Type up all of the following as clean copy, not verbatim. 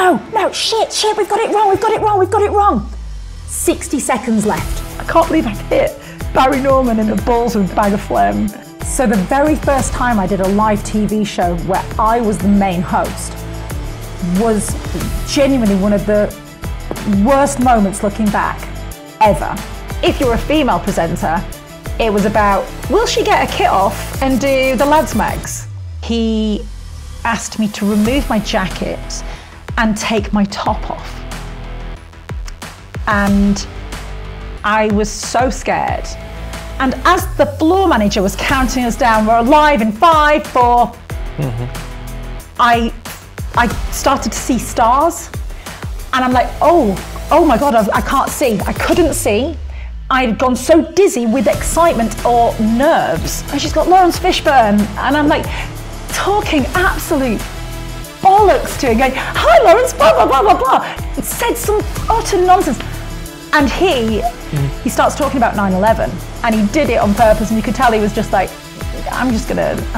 No, shit, we've got it wrong. 60 seconds left. I can't believe I hit Barry Norman in the balls with a bag of phlegm. So the very first time I did a live TV show where I was the main host was genuinely one of the worst moments looking back, ever. If you're a female presenter, it was about, will she get a kit off and do the lads mags? He asked me to remove my jacket and take my top off. And I was so scared. And as the floor manager was counting us down, we're alive in 5, 4, I started to see stars. And I'm like, oh my God, I can't see. I couldn't see. I had gone so dizzy with excitement or nerves. And she's got Lawrence Fishburne. And I'm like, talking absolute bollocks to him, going, hi Lawrence, blah, blah, blah, blah, blah. It said some utter nonsense. And he starts talking about 9/11, and he did it on purpose, and you could tell he was just like, I'm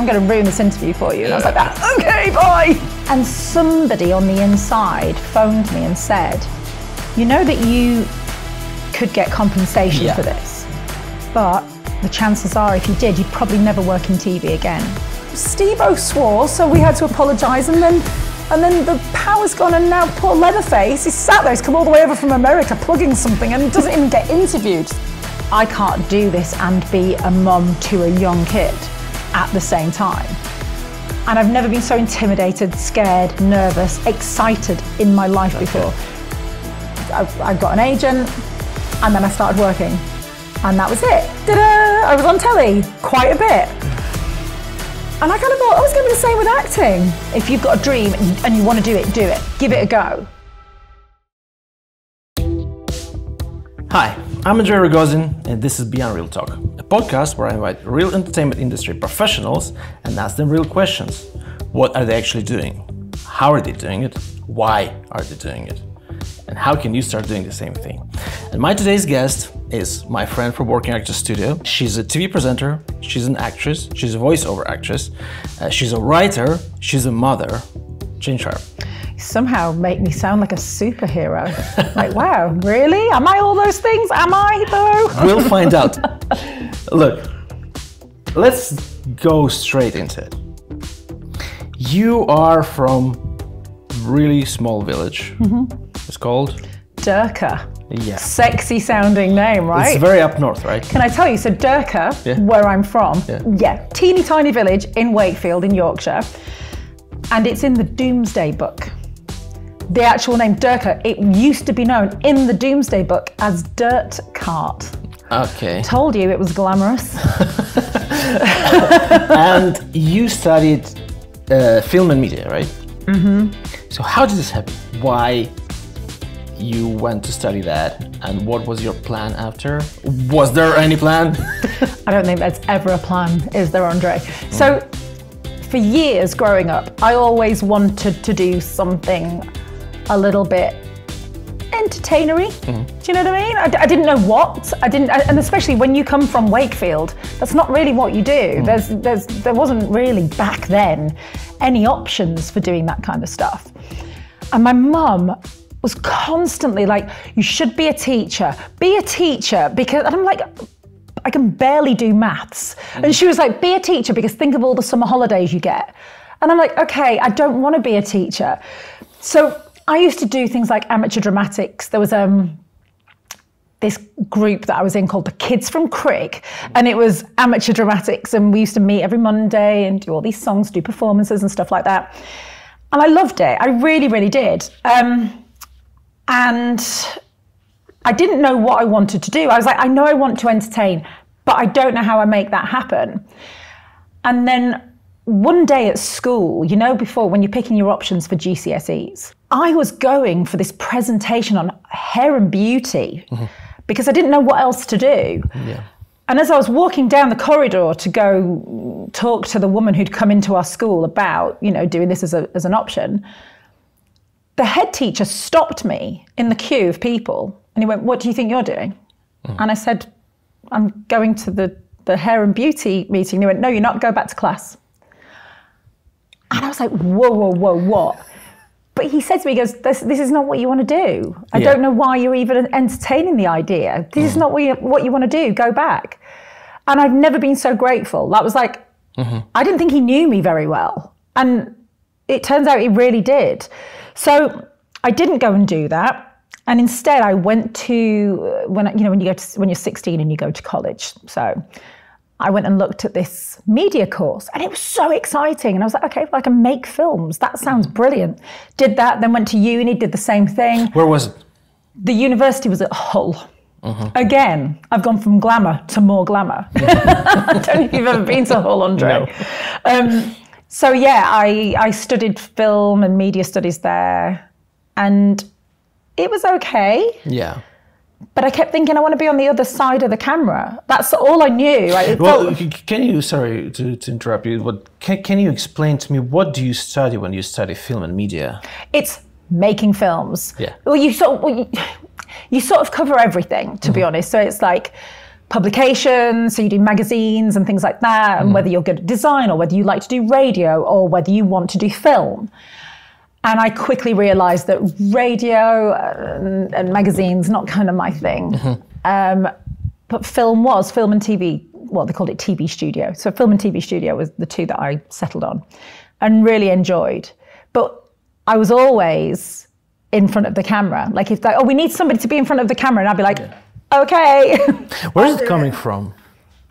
gonna ruin this interview for you. And I was like, okay, bye. And somebody on the inside phoned me and said, you know that you could get compensation for this, but the chances are if you did, you'd probably never work in TV again. Steve-O swore, so we had to apologise, and then the power's gone, and now poor Leatherface, he's sat there, he's come all the way over from America plugging something, and he doesn't even get interviewed. I can't do this and be a mum to a young kid at the same time. And I've never been so intimidated, scared, nervous, excited in my life before. I got an agent, and then I started working, and that was it. Ta-da! I was on telly quite a bit. And I kind of thought, oh, it's going to be the same with acting. If you've got a dream and you want to do it. Give it a go. Hi, I'm Andrey Rogozin, and this is Beyond Reel Talk, a podcast where I invite real entertainment industry professionals and ask them real questions. What are they actually doing? How are they doing it? Why are they doing it? And how can you start doing the same thing? And my today's guest is my friend from Working Actors Studio. She's a TV presenter, she's an actress, she's a voiceover actress, she's a writer, she's a mother, Jane Sharp. You somehow make me sound like a superhero. Like, wow, really? Am I all those things? Am I though? We'll find out. Look, let's go straight into it. You are from a really small village. It's called? Durkar. Yeah. Sexy sounding name, right? It's very up north, right? Can I tell you, so Durkar, where I'm from, teeny tiny village in Wakefield in Yorkshire, and it's in the Domesday Book. The actual name Durkar, it used to be known in the Domesday Book as Dirt Cart. Okay. Told you it was glamorous. And you studied film and media, right? So how did this happen? Why you went to study that, and what was your plan after? Was there any plan? I don't think there's ever a plan, is there, Andre? So for years growing up, I always wanted to do something a little bit entertainery. Do you know what I mean? I didn't know what. And especially when you come from Wakefield, that's not really what you do. There wasn't really back then any options for doing that kind of stuff. And my mum was constantly like, you should be a teacher, because, and I'm like, I can barely do maths. And she was like, be a teacher, because think of all the summer holidays you get. And I'm like, okay, I don't want to be a teacher. So I used to do things like amateur dramatics. There was this group that I was in called The Kids From Crick, and it was amateur dramatics, and we used to meet every Monday and do all these songs, do performances and stuff like that. And I loved it, I really, really did. And I didn't know what I wanted to do. I was like, I know I want to entertain, but I don't know how I make that happen. And then one day at school, you know, before when you're picking your options for GCSEs, I was going for this presentation on hair and beauty because I didn't know what else to do. And as I was walking down the corridor to go talk to the woman who'd come into our school about, you know, doing this as an option, the head teacher stopped me in the queue of people and he went, what do you think you're doing? And I said, I'm going to the hair and beauty meeting. And he went, no, you're not, go back to class. And I was like, whoa, what? But he said to me, he goes, this is not what you want to do. I don't know why you're even entertaining the idea. This is not what you want to do. Go back. And I've never been so grateful. That was like, I didn't think he knew me very well. And it turns out he really did. So I didn't go and do that. And instead I went to, when you're 16 and you go to college. So I went and looked at this media course and it was so exciting. And I was like, okay, well, I can make films. That sounds brilliant. Did that, then went to uni, did the same thing. Where was it? The university was at Hull. Again, I've gone from glamour to more glamour. I don't know if you've ever been to Hull, Andrey. No. So yeah, I studied film and media studies there. And it was okay. Yeah. But I kept thinking, I want to be on the other side of the camera. That's all I knew. Like, well, can you, sorry to interrupt you, but can you explain to me, what do you study when you study film and media? It's making films. Yeah. Well, you sort of cover everything, to be honest. So it's like publications, so you do magazines and things like that, and whether you're good at design or whether you like to do radio or whether you want to do film. And I quickly realised that radio and magazines, not kind of my thing. But film was, film and TV, well, they called it TV studio. So film and TV studio was the two that I settled on and really enjoyed. But I was always in front of the camera. Like if they, oh, we need somebody to be in front of the camera. And I'd be like, okay. Where is it coming from?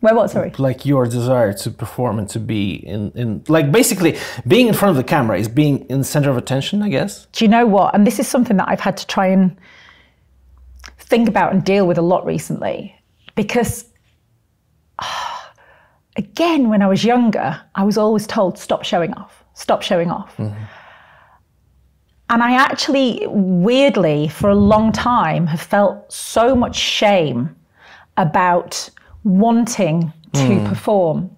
Where what, sorry? Like your desire to perform and to be in, like basically being in front of the camera is being in the center of attention, I guess. Do you know what? And this is something that I've had to try and think about and deal with a lot recently, because again, when I was younger, I was always told, stop showing off, stop showing off. And I actually weirdly for a long time have felt so much shame about wanting to perform.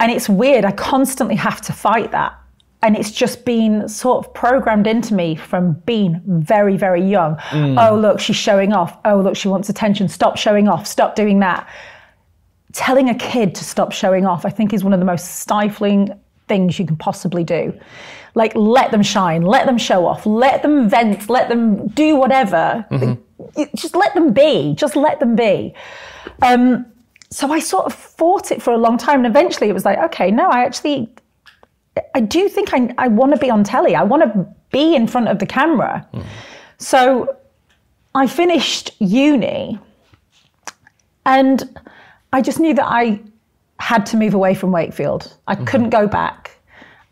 And it's weird, I constantly have to fight that. And it's just been sort of programmed into me from being very, very young. Oh, look, she's showing off. Oh, look, she wants attention. Stop showing off. Stop doing that. Telling a kid to stop showing off, I think, is one of the most stifling things you can possibly do. Like, let them shine. Let them show off. Let them vent. Let them do whatever. Just let them be. Just let them be. So I sort of fought it for a long time, and eventually it was like, okay, no, I do think I want to be on telly. I want to be in front of the camera. So I finished uni and I just knew that I had to move away from Wakefield. I couldn't go back.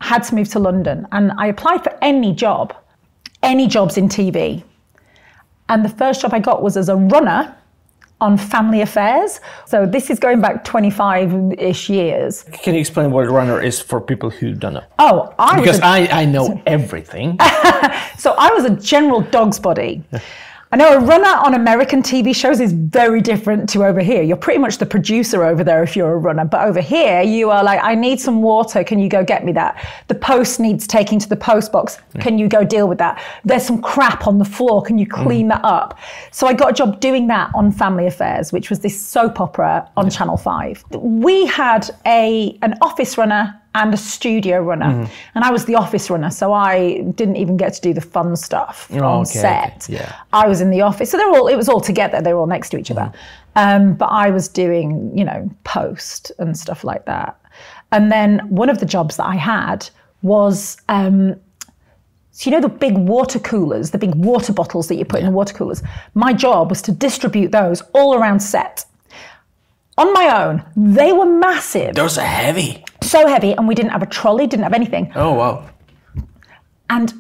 I had to move to London, and I applied for any jobs in TV. And the first job I got was as a runner on Family Affairs. So this is going back 25-ish years. Can you explain what a runner is for people who don't know? Oh, I know everything. So I was a general dog's body. I know a runner on American TV shows is very different to over here. You're pretty much the producer over there if you're a runner. But over here, you are like, I need some water. Can you go get me that? The post needs taking to the post box. Can you go deal with that? There's some crap on the floor. Can you clean that up? So I got a job doing that on Family Affairs, which was this soap opera on Channel 5. We had an office runner and a studio runner. And I was the office runner, so I didn't even get to do the fun stuff on set. Yeah. I was in the office. So it was all together, they were all next to each other. But I was doing, post and stuff like that. And then one of the jobs that I had was, so the big water coolers, the big water bottles that you put in the water coolers? My job was to distribute those all around set. On my own, they were massive. Those are heavy. So heavy, and we didn't have a trolley, didn't have anything. Oh, wow. And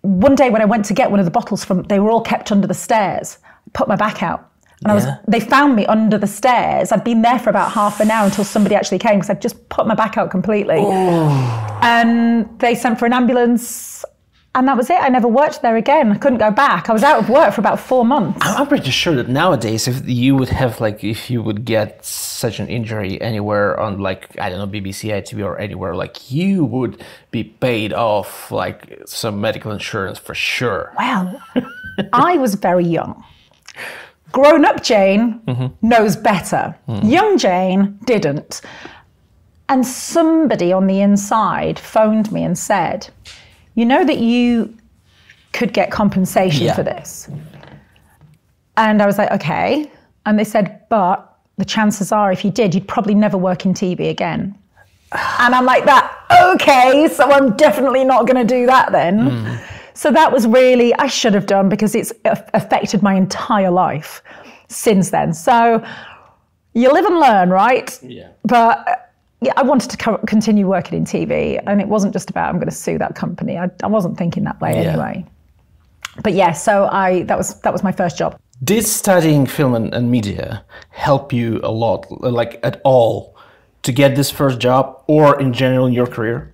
one day when I went to get one of the bottles from, they were all kept under the stairs. I put my back out, and they found me under the stairs. I'd been there for about half an hour until somebody actually came, because I'd just put my back out completely. And they sent for an ambulance, and that was it. I never worked there again. I couldn't go back. I was out of work for about 4 months. I'm pretty sure that nowadays, if you would get such an injury anywhere on, like, I don't know, BBC, ITV or anywhere, like, you would be paid off, like, some medical insurance for sure. Well, I was very young. Grown-up Jane knows better. Young Jane didn't. And somebody on the inside phoned me and said, you know that you could get compensation for this. And I was like, okay. And they said, but the chances are if you did, you'd probably never work in TV again. And I'm like that, okay, so I'm definitely not going to do that then. Mm. So that was really, I should have done, because it's affected my entire life since then. So you live and learn, right? Yeah. But yeah, I wanted to continue working in TV, and it wasn't just about I'm going to sue that company. I wasn't thinking that way anyway. But yeah, so that was my first job. Did studying film and media help you a lot, like at all, to get this first job or in general in your career?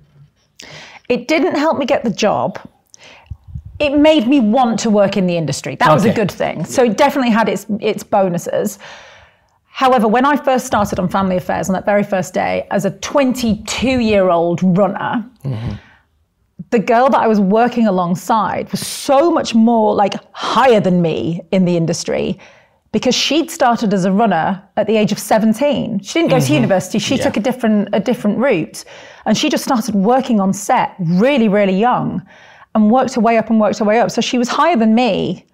It didn't help me get the job. It made me want to work in the industry. That was a good thing. So it definitely had its bonuses. However, when I first started on Family Affairs on that very first day as a 22-year-old runner, the girl that I was working alongside was so much more like higher than me in the industry, because she'd started as a runner at the age of 17. She didn't go to university. She took a different route, and she just started working on set really, really young and worked her way up and worked her way up. So she was higher than me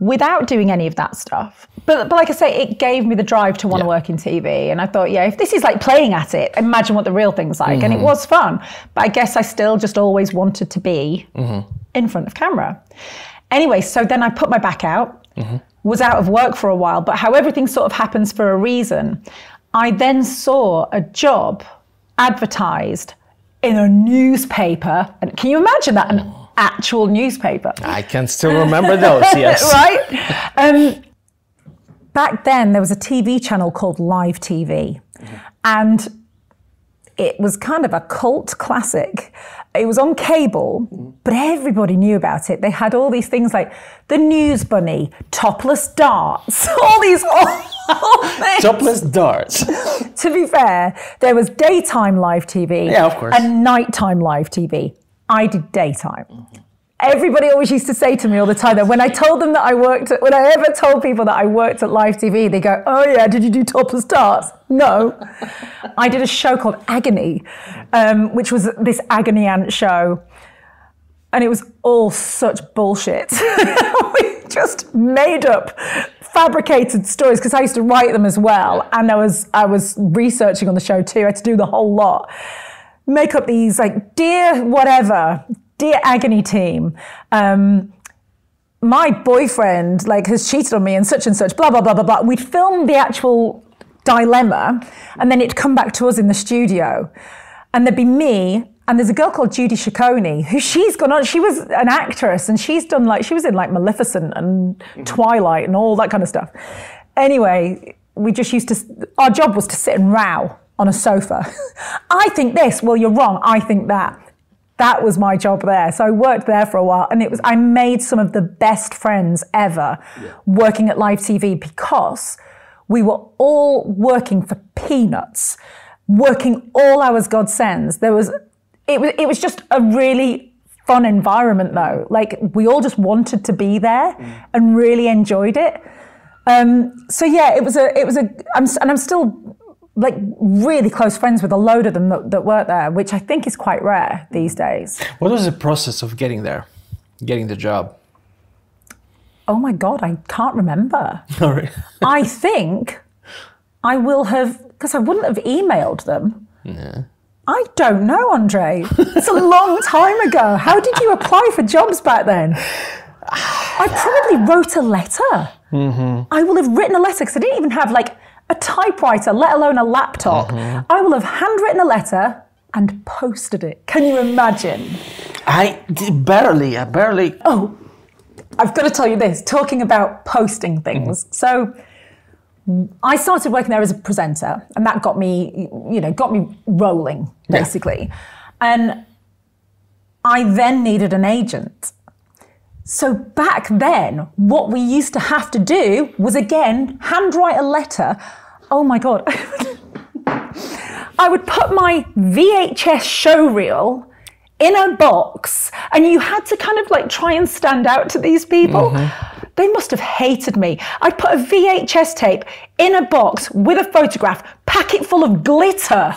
without doing any of that stuff. But like I say, it gave me the drive to want to work in TV. And I thought, yeah, if this is like playing at it, imagine what the real thing's like. And it was fun. But I guess I still just always wanted to be in front of camera. Anyway, so then I put my back out, was out of work for a while. But how everything sort of happens for a reason. I then saw a job advertised in a newspaper. And can you imagine that? An actual newspaper. I can still remember those, yes. Right? Back then, there was a TV channel called Live TV. And it was kind of a cult classic. It was on cable, but everybody knew about it. They had all these things like the news bunny, topless darts, all these awful things. Topless darts. To be fair, there was daytime Live TV and nighttime Live TV. I did daytime. Everybody always used to say to me all the time that when I told them that I worked at, when I ever told people that I worked at Live TV, they go, oh yeah, did you do topless darts? No. I did a show called Agony, which was this agony aunt show. And it was all such bullshit. We just made up fabricated stories, because I used to write them as well. And I was researching on the show too. I had to do the whole lot. Make up these like, dear whatever, dear agony team, my boyfriend like has cheated on me and such, blah, blah, blah, blah, blah. We'd film the actual dilemma, and then it'd come back to us in the studio, and there'd be me, and there's a girl called Judy Ciccone, who she's gone on, she was an actress, and she's done like, she was in like Maleficent and Twilight and all that kind of stuff. Anyway, we just used to, our job was to sit and row on a sofa. I think this, well, you're wrong, I think that. That was my job there. So I worked there for a while, and it was, I made some of the best friends ever working at Live TV, because we were all working for peanuts, working all hours God sends. There was, it was just a really fun environment though. Like we all just wanted to be there and really enjoyed it. So yeah, I'm still like really close friends with a load of them that work there, which I think is quite rare these days. What was the process of getting there, getting the job? Oh my God, I can't remember. Sorry. I think I will have, because I wouldn't have emailed them. No. I don't know, Andrey. It's a long time ago. How did you apply for jobs back then? I probably wrote a letter. I will have written a letter, because I didn't even have like a typewriter, let alone a laptop. I will have handwritten a letter and posted it. Can you imagine? I barely. Oh, I've got to tell you this, talking about posting things. So I started working there as a presenter, and that got me, you know, got me rolling basically. And I then needed an agent. So back then, what we used to have to do was, again, handwrite a letter. Oh my God. I would put my VHS showreel in a box, and you had to kind of like try and stand out to these people. They must have hated me. I'd put a VHS tape in a box with a photograph, packet full of glitter.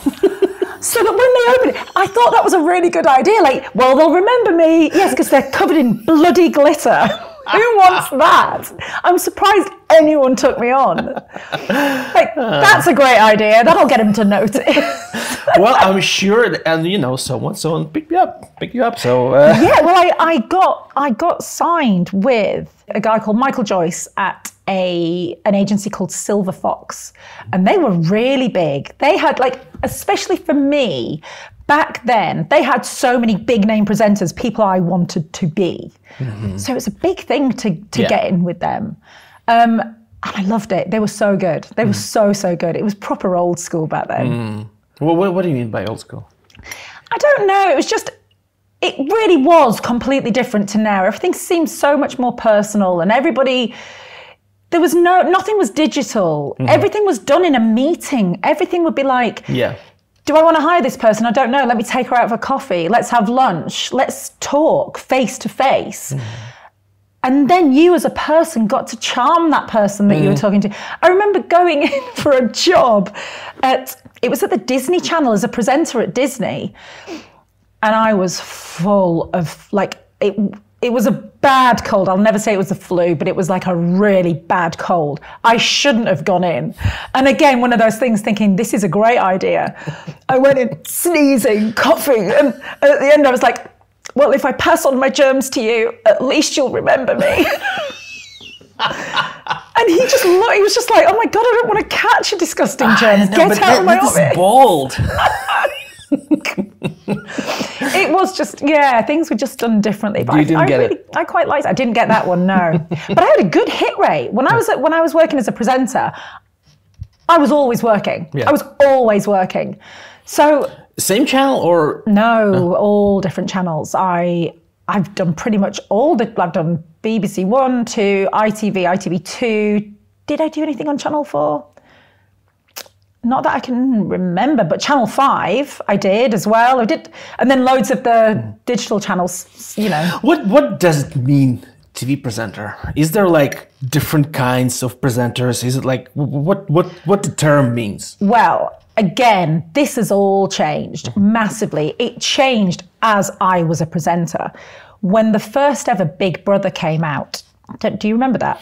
So that when they open it, I thought that was a really good idea. Like, well, they'll remember me. Yes, because they're covered in bloody glitter. Who wants that? I'm surprised anyone took me on. Like, that's a great idea. That'll get him to notice. Well, I'm sure, and you know, someone picked you up. So yeah, well, I got signed with a guy called Michael Joyce at an agency called Silver Fox, and they were really big. They had, like, especially for me. Back then, they had so many big-name presenters, people I wanted to be. Mm-hmm. So it's a big thing to get in with them. And I loved it. They were so good. They were so good. It was proper old school back then. Mm. Well, what do you mean by old school? I don't know. It was just... It really was completely different to now. Everything seemed so much more personal, and everybody... There was nothing was digital. Mm-hmm. Everything was done in a meeting. Everything would be like... Yeah. Do I want to hire this person? I don't know. Let me take her out for coffee. Let's have lunch. Let's talk face to face. Mm. And then you as a person got to charm that person that you were talking to. I remember going in for a job at the Disney Channel as a presenter at Disney. And I was full of, like, it was a bad cold. I'll never say it was the flu, but it was like a really bad cold. I shouldn't have gone in. And again, one of those things thinking, this is a great idea. I went in sneezing, coughing. And at the end, I was like, well, if I pass on my germs to you, at least you'll remember me. And he just looked, he was just like, oh my God, I don't want to catch your disgusting germs. Get out of my office. That's bold. It was just, yeah, things were just done differently. But I quite liked it. I didn't get that one, no. But I had a good hit rate. When I was working as a presenter, I was always working. Yeah. I was always working. So... Same channel or...? No, all different channels. I've done pretty much all the... I've done BBC One, Two, ITV, ITV Two. Did I do anything on Channel 4? Not that I can remember, but Channel 5 I did as well. I did, and then loads of the digital channels, you know. What does it mean, TV presenter? Is there, like, different kinds of presenters? Is it like what the term means? Well, again, this has all changed massively. It changed as I was a presenter. When the first ever Big Brother came out, do you remember that?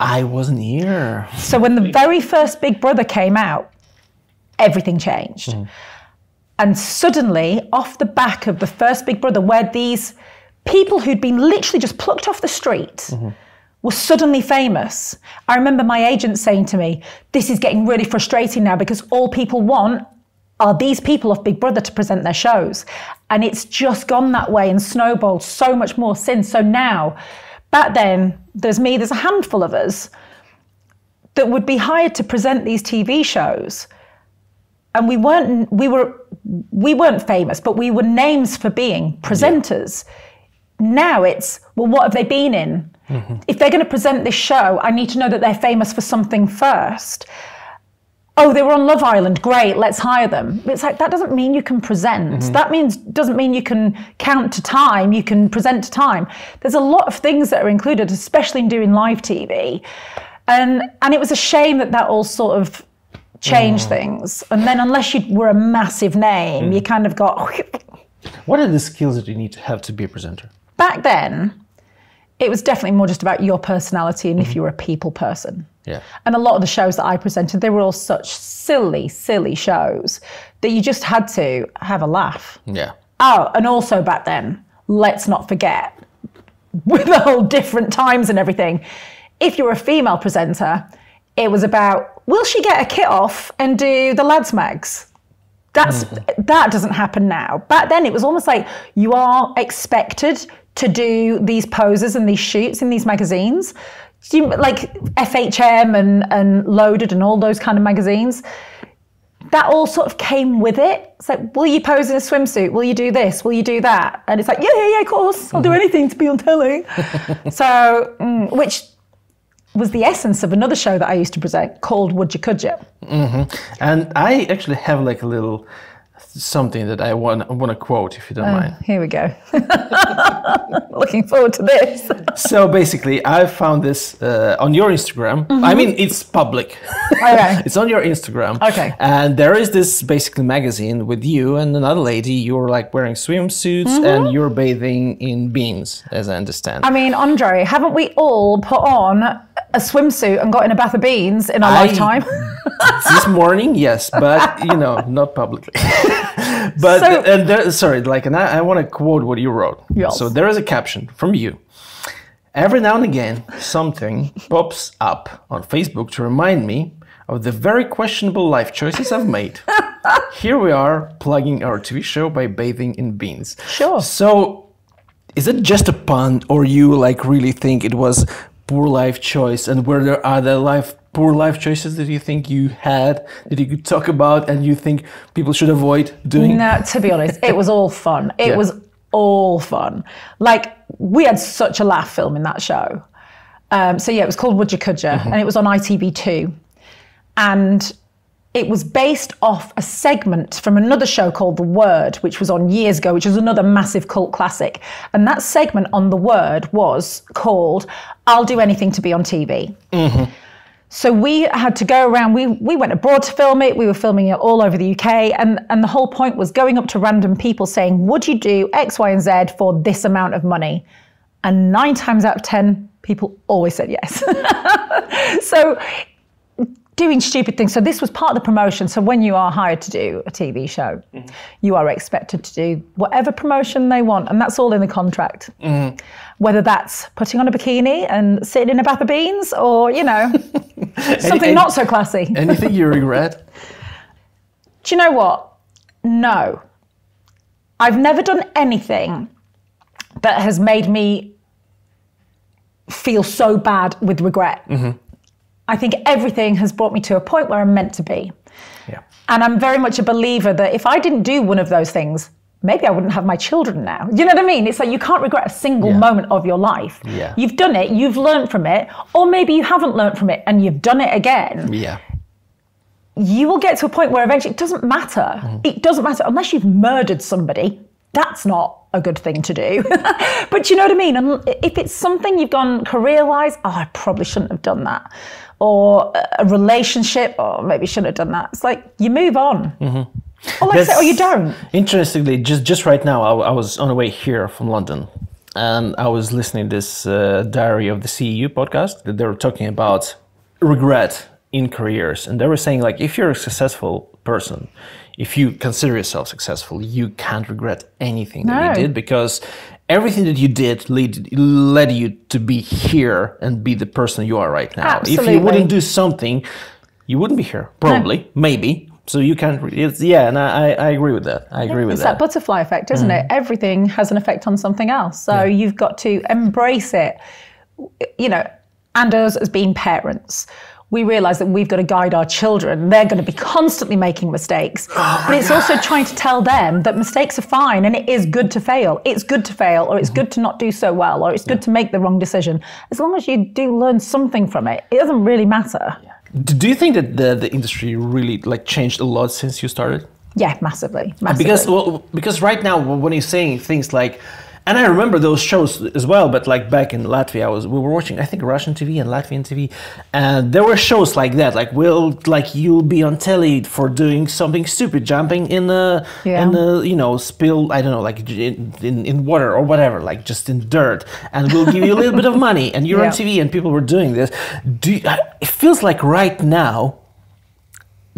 I wasn't here. So when the very first Big Brother came out, everything changed. Mm. And suddenly, off the back of the first Big Brother, where these people who'd been literally just plucked off the street were suddenly famous. I remember my agent saying to me, this is getting really frustrating now because all people want are these people off Big Brother to present their shows. And it's just gone that way and snowballed so much more since. So now, back then, there's me, there's a handful of us that would be hired to present these TV shows. And we weren't famous, but we were names for being presenters. Yeah. Now it's, well, what have they been in? Mm-hmm. If they're going to present this show, I need to know that they're famous for something first. Oh, they were on Love Island. Great, let's hire them. It's like, that doesn't mean you can present. Mm-hmm. That doesn't mean you can count to time. You can present to time. There's a lot of things that are included, especially in doing live TV. And it was a shame that all sort of change things. And then unless you were a massive name, you kind of got... What are the skills that you need to have to be a presenter? Back then, it was definitely more just about your personality and if you were a people person. Yeah. And a lot of the shows that I presented, they were all such silly, silly shows that you just had to have a laugh. Yeah. Oh, and also back then, let's not forget, with the whole different times and everything, if you were a female presenter, it was about, will she get a kit off and do the lads mags? That doesn't happen now. Back then it was almost like you are expected to do these poses and these shoots in these magazines, like FHM and Loaded and all those kind of magazines. That all sort of came with it. It's like, will you pose in a swimsuit? Will you do this? Will you do that? And it's like, yeah, of course. I'll do anything to be on telly. So, which... was the essence of another show that I used to present called Wouldya Couldya. Mm-hmm. And I actually have like a little something that I want to quote, if you don't mind. Here we go. Looking forward to this. So basically, I found this on your Instagram. Mm-hmm. I mean, it's public. Okay. It's on your Instagram. Okay. And there is this basically magazine with you and another lady. You're like wearing swimsuits, mm-hmm. and you're bathing in beans, as I understand. I mean, Andrey, haven't we all put on a swimsuit and got in a bath of beans in our lifetime? This morning, yes, but you know, not publicly. But so, and there, sorry, like, and I want to quote what you wrote. Yes. So there is a caption from you. Every now and again, something pops up on Facebook to remind me of the very questionable life choices I've made. Here we are plugging our TV show by bathing in beans. Sure. So, is it just a pun, or you like really think it was poor life choice? And were there other poor life choices that you think you had, that you could talk about, and you think people should avoid doing? No, to be honest, it was all fun. It was all fun. Like, we had such a laugh filming that show. So yeah, it was called Wouldya Couldya, mm-hmm. and it was on ITV Two. And it was based off a segment from another show called The Word, which was on years ago, which is another massive cult classic. And that segment on The Word was called I'll Do Anything to Be on TV. Mm-hmm. So we had to go around, we went abroad to film it, we were filming it all over the UK, and the whole point was going up to random people saying, would you do X, Y, and Z for this amount of money? And 9 times out of 10, people always said yes. So, doing stupid things. So this was part of the promotion. So when you are hired to do a TV show, mm-hmm. you are expected to do whatever promotion they want. And that's all in the contract. Mm-hmm. Whether that's putting on a bikini and sitting in a bath of beans or, you know, something not so classy. Anything you regret? Do you know what? No. I've never done anything that has made me feel so bad with regret. Mm-hmm. I think everything has brought me to a point where I'm meant to be. Yeah. And I'm very much a believer that if I didn't do one of those things, maybe I wouldn't have my children now. You know what I mean? It's like you can't regret a single moment of your life. Yeah. You've done it, you've learned from it, or maybe you haven't learned from it and you've done it again. Yeah. You will get to a point where eventually it doesn't matter. Mm. It doesn't matter unless you've murdered somebody. That's not a good thing to do. But you know what I mean? And if it's something you've gone career-wise, oh, I probably shouldn't have done that. Or a relationship, or maybe shouldn't have done that. It's like, you move on. Mm-hmm. Or, like I said, or you don't. Interestingly, just right now, I was on the way here from London, and I was listening to this Diary of the CEU podcast, that they were talking about regret in careers. And they were saying, like, if you're a successful person, if you consider yourself successful, you can't regret anything that you did, because everything that you did led you to be here and be the person you are right now. Absolutely. If you wouldn't do something, you wouldn't be here, probably, maybe. So you can't, and I agree with that. I agree with that. It's that butterfly effect, isn't it? Everything has an effect on something else. So you've got to embrace it, you know, and us as being parents. We realise that we've got to guide our children. They're going to be constantly making mistakes. Oh, but it's also trying to tell them that mistakes are fine and it is good to fail. It's good to fail, or it's good to not do so well, or it's good to make the wrong decision. As long as you do learn something from it, it doesn't really matter. Yeah. Do you think that the industry really like changed a lot since you started? Yeah, massively. Because right now, when you're saying things like, and I remember those shows as well, but like back in Latvia, we were watching, I think, Russian TV and Latvian TV, and there were shows like that, like you'll be on telly for doing something stupid, jumping in a you know, spill, I don't know, like in water or whatever, like just in dirt, and we'll give you a little bit of money, and you're on TV, and people were doing this. It feels like right now,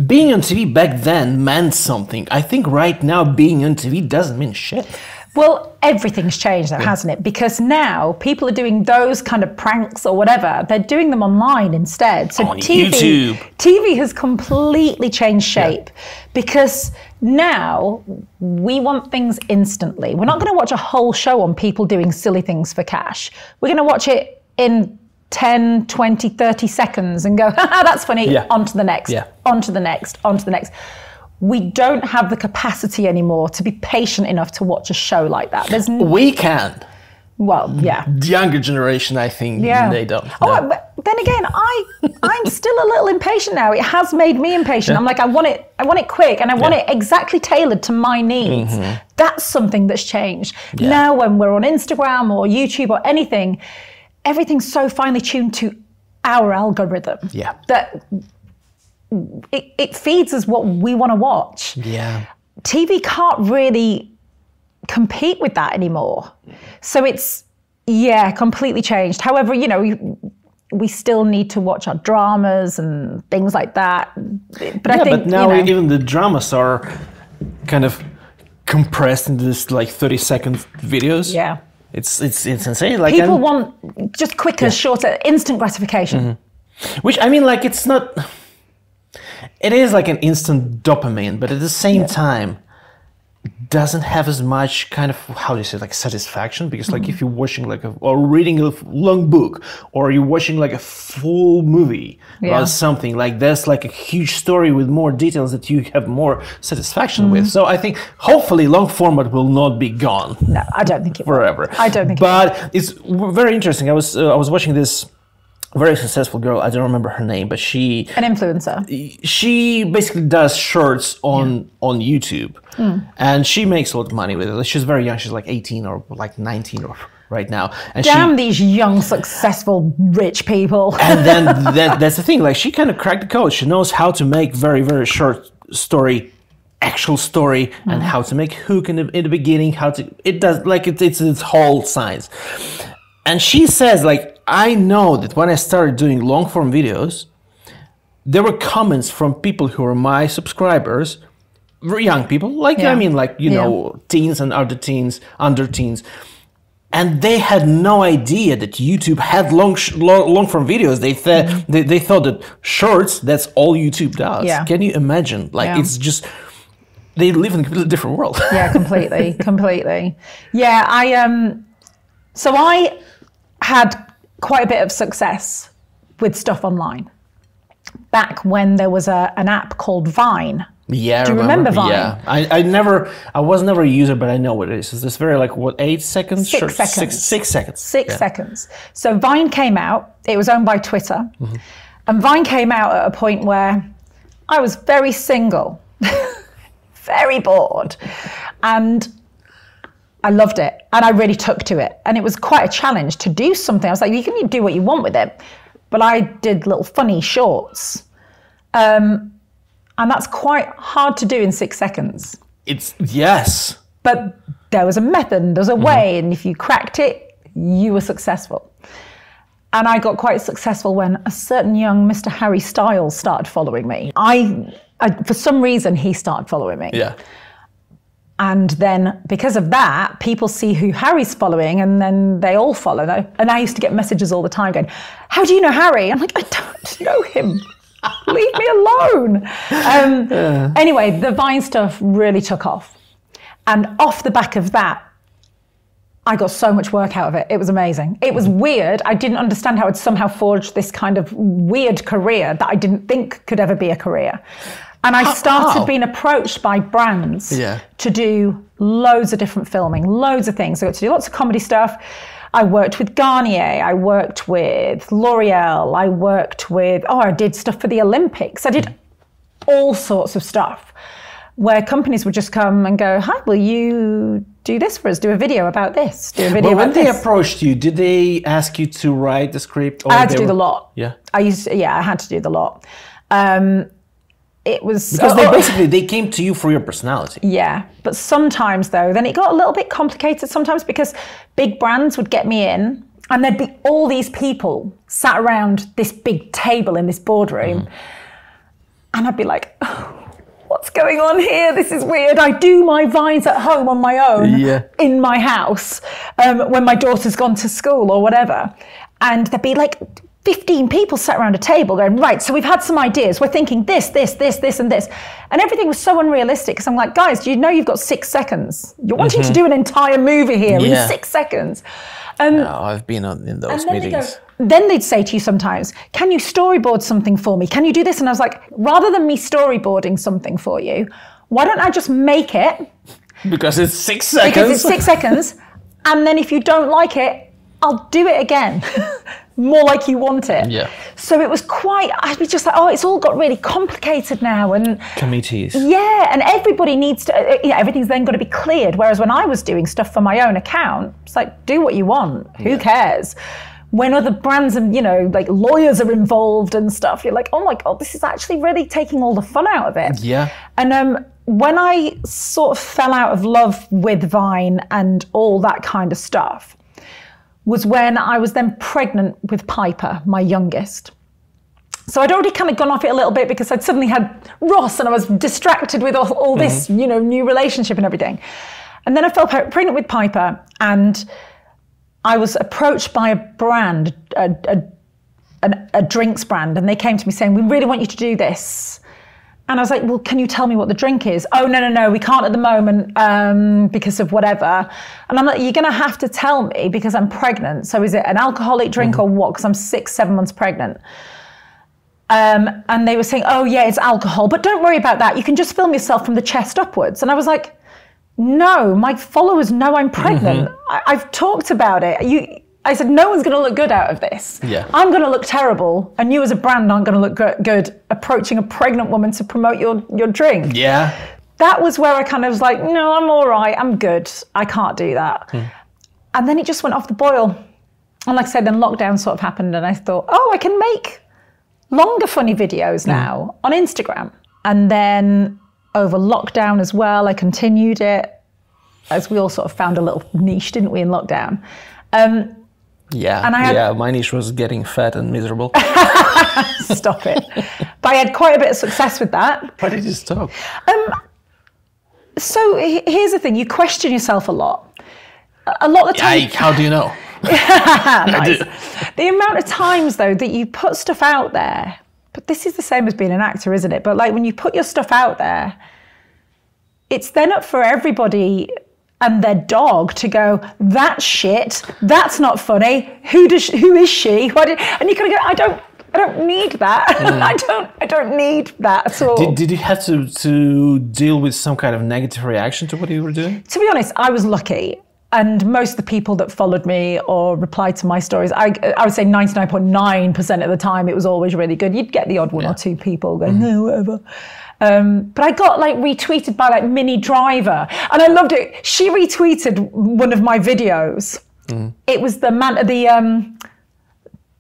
being on TV back then meant something. I think right now being on TV doesn't mean shit. Well, everything's changed though, hasn't it? Because now people are doing those kind of pranks or whatever. They're doing them online instead. So on YouTube. TV has completely changed shape because now we want things instantly. We're not going to watch a whole show on people doing silly things for cash. We're going to watch it in 10, 20, 30 seconds and go, haha, that's funny, on to the next, on to the next, on to the next. We don't have the capacity anymore to be patient enough to watch a show like that. We can. Well, yeah. The younger generation, I think, they don't. Oh, then again, I'm still a little impatient now. It has made me impatient. Yeah. I'm like, I want it quick, and I want it exactly tailored to my needs. Mm-hmm. That's something that's changed. Yeah. Now when we're on Instagram or YouTube or anything, everything's so finely tuned to our algorithm. Yeah. That it feeds us what we want to watch. Yeah. TV can't really compete with that anymore. So it's, yeah, completely changed. However, you know, we still need to watch our dramas and things like that. But yeah, I think, but now, you know, even the dramas are kind of compressed into this like 30-second videos. Yeah. It's insane. Like, people want just quicker, shorter, instant gratification. Mm-hmm. Which, I mean, like, it's not... It is like an instant dopamine, but at the same time, doesn't have as much kind of, how do you say, like satisfaction, because like if you're watching like or reading a long book, or you're watching like a full movie or something, like that's like a huge story with more details that you have more satisfaction with. So I think hopefully long format will not be gone. No, I don't think it will. Forever. I don't think. But it will. It's very interesting. I was watching this very successful girl, I don't remember her name, but she... An influencer. She basically does shorts on YouTube, and she makes a lot of money with it. She's very young, she's like 18 or like 19 or right now. And damn these young, successful, rich people. And then that's the thing, like she kind of cracked the code. She knows how to make very, very short story, actual story, and how to make hook in the beginning, how to... It does, like it's its whole science. And she says, like, I know that when I started doing long-form videos, there were comments from people who were my subscribers, young people, like, I mean, like, you know, teens and under teens. And they had no idea that YouTube had long-form videos. They thought that shorts, that's all YouTube does. Yeah. Can you imagine? Like, it's just... They live in a completely different world. Yeah, completely, completely. Yeah, So I had quite a bit of success with stuff online back when there was an app called Vine. Yeah, do you remember Vine? Yeah, I was never a user, but I know what it is. It's this very like, what, 8 seconds? 6 seconds. Six seconds. Six seconds. So Vine came out. It was owned by Twitter. Mm-hmm. And Vine came out at a point where I was very single, very bored, and I loved it, and I really took to it, and it was quite a challenge to do something. I was like, you can do what you want with it, but I did little funny shorts, and that's quite hard to do in 6 seconds. Yes. But there was a method, there was a way, and if you cracked it, you were successful. And I got quite successful when a certain young Mr. Harry Styles started following me. I for some reason, he started following me. Yeah. And then because of that, people see who Harry's following, and then they all follow. And I used to get messages all the time going, how do you know Harry? I'm like, I don't know him. Leave me alone. Anyway, the Vine stuff really took off. And off the back of that, I got so much work out of it. It was amazing. It was weird. I didn't understand how I'd somehow forged this kind of weird career that I didn't think could ever be a career. And I started being approached by brands to do loads of different filming, loads of things. I got to do lots of comedy stuff. I worked with Garnier. I worked with L'Oreal. I worked with, I did stuff for the Olympics. I did all sorts of stuff where companies would just come and go, hi, will you do this for us? Do a video about this. Do a video about this. But when they approached you, did they ask you to write the script? Or I had to do the lot. Yeah. I had to do the lot. It was because they came to you for your personality. Yeah, but sometimes though, then it got a little bit complicated sometimes, because big brands would get me in, and there'd be all these people sat around this big table in this boardroom, and I'd be like, oh, what's going on here? This is weird. I do my vines at home on my own in my house when my daughter's gone to school or whatever, and they'd be like 15 people sat around a table going, right, so we've had some ideas. We're thinking this, this, this, this, and this. And everything was so unrealistic. Because I'm like, guys, do you know you've got 6 seconds? You're wanting to do an entire movie here in 6 seconds. No, I've been in those meetings. Then they'd say to you sometimes, can you storyboard something for me? Can you do this? And I was like, rather than me storyboarding something for you, why don't I just make it? Because it's 6 seconds. And then if you don't like it, I'll do it again. More like you want it. Yeah. So it was quite, I'd be just like, oh, it's all got really complicated now. And committees. Yeah, and everybody needs to, you know, everything's then got to be cleared. Whereas when I was doing stuff for my own account, it's like, do what you want, who cares? When other brands and, you know, like lawyers are involved and stuff, you're like, oh my God, this is actually really taking all the fun out of it. Yeah. And when I sort of fell out of love with Vine and all that kind of stuff, was when I was then pregnant with Piper, my youngest. So I'd already kind of gone off it a little bit because I'd suddenly had Ross and I was distracted with all this, you know, new relationship and everything. And then I fell pregnant with Piper and I was approached by a brand, a drinks brand, and they came to me saying, we really want you to do this. And I was like, well, can you tell me what the drink is? Oh, no, no, no, we can't at the moment because of whatever. And I'm like, you're going to have to tell me because I'm pregnant. So is it an alcoholic drink or what? Because I'm 6, 7 months pregnant. And they were saying, oh, yeah, it's alcohol. But don't worry about that. You can just film yourself from the chest upwards. And I was like, no, my followers know I'm pregnant. I've talked about it. I said, no one's going to look good out of this. Yeah. I'm going to look terrible, and you as a brand aren't going to look good approaching a pregnant woman to promote your drink. Yeah. That was where I kind of was like, no, I'm all right. I'm good. I can't do that. And then it just went off the boil. And like I said, then lockdown sort of happened, and I thought, oh, I can make longer funny videos now on Instagram. And then over lockdown as well, I continued it, as we all sort of found a little niche, didn't we, in lockdown? Yeah, and I had, my niche was getting fat and miserable. Stop it. But I had quite a bit of success with that. Why did you stop? So here's the thing, you question yourself a lot. A lot of the time... Yike, how do you know? Nice. The amount of times, though, that you put stuff out there, but this is the same as being an actor, isn't it? But like when you put your stuff out there, it's then up for everybody and their dog to go, that's shit, that's not funny, who is she? Why did, and you kind of go, I don't need that. I don't need that at all. Did you have to deal with some kind of negative reaction to what you were doing? To be honest, I was lucky. And most of the people that followed me or replied to my stories, I would say 99.9% of the time, it was always really good. You'd get the odd one or two people going, no, whatever. But I got like retweeted by like Minnie Driver, and I loved it. She retweeted one of my videos. It was the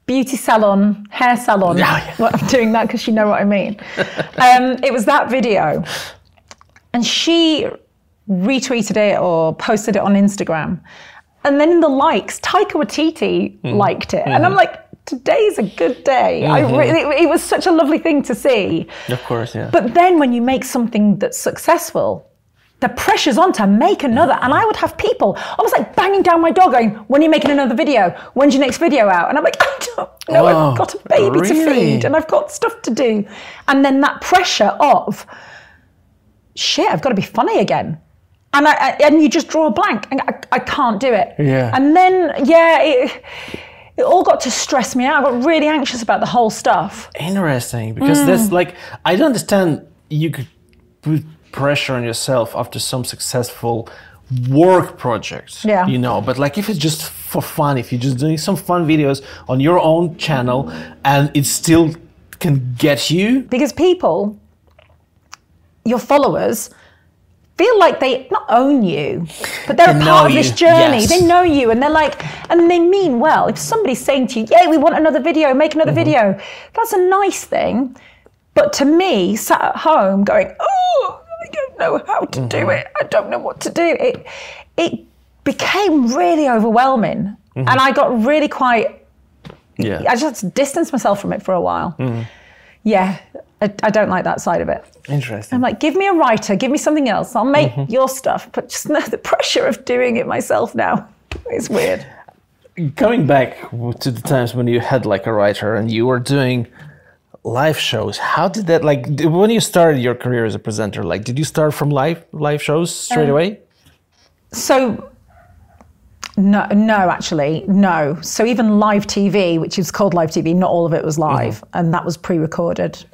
beauty salon, hair salon. Well, I'm doing that because you know what I mean. It was that video, and she retweeted it or posted it on Instagram, and then in the likes, Taika Waititi liked it, and I'm like, today's a good day. It was such a lovely thing to see. Of course, yeah. But then when you make something that's successful, the pressure's on to make another, and I would have people almost like banging down my door, going, "When are you making another video? When's your next video out?" And I'm like, I don't know. I've got a baby to feed, and I've got stuff to do, and then that pressure of, shit, I've got to be funny again. And and you just draw a blank, and I can't do it. Yeah. And then it all got to stress me out. I got really anxious about the whole stuff. Interesting, because that's like, I don't understand, you could put pressure on yourself after some successful work project, you know, but like if it's just for fun, if you're just doing some fun videos on your own channel and it still can get you. Because people, your followers, feel like they not own you, but they're a part of this journey. Yes. They know you, and they're like, and they mean well. If somebody's saying to you, yeah, we want another video, make another video, that's a nice thing. But to me, sat at home going, oh, I don't know how to do it. I don't know what to do. It became really overwhelming. And I got really quite, I just had to distance myself from it for a while. Yeah. I don't like that side of it. Interesting. I'm like, give me a writer, give me something else. I'll make your stuff, but just know the pressure of doing it myself now. It's weird. Going back to the times when you had like a writer and you were doing live shows, how did that, like, when you started your career as a presenter, like, did you start from live shows straight away? So, no, actually, no. So even Live TV, which is called Live TV, not all of it was live, and that was pre-recorded.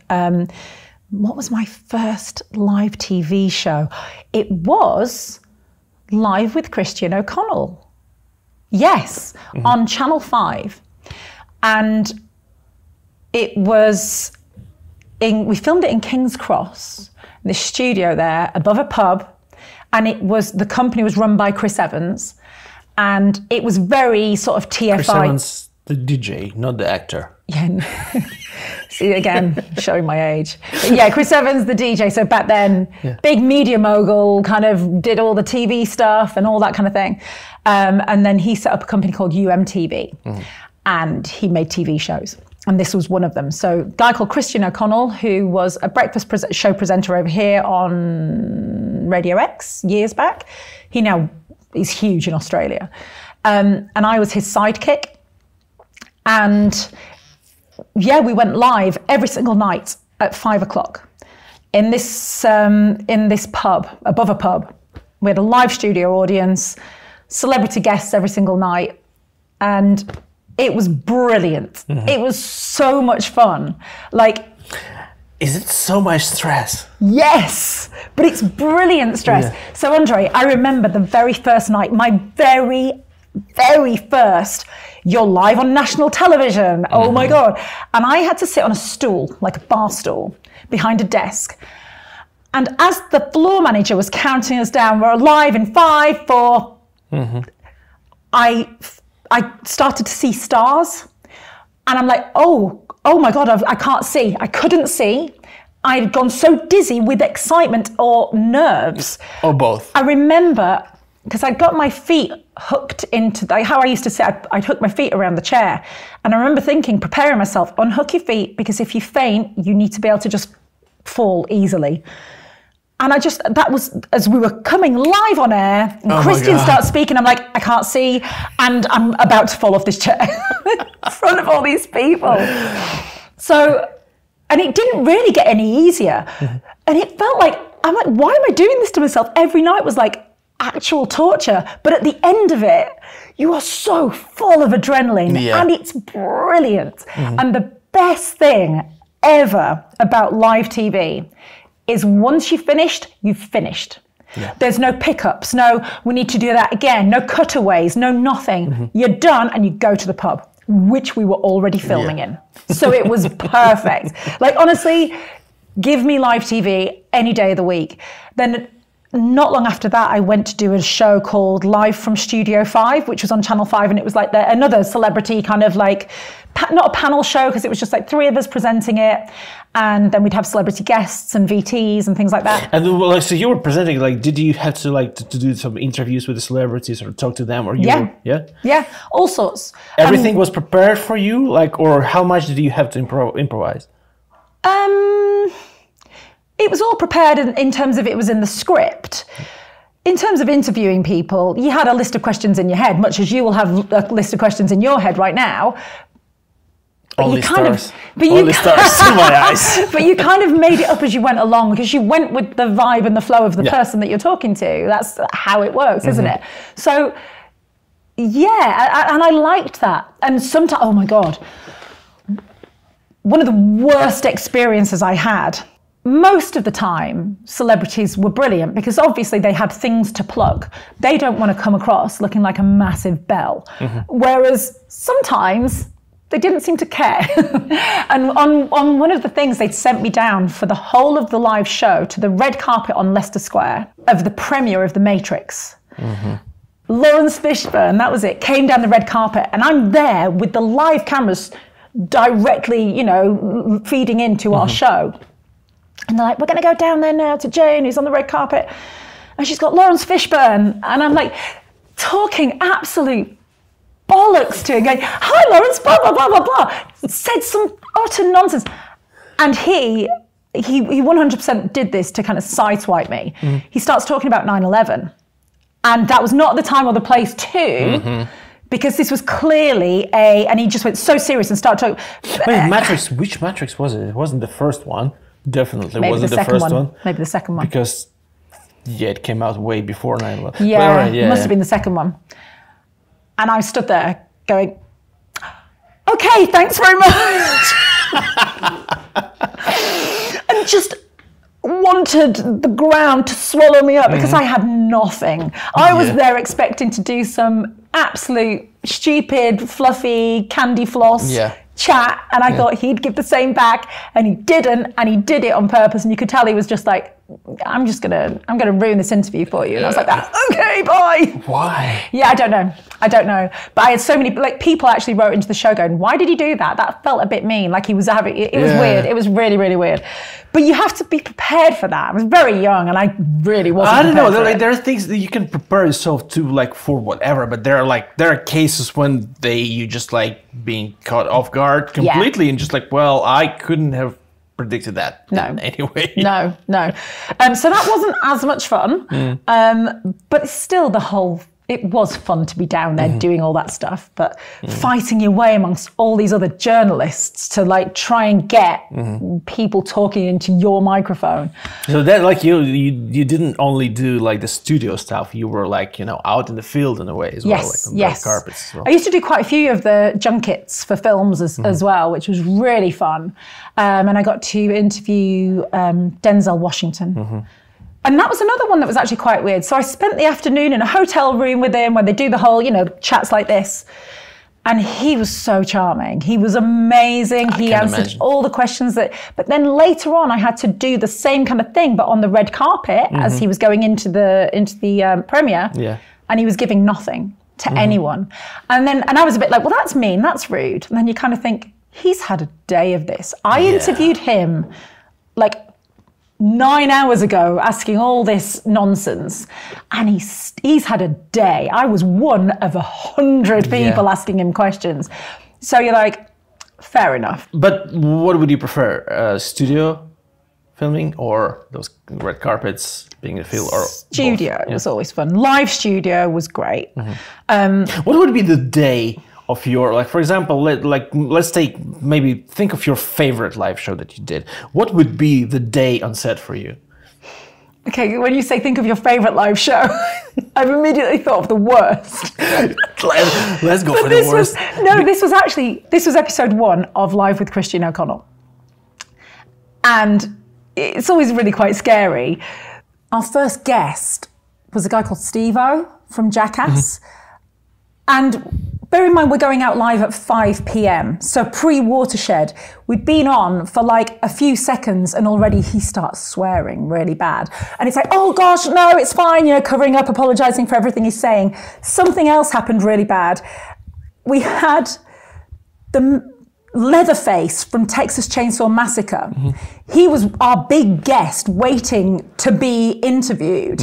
What was my first live TV show? It was Live with Christian O'Connell. Yes, on Channel 5. And it was, we filmed it in King's Cross, this studio there above a pub. And it was, the company was run by Chris Evans. And it was very sort of TFI. Chris Evans, the DJ, not the actor. Yeah. No. See, again, showing my age. But yeah, Chris Evans, the DJ. So back then, big media mogul, kind of did all the TV stuff and all that kind of thing. And then he set up a company called UMTV. And he made TV shows. And this was one of them. So a guy called Christian O'Connell, who was a breakfast show presenter over here on Radio X years back. He now is huge in Australia. And I was his sidekick. And yeah, we went live every single night at 5 o'clock in this pub, above a pub. We had a live studio audience, celebrity guests every single night. And it was brilliant. It was so much fun. Like, is it so much stress? Yes, but it's brilliant stress. Yeah. So Andrey, I remember the very first night, my very first, you're live on national television. Oh my God. And I had to sit on a stool, like a bar stool, behind a desk. And as the floor manager was counting us down, we're live in 5, 4, I started to see stars. And I'm like, oh my God, I can't see. I couldn't see. I had gone so dizzy with excitement or nerves. Or both. I remember, because I got my feet hooked into, how I used to sit, I'd hook my feet around the chair. And I remember thinking, preparing myself, unhook your feet, because if you faint, you need to be able to just fall easily. And I just, that was, as we were coming live on air, and Christian starts speaking, I'm like, I can't see, and I'm about to fall off this chair in front of all these people. So, and it didn't really get any easier. And it felt like, I'm like, why am I doing this to myself? Every night was like actual torture. But at the end of it, you are so full of adrenaline and it's brilliant. And the best thing ever about live TV is once you've finished, you've finished. There's no pickups, no, we need to do that again, no cutaways, no nothing. You're done and you go to the pub, which we were already filming in. So it was perfect. Like, honestly, give me live TV any day of the week. Then not long after that, I went to do a show called Live from Studio 5, which was on Channel 5. And it was like another celebrity kind of like, not a panel show, because it was just like 3 of us presenting it. And then we'd have celebrity guests and VTs and things like that. And like, so you were presenting, like, did you have to like to do some interviews with the celebrities or talk to them? Or you were, yeah, all sorts. Everything was prepared for you? Like, or how much did you have to improvise? It was all prepared in terms of it was in the script. In terms of interviewing people, you had a list of questions in your head, much as you will have a list of questions in your head right now. But only you kind stars. Only stars in my eyes. But you kind of made it up as you went along, because you went with the vibe and the flow of the person that you're talking to. That's how it works, isn't it? So, yeah, and I liked that. And sometimes, oh my God, one of the worst experiences I had. Most of the time, celebrities were brilliant because obviously they had things to plug. They don't want to come across looking like a massive bell. Whereas sometimes they didn't seem to care. And on one of the things, they'd sent me down for the whole of the live show to the red carpet on Leicester Square of the premiere of The Matrix. Lawrence Fishburne, that was it, came down the red carpet. And I'm there with the live cameras directly, you know, feeding into our show. And they're like, we're going to go down there now to Jane, who's on the red carpet. And she's got Lawrence Fishburne. And I'm like, talking absolute bollocks to him, going, hi, Lawrence, blah, blah, blah, blah, blah. Said some utter nonsense. And he 100% did this to kind of sideswipe me. He starts talking about 9/11. And that was not the time or the place to... Because this was clearly a... And he just went so serious and started talking... Wait, Matrix, which Matrix was it? It wasn't the first one. Definitely wasn't the first one. Maybe the second one. Because, yeah, it came out way before 9/11. Yeah, all right, yeah, it must have been the second one. And I stood there going, okay, thanks very much. And just wanted the ground to swallow me up because I had nothing. I was there expecting to do some absolute stupid, fluffy, candy floss chat. And I thought he'd give the same back, and he didn't, and he did it on purpose. And you could tell he was just like, I'm gonna ruin this interview for you. And I was like, okay, bye. Why? Yeah, I don't know. But I had so many, like, people actually wrote into the show going, why did he do that? That felt a bit mean. Like, he was having, it was weird. It was really, really weird. But you have to be prepared for that. I was very young, and I really wasn't. I don't know. There are things that you can prepare yourself to, like, for whatever. But there are cases when you just like being caught off guard completely, and just like, well, I couldn't have predicted that. No. Anyway. No. So that wasn't as much fun. But still, it was fun to be down there doing all that stuff, but fighting your way amongst all these other journalists to, like, try and get people talking into your microphone. So that, like, you didn't only do, like, the studio stuff. You were, like, you know, out in the field in a way as well, like on the carpets as well. I used to do quite a few of the junkets for films as well, which was really fun. And I got to interview Denzel Washington. And that was another one that was actually quite weird. So I spent the afternoon in a hotel room with him where they do the whole, you know, chats like this. And he was so charming. He was amazing. He answered all the questions but then later on I had to do the same kind of thing, but on the red carpet as he was going into the premiere. Yeah. And he was giving nothing to anyone. And I was a bit like, well, that's mean, that's rude. And then you kind of think, he's had a day of this. I interviewed him, like, 9 hours ago, asking all this nonsense, and he's had a day. I was one of 100 people asking him questions. So you're like, fair enough. But what would you prefer, studio filming or those red carpets, being in the field? Or studio was always fun. Live studio was great. What would be the day of your, like, for example, let's take, maybe think of your favorite live show that you did. What would be the day on set for you? Okay, when you say think of your favorite live show, I've immediately thought of the worst. Let's go for the worst. This was episode 1 of Live with Christian O'Connell. And it's always really quite scary. Our first guest was a guy called Steve-O from Jackass. And bear in mind, we're going out live at 5 p.m., so pre-watershed. We'd been on for like a few seconds and already he starts swearing really bad. And it's like, oh gosh, no, it's fine, you know, covering up, apologizing for everything he's saying. Something else happened really bad. We had the Leatherface from Texas Chainsaw Massacre. He was our big guest waiting to be interviewed.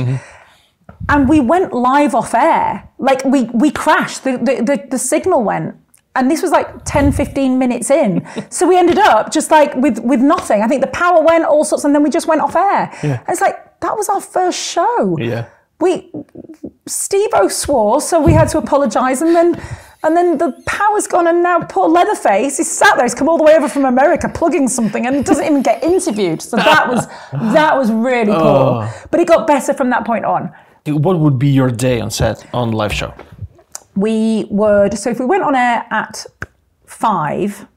And we went live off air. Like, we crashed, the signal went. And this was like 10, 15 minutes in. So we ended up just like with nothing. I think the power went, all sorts, and then we just went off air. And it's like, that was our first show. Steve-O swore, so we had to apologize. And then the power's gone, and now poor Leatherface, he's sat there, he's come all the way over from America plugging something and doesn't even get interviewed. So that was really poor. But it got better from that point on. What would be your day on set, on live show? We would, so if we went on air at 5,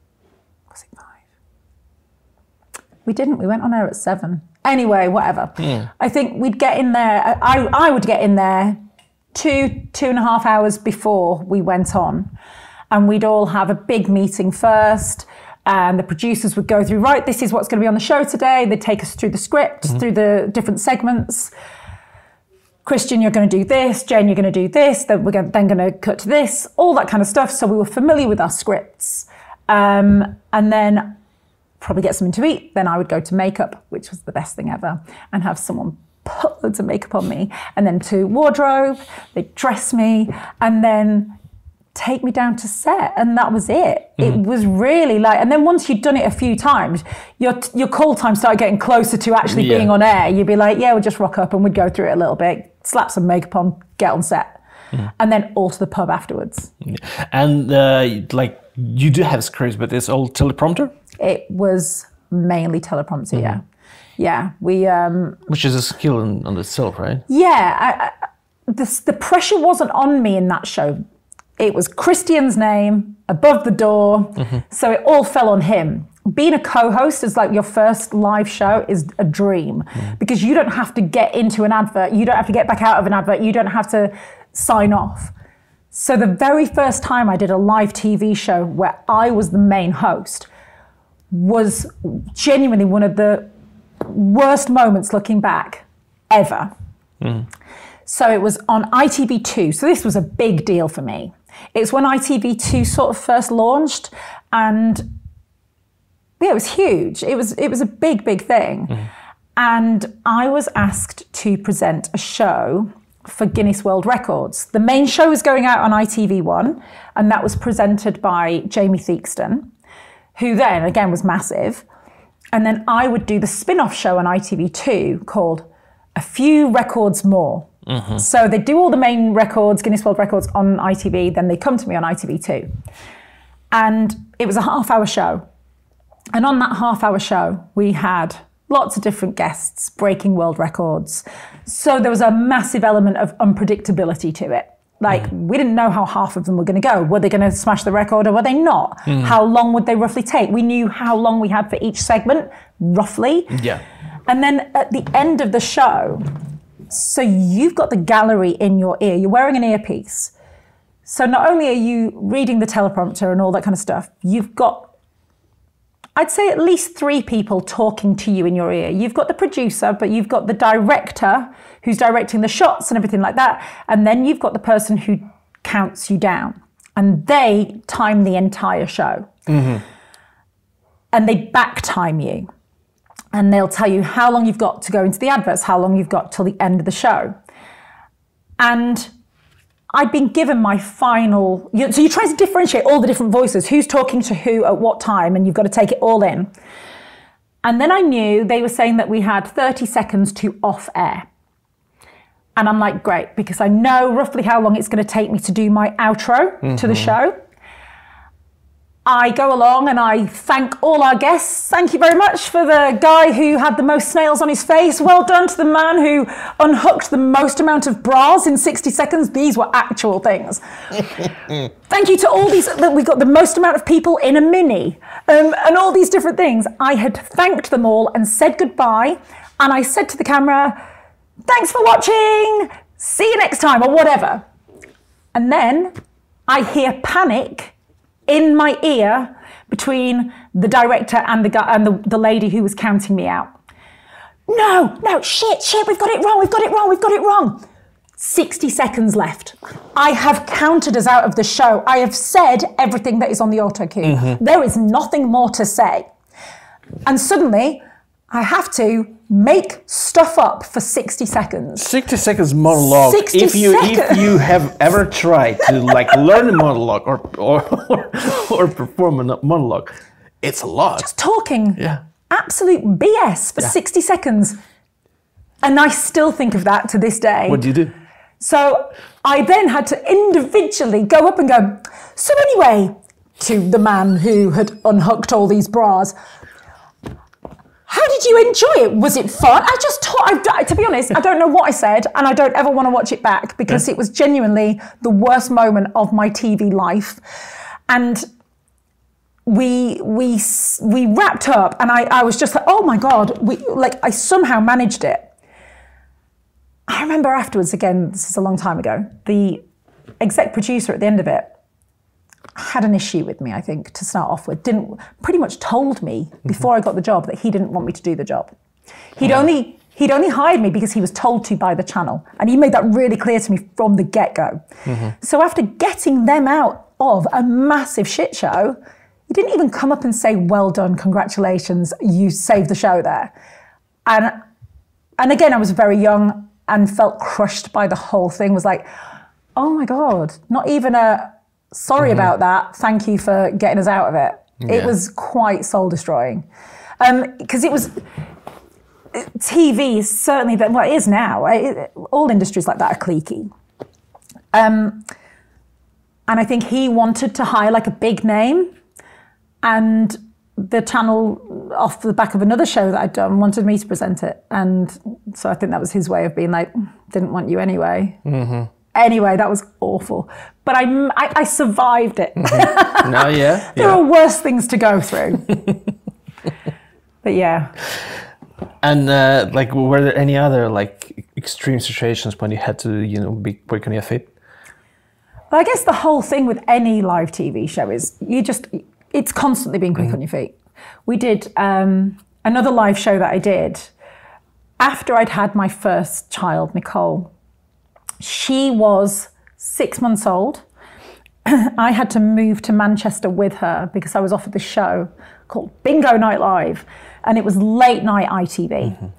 was it 5? We didn't, we went on air at 7. Anyway, whatever. I think we'd get in there, I would get in there 2.5 hours before we went on. And we'd all have a big meeting first. And the producers would go through, right, this is what's going to be on the show today. They'd take us through the script, through the different segments. Christian, you're going to do this. Jane, you're going to do this. Then we're then going to cut to this. All that kind of stuff. So we were familiar with our scripts. And then probably get something to eat. Then I would go to makeup, which was the best thing ever, and have someone put loads of makeup on me. And then to wardrobe, they'd dress me, and then take me down to set. And that was it. It was really like, and then once you'd done it a few times, your call time started getting closer to actually being on air. You'd be like, yeah, we'll just rock up, and we'd go through it a little bit. Slap some makeup on, get on set, and then all to the pub afterwards. And like, you do have scripts, but it's all teleprompter? It was mainly teleprompter, yeah. We which is a skill in itself, right? Yeah, the pressure wasn't on me in that show. It was Christian's name above the door, so it all fell on him. Being a co-host is like your first live show is a dream because you don't have to get into an advert. You don't have to get back out of an advert. You don't have to sign off. So the very first time I did a live TV show where I was the main host was genuinely one of the worst moments looking back ever. Mm. So it was on ITV Two. So this was a big deal for me. It's when ITV Two sort of first launched, and yeah, it was huge. It was a big, big thing. Mm. And I was asked to present a show for Guinness World Records. The main show was going out on ITV1, and that was presented by Jamie Theakston, who then, again, was massive. And then I would do the spin-off show on ITV2 called A Few Records More. Mm-hmm. So they do all the main records, Guinness World Records, on ITV, then they come to me on ITV2. And it was a half-hour show. And on that half-hour show, we had lots of different guests breaking world records. So there was a massive element of unpredictability to it. Like, we didn't know how half of them were going to go. Were they going to smash the record or were they not? Mm. How long would they roughly take? We knew how long we had for each segment, roughly. Yeah. And then at the end of the show, so you've got the gallery in your ear. You're wearing an earpiece. So not only are you reading the teleprompter and all that kind of stuff, you've got, I'd say, at least three people talking to you in your ear. You've got the producer, but you've got the director who's directing the shots and everything like that. And then you've got the person who counts you down. And they time the entire show. Mm-hmm. And they back time you. And they'll tell you how long you've got to go into the adverts, how long you've got till the end of the show. And I'd been given my final, so you're trying to differentiate all the different voices, who's talking to who at what time, and you've got to take it all in. And then I knew they were saying that we had 30 seconds to off air. And I'm like, great, because I know roughly how long it's going to take me to do my outro mm-hmm. to the show. I go along and I thank all our guests. Thank you very much for the guy who had the most snails on his face. Well done to the man who unhooked the most amount of bras in 60 seconds. These were actual things. Thank you to all these, we got the most amount of people in a mini and all these different things. I had thanked them all and said goodbye. And I said to the camera, thanks for watching. See you next time or whatever. And then I hear panic in my ear between the director and the guy and the lady who was counting me out. No, shit, we've got it wrong. 60 seconds left. I have counted us out of the show. I have said everything that is on the auto cue. Mm-hmm. There is nothing more to say. And suddenly I have to make stuff up for 60 seconds. 60 seconds monologue. 60 if you have ever tried to like learn a monologue or perform a monologue, it's a lot. Just talking. Yeah. Absolute BS for 60 seconds. And I still think of that to this day. What do you do? So I then had to individually go up and go, so anyway, to the man who had unhooked all these bras, how did you enjoy it? Was it fun? I just thought, to be honest, I don't know what I said, and I don't ever want to watch it back because it was genuinely the worst moment of my TV life. And we wrapped up, and I was just like, oh my God, I somehow managed it. I remember afterwards, again, this is a long time ago, the exec producer at the end of it had an issue with me, I think, to start off with. Pretty much told me before I got the job that he didn't want me to do the job. He'd only hired me because he was told to by the channel. And he made that really clear to me from the get-go. Mm-hmm. So after getting them out of a massive shit show, he didn't even come up and say, well done, congratulations, you saved the show there. And again, I was very young and felt crushed by the whole thing. Was like, oh my God, not even a sorry mm-hmm. about that. Thank you for getting us out of it. Yeah. It was quite soul destroying. Because it was, TV is certainly, well, it is now. All industries like that are cliquey. And I think he wanted to hire like a big name. And the channel, off the back of another show that I'd done, wanted me to present it. And so I think that was his way of being like, didn't want you anyway. Mm-hmm. Anyway, that was awful. But I survived it. Mm-hmm. No, yeah. There are worse things to go through. But yeah. And like, were there any other like extreme situations when you had to, you know, be breaking your feet? Well, I guess the whole thing with any live TV show is it's constantly being quick on your feet. We did another live show that I did after I'd had my first child, Nicole. She was 6 months old. I had to move to Manchester with her because I was offered this show called Bingo Night Live, and it was late night ITV.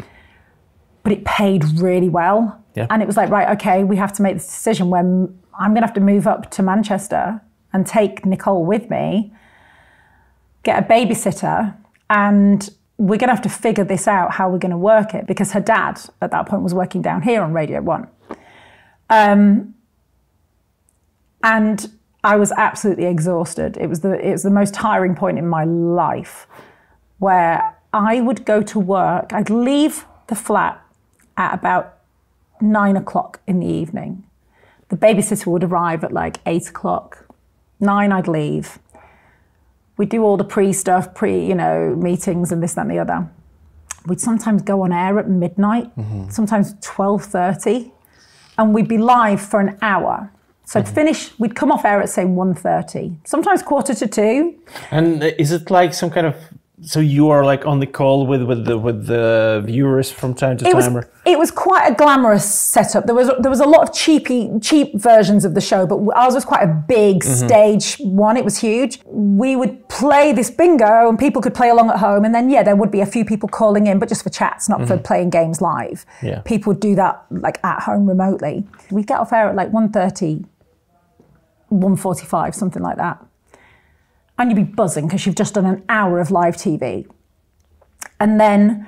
But it paid really well. Yeah. And it was like, right, okay, we have to make this decision where I'm going to have to move up to Manchester and take Nicole with me, get a babysitter, and we're going to have to figure this out, how we're going to work it, because her dad at that point was working down here on Radio 1. And I was absolutely exhausted. It was the most tiring point in my life, where I would go to work. I'd leave the flat at about 9 o'clock in the evening. The babysitter would arrive at like 8 o'clock. 9, I'd leave. We'd do all the pre-stuff, meetings and this, that, and the other. We'd sometimes go on air at midnight, sometimes 12:30, and we'd be live for an hour. So to finish, we'd come off air at, say, 1:30, sometimes 1:45. And is it like some kind of, so you are like on the call with the viewers from time to time? It was quite a glamorous setup. There was a lot of cheap versions of the show, but ours was quite a big stage one. It was huge. We would play this bingo and people could play along at home. And then, yeah, there would be a few people calling in, but just for chats, not for playing games live. Yeah. People would do that like at home remotely. We'd get off air at like 1:30. 1:45, something like that. And you'd be buzzing because you've just done an hour of live TV. And then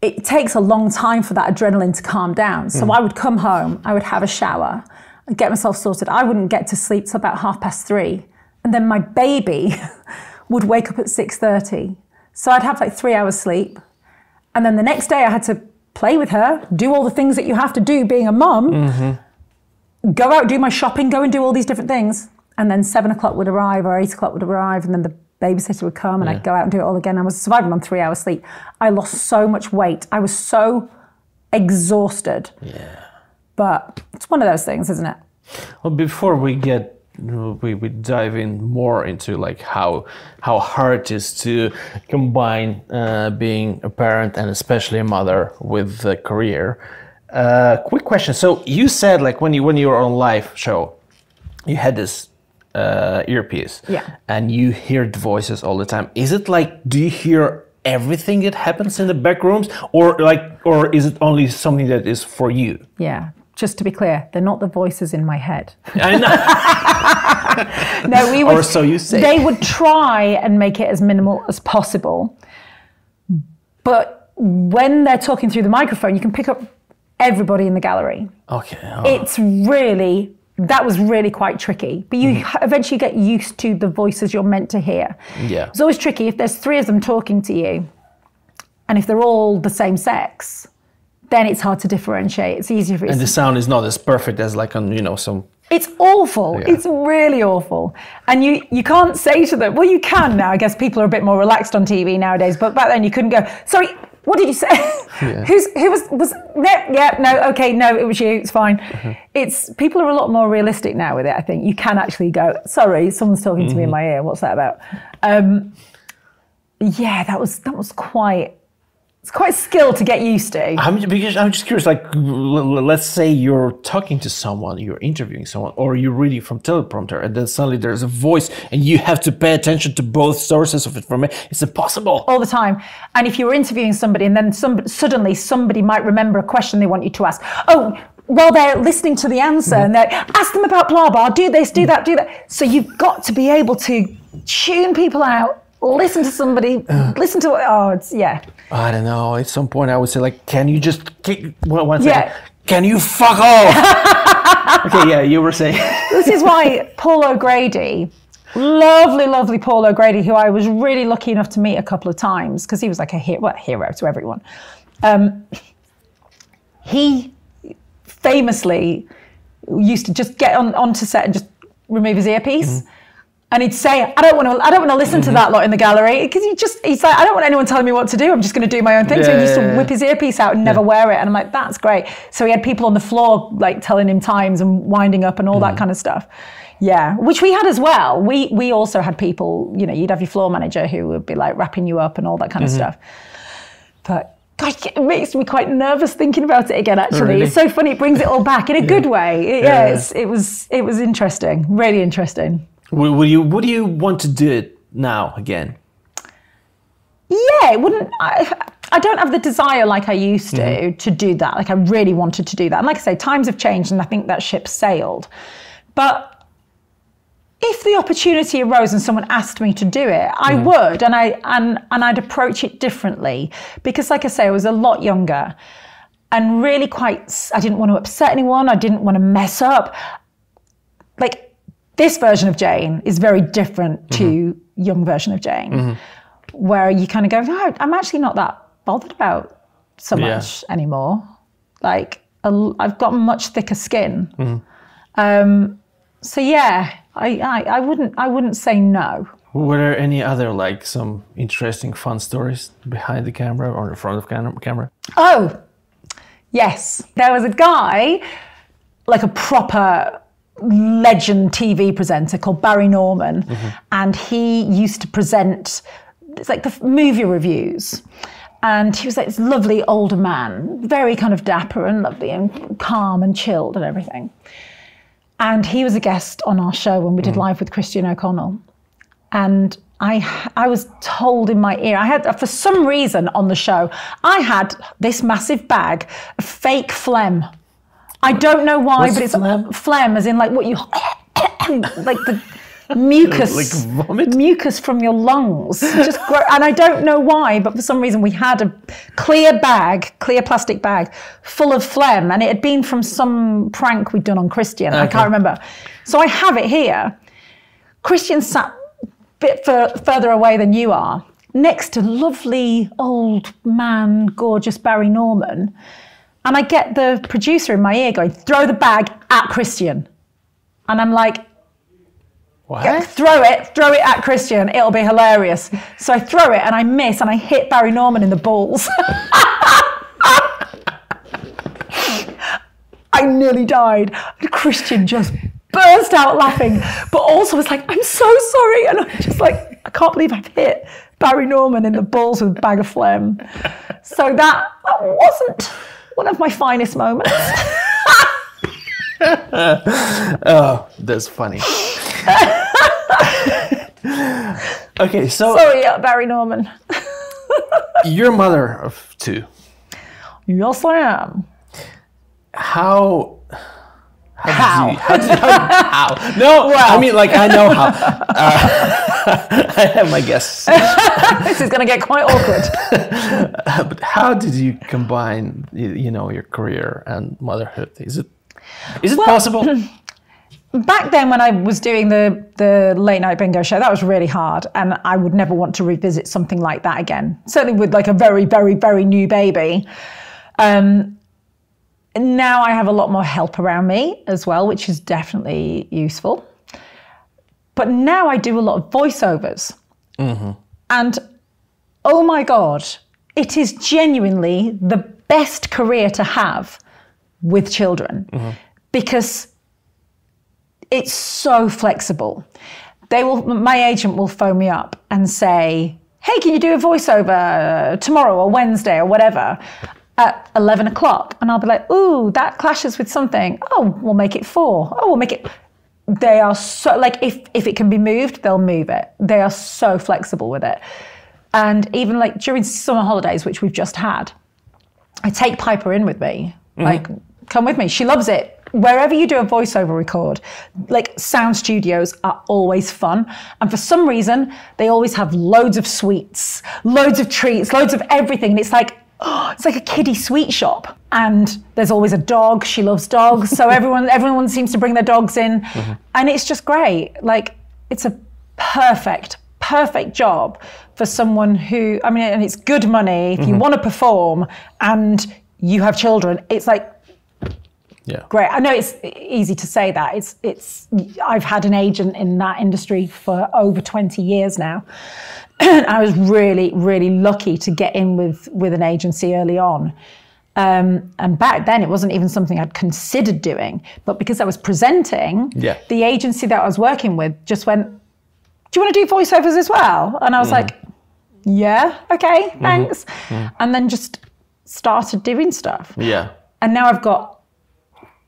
it takes a long time for that adrenaline to calm down. So I would come home, I would have a shower, I'd get myself sorted. I wouldn't get to sleep till about 3:30. And then my baby would wake up at 6:30. So I'd have like 3 hours sleep. And then the next day I had to play with her, do all the things that you have to do being a mum. Go out, do my shopping, go and do all these different things. And then 7 o'clock would arrive or 8 o'clock would arrive, and then the babysitter would come and I'd go out and do it all again. I was surviving on 3 hours sleep. I lost so much weight. I was so exhausted. Yeah. But it's one of those things, isn't it? Well, before we get, we dive in more into like how hard it is to combine being a parent and especially a mother with a career. Quick question. So you said like when you were on live show, you had this earpiece, and you hear the voices all the time. Is it like, do you hear everything that happens in the back rooms, or is it only something that is for you? Yeah. Just to be clear, they're not the voices in my head. I know. No, we would, or so you say. They would try and make it as minimal as possible, but when they're talking through the microphone, you can pick up everybody in the gallery. Okay. Oh. That was really quite tricky. But you eventually get used to the voices you're meant to hear. Yeah. It's always tricky if there's three of them talking to you, and if they're all the same sex, then it's hard to differentiate. It's easier for you. And the sound is not as perfect as like on, some... It's awful. Yeah. It's really awful. And you can't say to them, well, you can now. I guess people are a bit more relaxed on TV nowadays, but back then you couldn't go, sorry, what did you say? Yeah. It was you, it's fine. People are a lot more realistic now with it, I think. You can actually go, sorry, someone's talking to me in my ear, what's that about? Yeah, that was quite, it's quite a skill to get used to. I'm just curious, like, let's say you're talking to someone, you're interviewing someone, or you're reading from teleprompter, and then suddenly there's a voice, and you have to pay attention to both sources of information. It's impossible. All the time. And if you're interviewing somebody, and then suddenly somebody might remember a question they want you to ask. Oh, well, they're listening to the answer, and they're, ask them about blah, blah, do this, do that, do that. So you've got to be able to tune people out. Listen to somebody, listen to, I don't know, at some point I would say like, can you just, can you fuck off? Okay, yeah, you were saying. This is why Paul O'Grady, lovely Paul O'Grady, who I was really lucky enough to meet a couple of times, because he was like a hero to everyone. He famously used to just get onto set and just remove his earpiece. And he'd say, I don't want to listen to that lot in the gallery, because he's like, I don't want anyone telling me what to do. I'm just going to do my own thing. Yeah, so he used to whip his earpiece out and never wear it. And I'm like, that's great. So he had people on the floor like telling him times and winding up and all that kind of stuff. Yeah, which we had as well. We also had people, you know, you'd have your floor manager who would be like wrapping you up and all that kind of stuff. But God, it makes me quite nervous thinking about it again, actually. Oh, really? It's so funny. It brings it all back in a good way. It was interesting, really interesting. Would you want to do it now again? Yeah, it wouldn't. I don't have the desire like I used to do that. Like I really wanted to do that. And like I say, times have changed and I think that ship sailed. But if the opportunity arose and someone asked me to do it, I would, and I'd approach it differently, because like I say, I was a lot younger and really quite, I didn't want to upset anyone. I didn't want to mess up. Like, this version of Jane is very different to young version of Jane, where you kind of go, oh, I'm actually not that bothered about so much anymore. Like, I've got much thicker skin. So yeah, I wouldn't say no. Were there any other, like, some interesting fun stories behind the camera or in front of camera? Oh, yes. There was a guy, like a proper legend TV presenter called Barry Norman, and he used to present, it's like the movie reviews, and he was like this lovely older man, very kind of dapper and lovely and calm and chilled and everything, and he was a guest on our show when we did Live with Christian O'Connell, and I was told in my ear, I had, for some reason on the show, I had this massive bag of fake phlegm. I don't know why, but it's phlegm, as in like what you, like the mucus, like vomit? Mucus from your lungs. Just grow, and I don't know why, but for some reason we had a clear bag, clear plastic bag, full of phlegm, and it had been from some prank we'd done on Christian. Okay. I can't remember. So I have it here. Christian sat a bit further away than you are, next to lovely old man, gorgeous Barry Norman. And I get the producer in my ear going, throw the bag at Christian. And I'm like, what? Throw it at Christian. It'll be hilarious. So I throw it and I miss and I hit Barry Norman in the balls. I nearly died. And Christian just burst out laughing, but also was like, I'm so sorry. And I'm just like, I can't believe I've hit Barry Norman in the balls with a bag of phlegm. So that wasn't one of my finest moments. Oh, that's funny. Okay, so... Sorry, Barry Norman. You're a mother of two. Yes, I am. How? No, well. I mean, like, I know how. I have my guess. This is going to get quite awkward. But how did you combine, you know, your career and motherhood? Is it possible? Back then, when I was doing the late night bingo show, that was really hard, and I would never want to revisit something like that again. Certainly with like a very, very, very new baby. Now I have a lot more help around me as well, which is definitely useful. But now I do a lot of voiceovers. And oh my God, it is genuinely the best career to have with children because it's so flexible. My agent will phone me up and say, hey, can you do a voiceover tomorrow or Wednesday or whatever? At 11 o'clock, and I'll be like, ooh, that clashes with something. Oh, we'll make it 4. Oh, we'll make it. They are so, like, if it can be moved, they'll move it. They are so flexible with it. And even like during summer holidays, which we've just had, I take Piper in with me. Like, come with me. She loves it. Wherever you do a voiceover record, like, sound studios are always fun. And for some reason, they always have loads of sweets, loads of treats, loads of everything. And it's like a kiddie sweet shop, and there's always a dog. She loves dogs, so everyone seems to bring their dogs in, and it's just great. Like, it's a perfect job for someone who, I mean, and it's good money if you want to perform and you have children. It's like Yeah. Great. I know it's easy to say that. It's I've had an agent in that industry for over 20 years now. I was really, really lucky to get in with an agency early on. And back then it wasn't even something I'd considered doing, but because I was presenting, yeah, the agency that I was working with just went, "Do you want to do voiceovers as well?" And I was like, "Yeah, okay, thanks." And then just started doing stuff. Yeah. And now I've got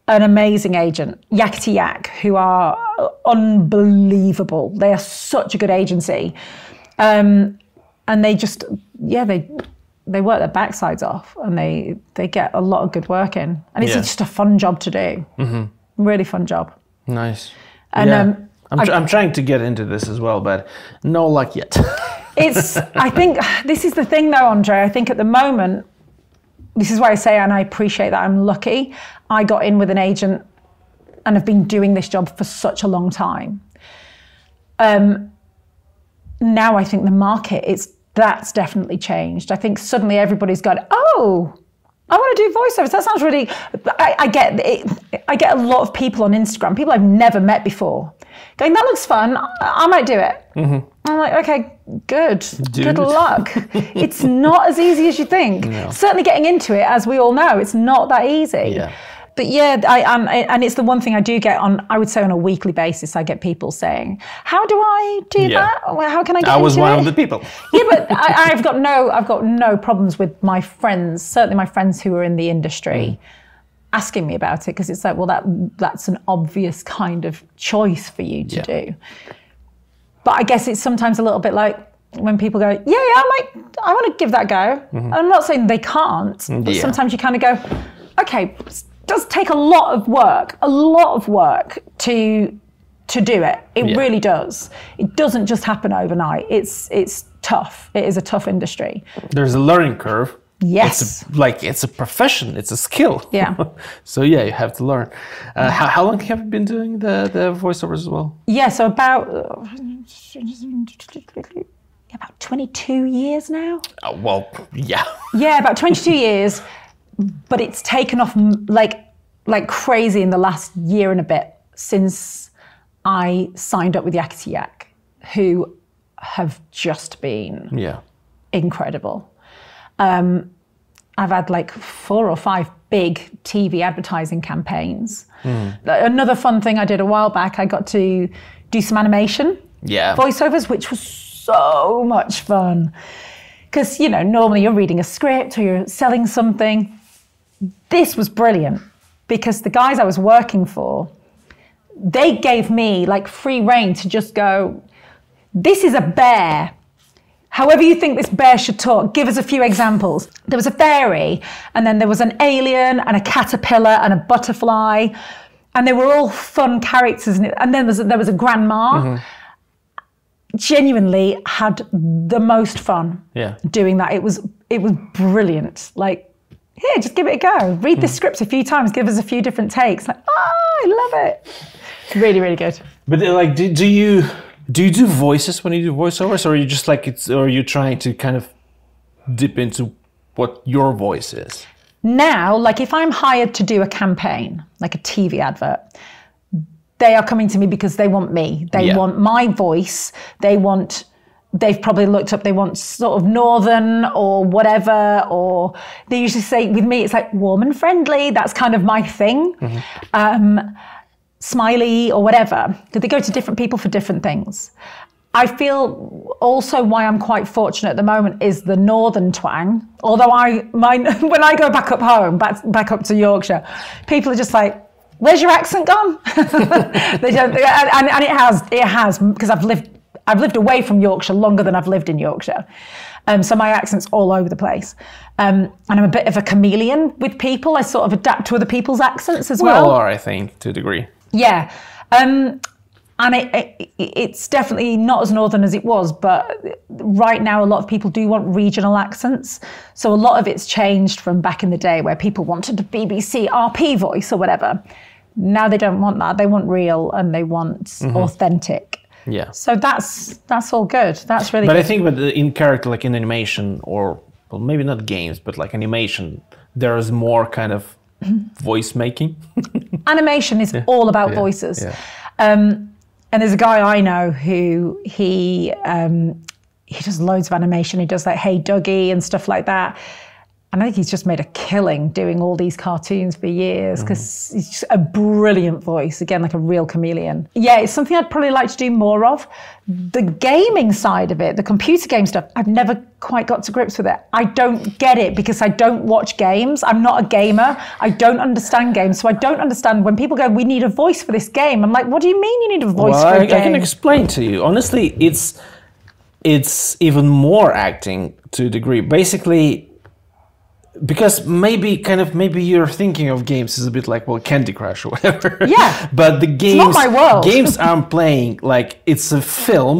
an amazing agent, Yakety Yak, who are unbelievable. They are such a good agency. And they just, yeah, they work their backsides off and they get a lot of good work in. And it's just a fun job to do. Really fun job. Nice. And yeah. I'm trying to get into this as well, but no luck yet. I think this is the thing though, Andrey. I think at the moment, this is why I say, and I appreciate that I'm lucky, I got in with an agent and have been doing this job for such a long time. Now I think the market, that's definitely changed. I think suddenly everybody's gone, "Oh, I want to do voiceovers. That sounds really..." I get a lot of people on Instagram, people I've never met before, going, "That looks fun. I might do it." I'm like, okay, good. Good luck. It's not as easy as you think. No. Certainly getting into it, as we all know, it's not that easy. Yeah. But yeah, and it's the one thing I do get on, I would say on a weekly basis, I get people saying, "How do I do that? Well, how can I get into it?" I was one of the people. Yeah, but I've got no problems with my friends, certainly my friends who are in the industry, asking me about it, because it's like, well, that's an obvious kind of choice for you to do. But I guess it's sometimes a little bit like when people go, "Yeah, I want to give that a go." And I'm not saying they can't, but sometimes you kind of go, okay, does take a lot of work to do it. It really does. It doesn't just happen overnight. It's tough. It is a tough industry. There's a learning curve. Yes. It's a profession. It's a skill. Yeah. So yeah, you have to learn. How long have you been doing the voiceovers as well? Yeah, so about 22 years now. Oh, well, yeah. Yeah, about 22 years. But it's taken off like crazy in the last year and a bit since I signed up with Yakety Yak, who have just been incredible. I've had like 4 or 5 big TV advertising campaigns. Another fun thing I did a while back, I got to do some animation voiceovers, which was so much fun. Because, you know, normally you're reading a script or you're selling something. This was brilliant because the guys I was working for, they gave me like free rein to just go, "This is a bear. However you think this bear should talk, give us a few examples." There was a fairy, and then there was an alien and a caterpillar and a butterfly, and they were all fun characters. And then there was a grandma. Genuinely had the most fun doing that. It was brilliant. Like, "Here, just give it a go. Read this script a few times. Give us a few different takes." Like, oh, I love it. Really, really good. But like, do you do voices when you do voiceovers, or are you just like or are you trying to kind of dip into what your voice is? Now, like if I'm hired to do a campaign, like a TV advert, they are coming to me because they want me. They want my voice. They've probably looked up, they want sort of northern or whatever, or they usually say with me, it's like warm and friendly. That's kind of my thing. Smiley or whatever. They go to different people for different things. I feel also why I'm quite fortunate at the moment is the northern twang. Although when I go back up home, back up to Yorkshire, people are just like, "Where's your accent gone?" And it has, because I've lived away from Yorkshire longer than I've lived in Yorkshire. So my accent's all over the place. And I'm a bit of a chameleon with people. I sort of adapt to other people's accents as well. We all are, I think, to a degree. Yeah. And it's definitely not as northern as it was, but right now a lot of people do want regional accents. So a lot of it's changed from back in the day where people wanted a BBC RP voice or whatever. Now they don't want that. They want real and they want authentic. Yeah. So that's all good. That's really good. But I think in character, like in animation or, well, maybe not games, but like animation, there is more kind of voice making. Animation is all about voices. Yeah. And there's a guy I know who he does loads of animation. He does like Hey Dougie and stuff like that. And I think he's just made a killing doing all these cartoons for years because he's just a brilliant voice. Again, like a real chameleon. Yeah, it's something I'd probably like to do more of. The gaming side of it, the computer game stuff, I've never quite got to grips with it. I don't get it because I don't watch games. I'm not a gamer. I don't understand games. So I don't understand when people go, we need a voice for this game. I'm like, what do you mean you need a voice for a game? I can explain to you. Honestly, it's even more acting to a degree. Basically... because maybe you're thinking of games as a bit like, well, Candy Crush or whatever. Yeah. But the games, it's not my world. Games I'm playing, like, it's a film,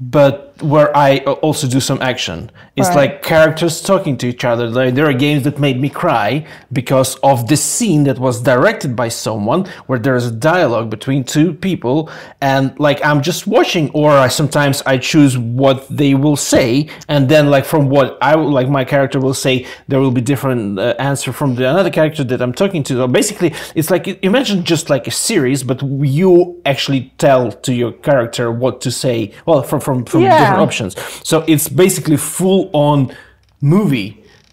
but where I also do some action. It's like characters talking to each other. Like, there are games that made me cry because of the scene that was directed by someone where there's a dialogue between two people and like I'm just watching, or sometimes I choose what they will say, and then like from what I like my character will say, there will be different answer from the another character that I'm talking to. So basically it's like, imagine just like a series, but you actually tell to your character what to say, well, from different options. So it's basically full-on movie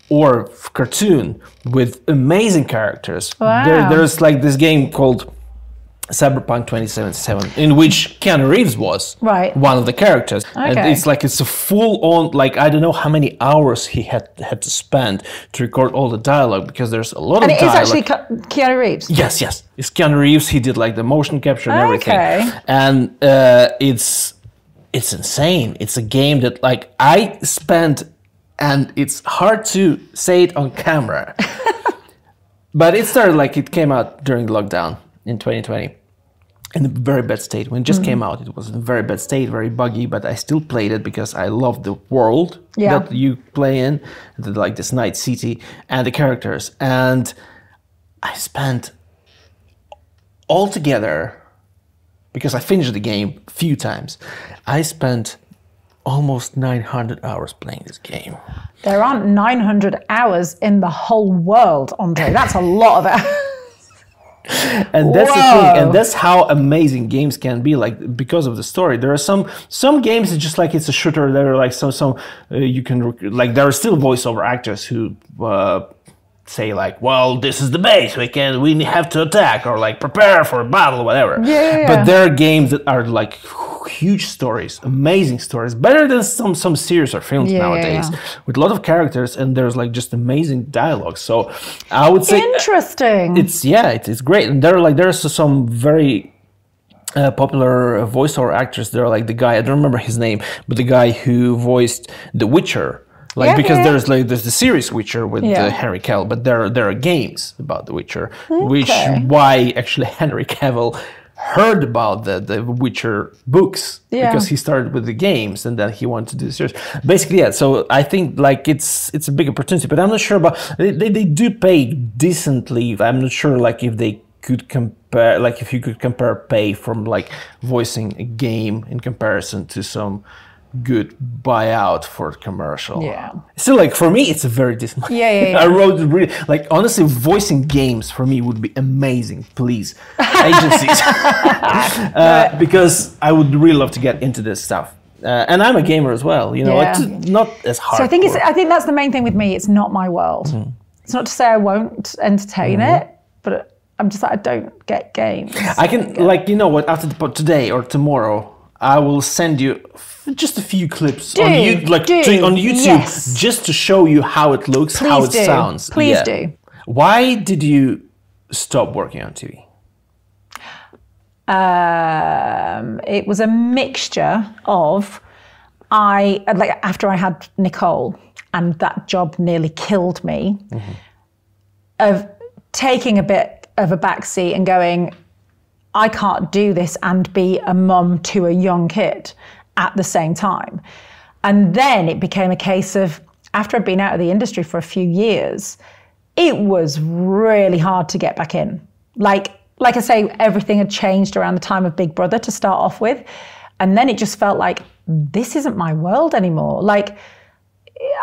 or cartoon with amazing characters. Wow. There's like this game called Cyberpunk 2077 in which Keanu Reeves was one of the characters. Okay. And it's like, it's a full-on, like, I don't know how many hours he had to spend to record all the dialogue, because there's a lot of dialogue. And it is actually Keanu Reeves? Yes, yes. It's Keanu Reeves. He did like the motion capture and everything. And it's insane. It's a game that, like, I spent, and it's hard to say it on camera, but it started, like, it came out during lockdown in 2020 in a very bad state. When it just came out, it was in a very bad state, very buggy, but I still played it because I love the world that you play in, like this night city and the characters. And I spent altogether, because I finished the game a few times, I spent almost 900 hours playing this game. There aren't 900 hours in the whole world, Andrey. That's a lot of it. And that's the thing. And that's how amazing games can be, like, because of the story. There are some games, it's just like, it's a shooter. There are like some you can, like, there are still voiceover actors who say like, well, this is the base, we have to attack, or like prepare for a battle, whatever. Yeah. But there are games that are like huge stories, amazing stories, better than some series or films nowadays, with a lot of characters, and there's like just amazing dialogue. So I would say interesting. It's great, and there's some very popular voiceover actors. There are like the guy, I don't remember his name, but the guy who voiced The Witcher. Like, there's the series Witcher with Henry Cavill, but there are games about The Witcher, which why actually Henry Cavill heard about the Witcher books, because he started with the games and then he wanted to do the series. Basically, so I think like it's a big opportunity, but I'm not sure about, they do pay decently. I'm not sure like if they could compare, like if you could compare pay from like voicing a game in comparison to some good buyout for commercial. Yeah. So like for me, it's a very dismal. I wrote really, like, honestly, voicing games for me would be amazing. Please, agencies, because I would really love to get into this stuff. And I'm a gamer as well. You know, it's not as hard. So I think I think that's the main thing with me. It's not my world. Mm. It's not to say I won't entertain it, but I'm just like, I don't get games. I can like, you know what, after today or tomorrow, I will send you just a few clips on YouTube, just to show you how it looks, how it sounds. Please do. Why did you stop working on TV? It was a mixture of, after I had Nicole, and that job nearly killed me, of taking a bit of a backseat and going, I can't do this and be a mum to a young kid at the same time. And then it became a case of, after I'd been out of the industry for a few years, it was really hard to get back in. Like I say, everything had changed around the time of Big Brother to start off with. And then it just felt like, this isn't my world anymore. Like,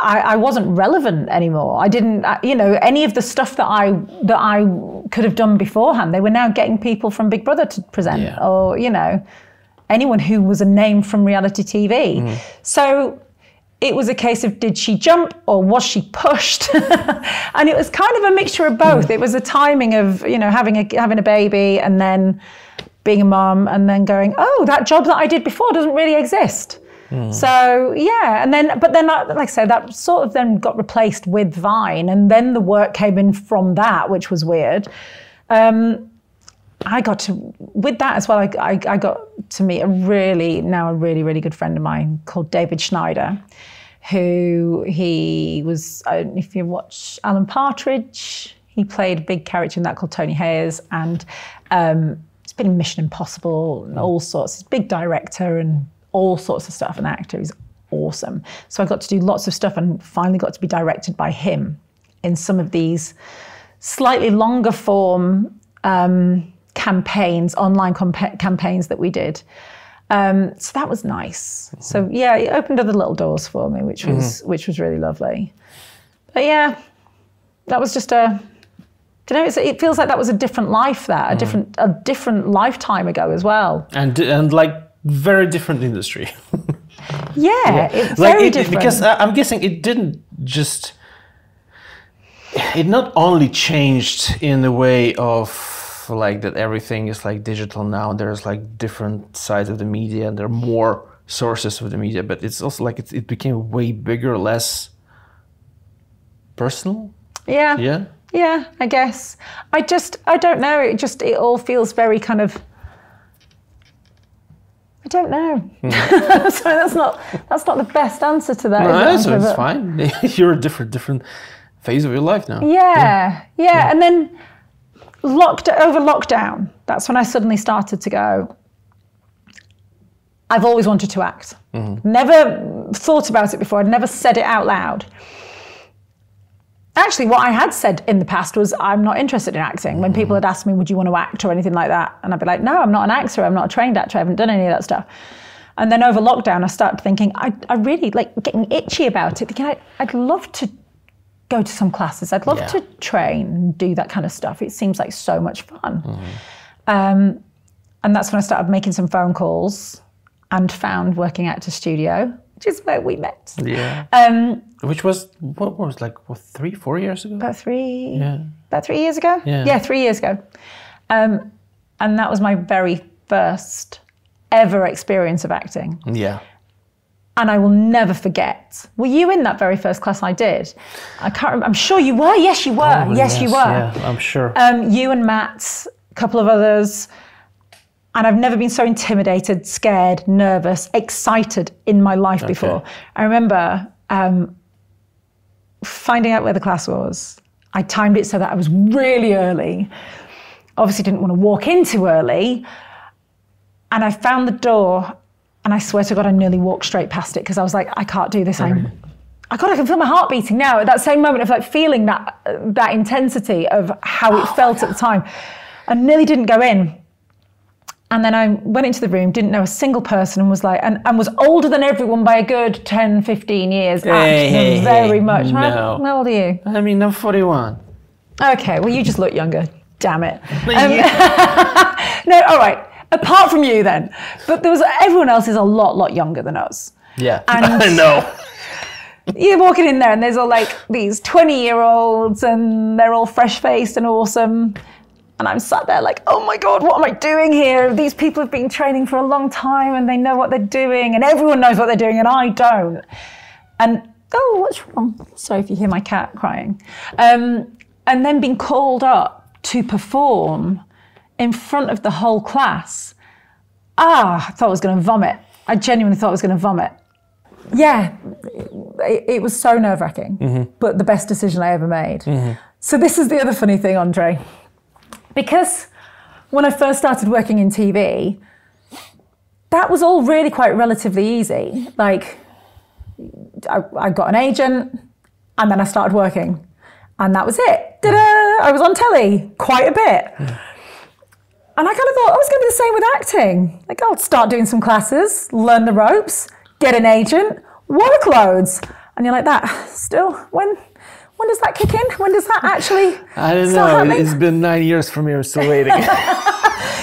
I wasn't relevant anymore. I didn't, you know, any of the stuff that I could have done beforehand. They were now getting people from Big Brother to present, or, you know, anyone who was a name from reality TV. Mm. So it was a case of, did she jump or was she pushed? And it was kind of a mixture of both. Mm. It was a timing of, you know, having a baby and then being a mum and then going, oh, that job that I did before doesn't really exist. Mm. So yeah, and then, but then like I say, that sort of then got replaced with Vine, and then the work came in from that, which was weird. I got to, with that as well, I got to meet a really good friend of mine called David Schneider, who he was, if you watch Alan Partridge, he played a big character in that called Tony Hayes, and he's been in Mission Impossible and all sorts. He's a big director and all sorts of stuff, an actor. He's awesome. So I got to do lots of stuff and finally got to be directed by him in some of these slightly longer form campaigns, online campaigns that we did. So that was nice. Mm-hmm. So yeah, it opened other little doors for me, which was really lovely. But yeah, that was just a, do you know, it feels like that was a different life, that a different lifetime ago as well. And like very different industry. It's like very different. Because I'm guessing it didn't just, it not only changed in the way of like that everything is like digital now, there's like different sides of the media and there are more sources of the media, but it's also like it became way bigger, less personal. Yeah, I guess. I don't know, it all feels very kind of, I don't know. Mm. Sorry, that's not the best answer to that. No, so it's fine. You're a different phase of your life now. Yeah. And then over lockdown, that's when I suddenly started to go, I've always wanted to act. Mm-hmm. Never thought about it before. I'd never said it out loud. Actually, what I had said in the past was, I'm not interested in acting. Mm-hmm. When people had asked me, would you want to act or anything like that? And I'd be like, no, I'm not an actor. I'm not a trained actor. I haven't done any of that stuff. And then over lockdown, I started thinking, I really like getting itchy about it. Thinking I'd love to go to some classes. I'd love to train and do that kind of stuff. It seems like so much fun. Mm-hmm. And that's when I started making some phone calls and found Working Actors Studio, which is where we met. Yeah. Which was, what was like, what, 3-4 years ago? About 3 years ago? Yeah, 3 years ago. And that was my very first ever experience of acting. Yeah. And I will never forget. Were you in that very first class I did? I can't remember. I'm sure you were. Yes, you were. Oh, yes, you were. Yeah, I'm sure. You and Matt, a couple of others. And I've never been so intimidated, scared, nervous, excited in my life before. I remember finding out where the class was. I timed it so that I was really early. Obviously didn't want to walk in too early. And I found the door, and I swear to God, I nearly walked straight past it because I was like, I can't do this. God, I can feel my heart beating now. At that same moment of like feeling that intensity of how it felt at the time. I nearly didn't go in. And then I went into the room, didn't know a single person, and was like, and was older than everyone by a good 10, 15 years. Much. No. How old are you? I mean, I'm 41. Okay, well, you just look younger. Damn it. No, all right. Apart from you then. But everyone else is a lot younger than us. Yeah, I know. You're walking in there and there's all like these 20-year-olds and they're all fresh-faced and awesome. And I'm sat there like, oh my God, what am I doing here? These people have been training for a long time and they know what they're doing and everyone knows what they're doing and I don't. And, oh, what's wrong? Sorry if you hear my cat crying. And then being called up to perform in front of the whole class. I thought I was going to vomit. I genuinely thought I was going to vomit. Yeah, it was so nerve-wracking, but the best decision I ever made. Mm-hmm. So this is the other funny thing, Andrey. Because when I first started working in TV, that was all really quite relatively easy. Like, I got an agent, and then I started working. And that was it. I was on telly quite a bit. Yeah. And I kind of thought, I was going to be the same with acting. Like, I'll start doing some classes, learn the ropes, get an agent, workloads. And you're like that, still, when does that kick in? When does that actually I don't know, happening? It's been 9 years for me, I'm still waiting.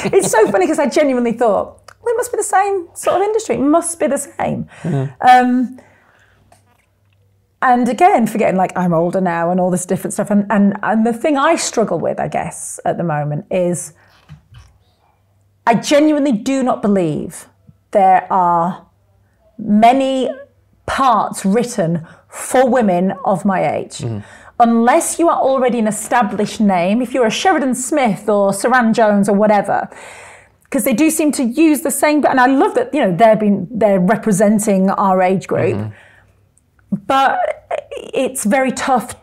It's so funny because I genuinely thought, well, it must be the same sort of industry, it must be the same. Mm-hmm. And again, forgetting like I'm older now and all this different stuff. And the thing I struggle with, I guess, at the moment is I genuinely do not believe there are many parts written for women of my age. Mm. Unless you are already an established name, if you're a Sheridan Smith or Saran Jones or whatever, because they do seem to use the same, but and I love that, you know, they're representing our age group. Mm-hmm. But it's very tough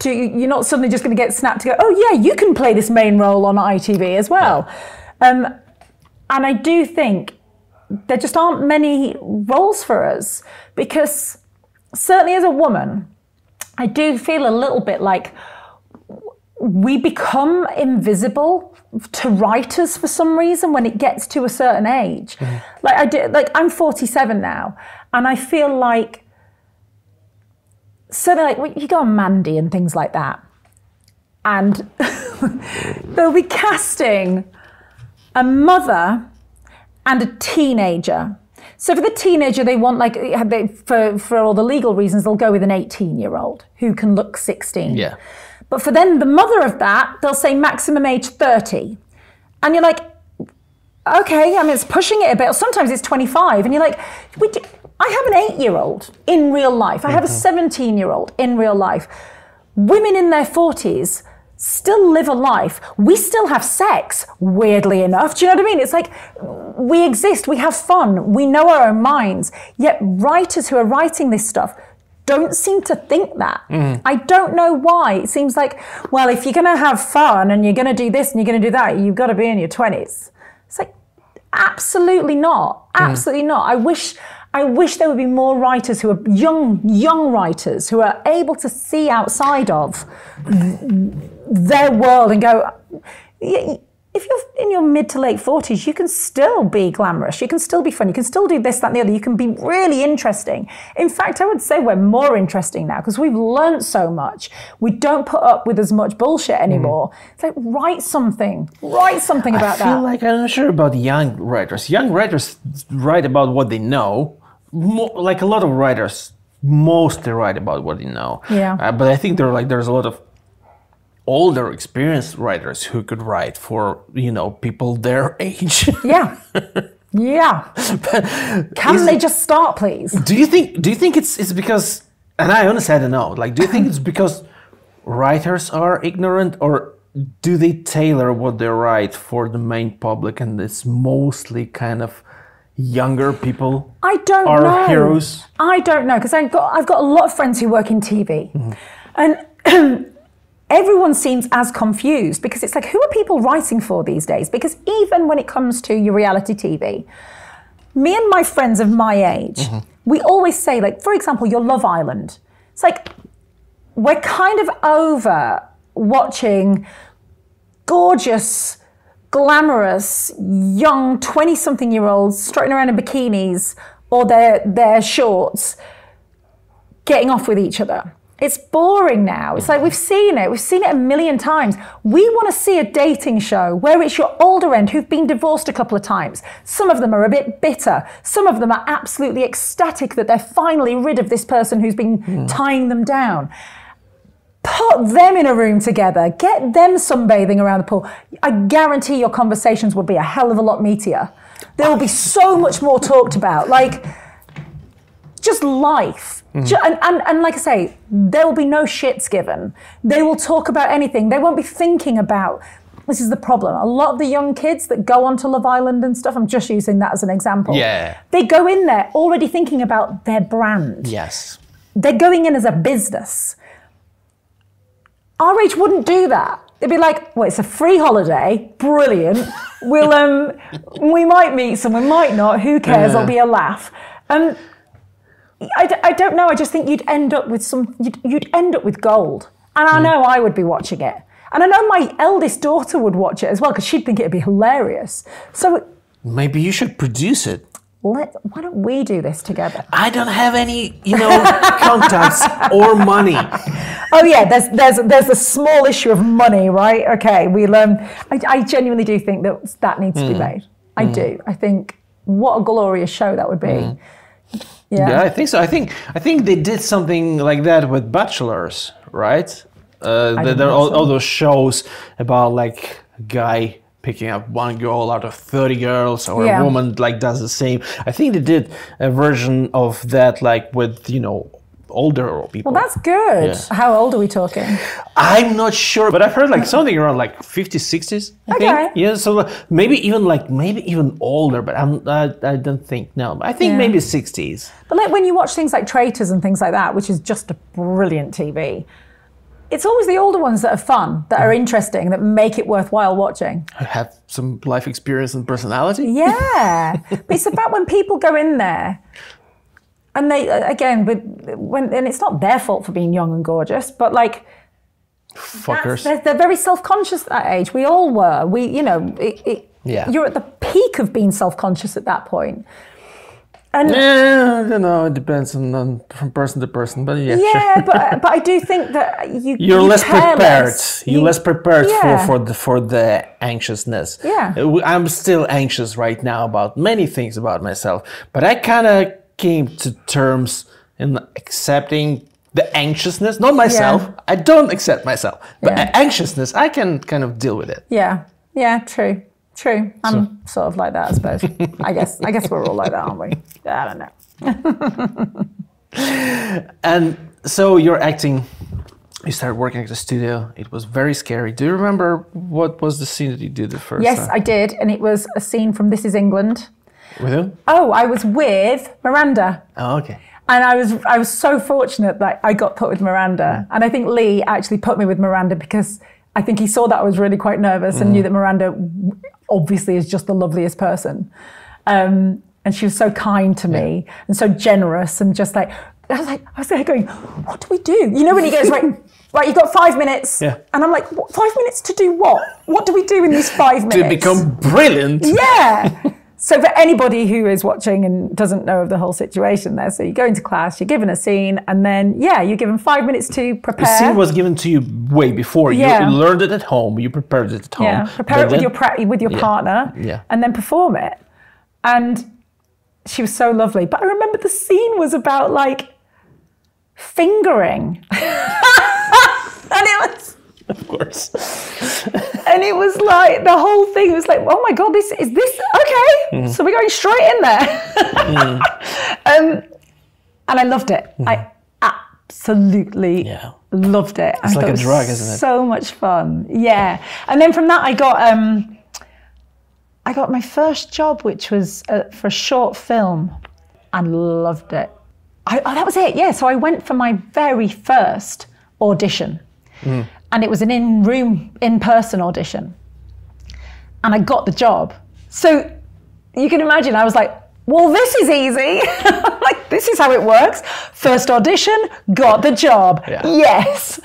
to, you're not suddenly just going to get snapped to go, oh yeah, you can play this main role on ITV as well. Yeah. And I do think there just aren't many roles for us because certainly as a woman, I do feel a little bit like we become invisible to writers for some reason when it gets to a certain age. Mm-hmm. Like I'm 47 now and I feel like, so they're like, well, you go on Mandy and things like that. And they'll be casting a mother and a teenager. So for the teenager, they want like, for all the legal reasons, they'll go with an 18-year-old who can look 16. Yeah. But for then the mother of that, they'll say maximum age 30. And you're like, okay, I mean, it's pushing it a bit. Or sometimes it's 25. And you're like, I have an 8-year-old in real life. I have a 17-year-old in real life. Women in their 40s still live a life. We still have sex, weirdly enough. Do you know what I mean? It's like we exist, we have fun, we know our own minds. Yet writers who are writing this stuff don't seem to think that. Mm. I don't know why. It seems like, well, if you're going to have fun and you're going to do this and you're going to do that, you've got to be in your 20s. It's like, absolutely not. Absolutely not. I wish there would be more writers who are young writers who are able to see outside of their world and go, if you're in your mid to late 40s, you can still be glamorous. You can still be fun. You can still do this, that, and the other. You can be really interesting. In fact, I would say we're more interesting now because we've learned so much. We don't put up with as much bullshit anymore. It's like, write something about that. I feel like I'm not sure about young writers. Young writers write about what they know. Like a lot of writers mostly write about what they know. Yeah. But I think there's a lot of older, experienced writers who could write for, you know, people their age. Yeah, yeah. Can they just start, please? Do you think it's because? And I honestly, I don't know. Like, do you think it's because writers are ignorant, or do they tailor what they write for the main public, and it's mostly kind of younger people? I don't know. Are heroes? I don't know because I've got a lot of friends who work in TV, and everyone seems as confused because it's like, who are people writing for these days? Because even when it comes to your reality TV, me and my friends of my age, we always say, like, for example, your Love Island. It's like, we're kind of over watching gorgeous, glamorous, young 20-something-year-olds strutting around in bikinis or their shorts getting off with each other. It's boring now. It's like we've seen it a million times. We want to see a dating show where it's your older end who've been divorced a couple of times. Some of them are a bit bitter. Some of them are absolutely ecstatic that they're finally rid of this person who's been tying them down. Put them in a room together. Get them sunbathing around the pool. I guarantee your conversations will be a hell of a lot meatier. There will be so much more talked about. Like, just life. And like I say, there will be no shits given. They will talk about anything. They won't be thinking about, this is the problem. A lot of the young kids that go onto Love Island and stuff, I'm just using that as an example. Yeah. They go in there already thinking about their brand. Yes. They're going in as a business. Our age wouldn't do that. They'd be like, well, it's a free holiday. Brilliant. We'll, we might meet someone, might not. Who cares? It'll be a laugh. I don't know. I just think you'd end up with you'd end up with gold. And I know I would be watching it. And I know my eldest daughter would watch it as well because she'd think it'd be hilarious. So maybe you should produce it. why don't we do this together? I don't have any, contacts or money. Oh yeah, there's a small issue of money, right? Okay, we'll. I genuinely do think that needs to be made. I do. I think what a glorious show that would be. Yeah, I think so. I think they did something like that with Bachelors, right? There are all those shows about like a guy picking up one girl out of 30 girls, or a woman like does the same. I think they did a version of that, like with older people. Well, that's good. Yeah. How old are we talking? I'm not sure, but I've heard like something around like 50s, 60s. I think. Yeah, so maybe even older, but I don't think. No, I think maybe 60s. But like when you watch things like Traitors and things like that, which is just a brilliant TV. It's always the older ones that are fun, that are interesting, that make it worthwhile watching. I have some life experience and personality. Yeah, but it's about when people go in there, and they and it's not their fault for being young and gorgeous, but like, fuckers, they're very self-conscious at that age. We all were. You're at the peak of being self-conscious at that point. And it depends on from person to person, but yeah. But I do think that you're less prepared for the anxiousness. Yeah, I'm still anxious right now about many things about myself, but I kind of came to terms in accepting the anxiousness. Not myself. Yeah. I don't accept myself, but anxiousness, I can kind of deal with it. Yeah. Yeah. True. True. I'm sort of like that, I suppose. I guess we're all like that, aren't we? I don't know. And so you're acting. You started working at the studio. It was very scary. Do you remember what was the scene that you did the first time? Yes, I did. And it was a scene from This Is England. With who? Oh, I was with Miranda. Oh, okay. And I was so fortunate that I got put with Miranda. And I think Lee actually put me with Miranda because I think he saw that I was really quite nervous and knew that Miranda obviously is just the loveliest person. And she was so kind to me and so generous, and just like, I was going, what do we do? When he goes, right, you've got 5 minutes. Yeah. And I'm like, what, 5 minutes to do what? What do we do in these 5 minutes? To become brilliant. Yeah. So for anybody who is watching and doesn't know of the whole situation there, so you go into class, you're given a scene, and then, you're given 5 minutes to prepare. The scene was given to you way before. Yeah. You learned it at home, you prepared it at home. Yeah, prepare it with your partner, and then perform it. And she was so lovely. But I remember the scene was about, like, fingering. And it was... Of course. And it was like, the whole thing was like, oh my God, is this, okay. Mm. So we're going straight in there. And I loved it. I absolutely loved it. It's like a drug, isn't it? So much fun. Yeah. And then from that, I got my first job, which was for a short film, and loved it. That was it. Yeah. So I went for my very first audition. Mm. And it was an in-person audition. And I got the job. So you can imagine, I was like, well, this is easy. Like, this is how it works. First audition, got the job. Yeah. Yes.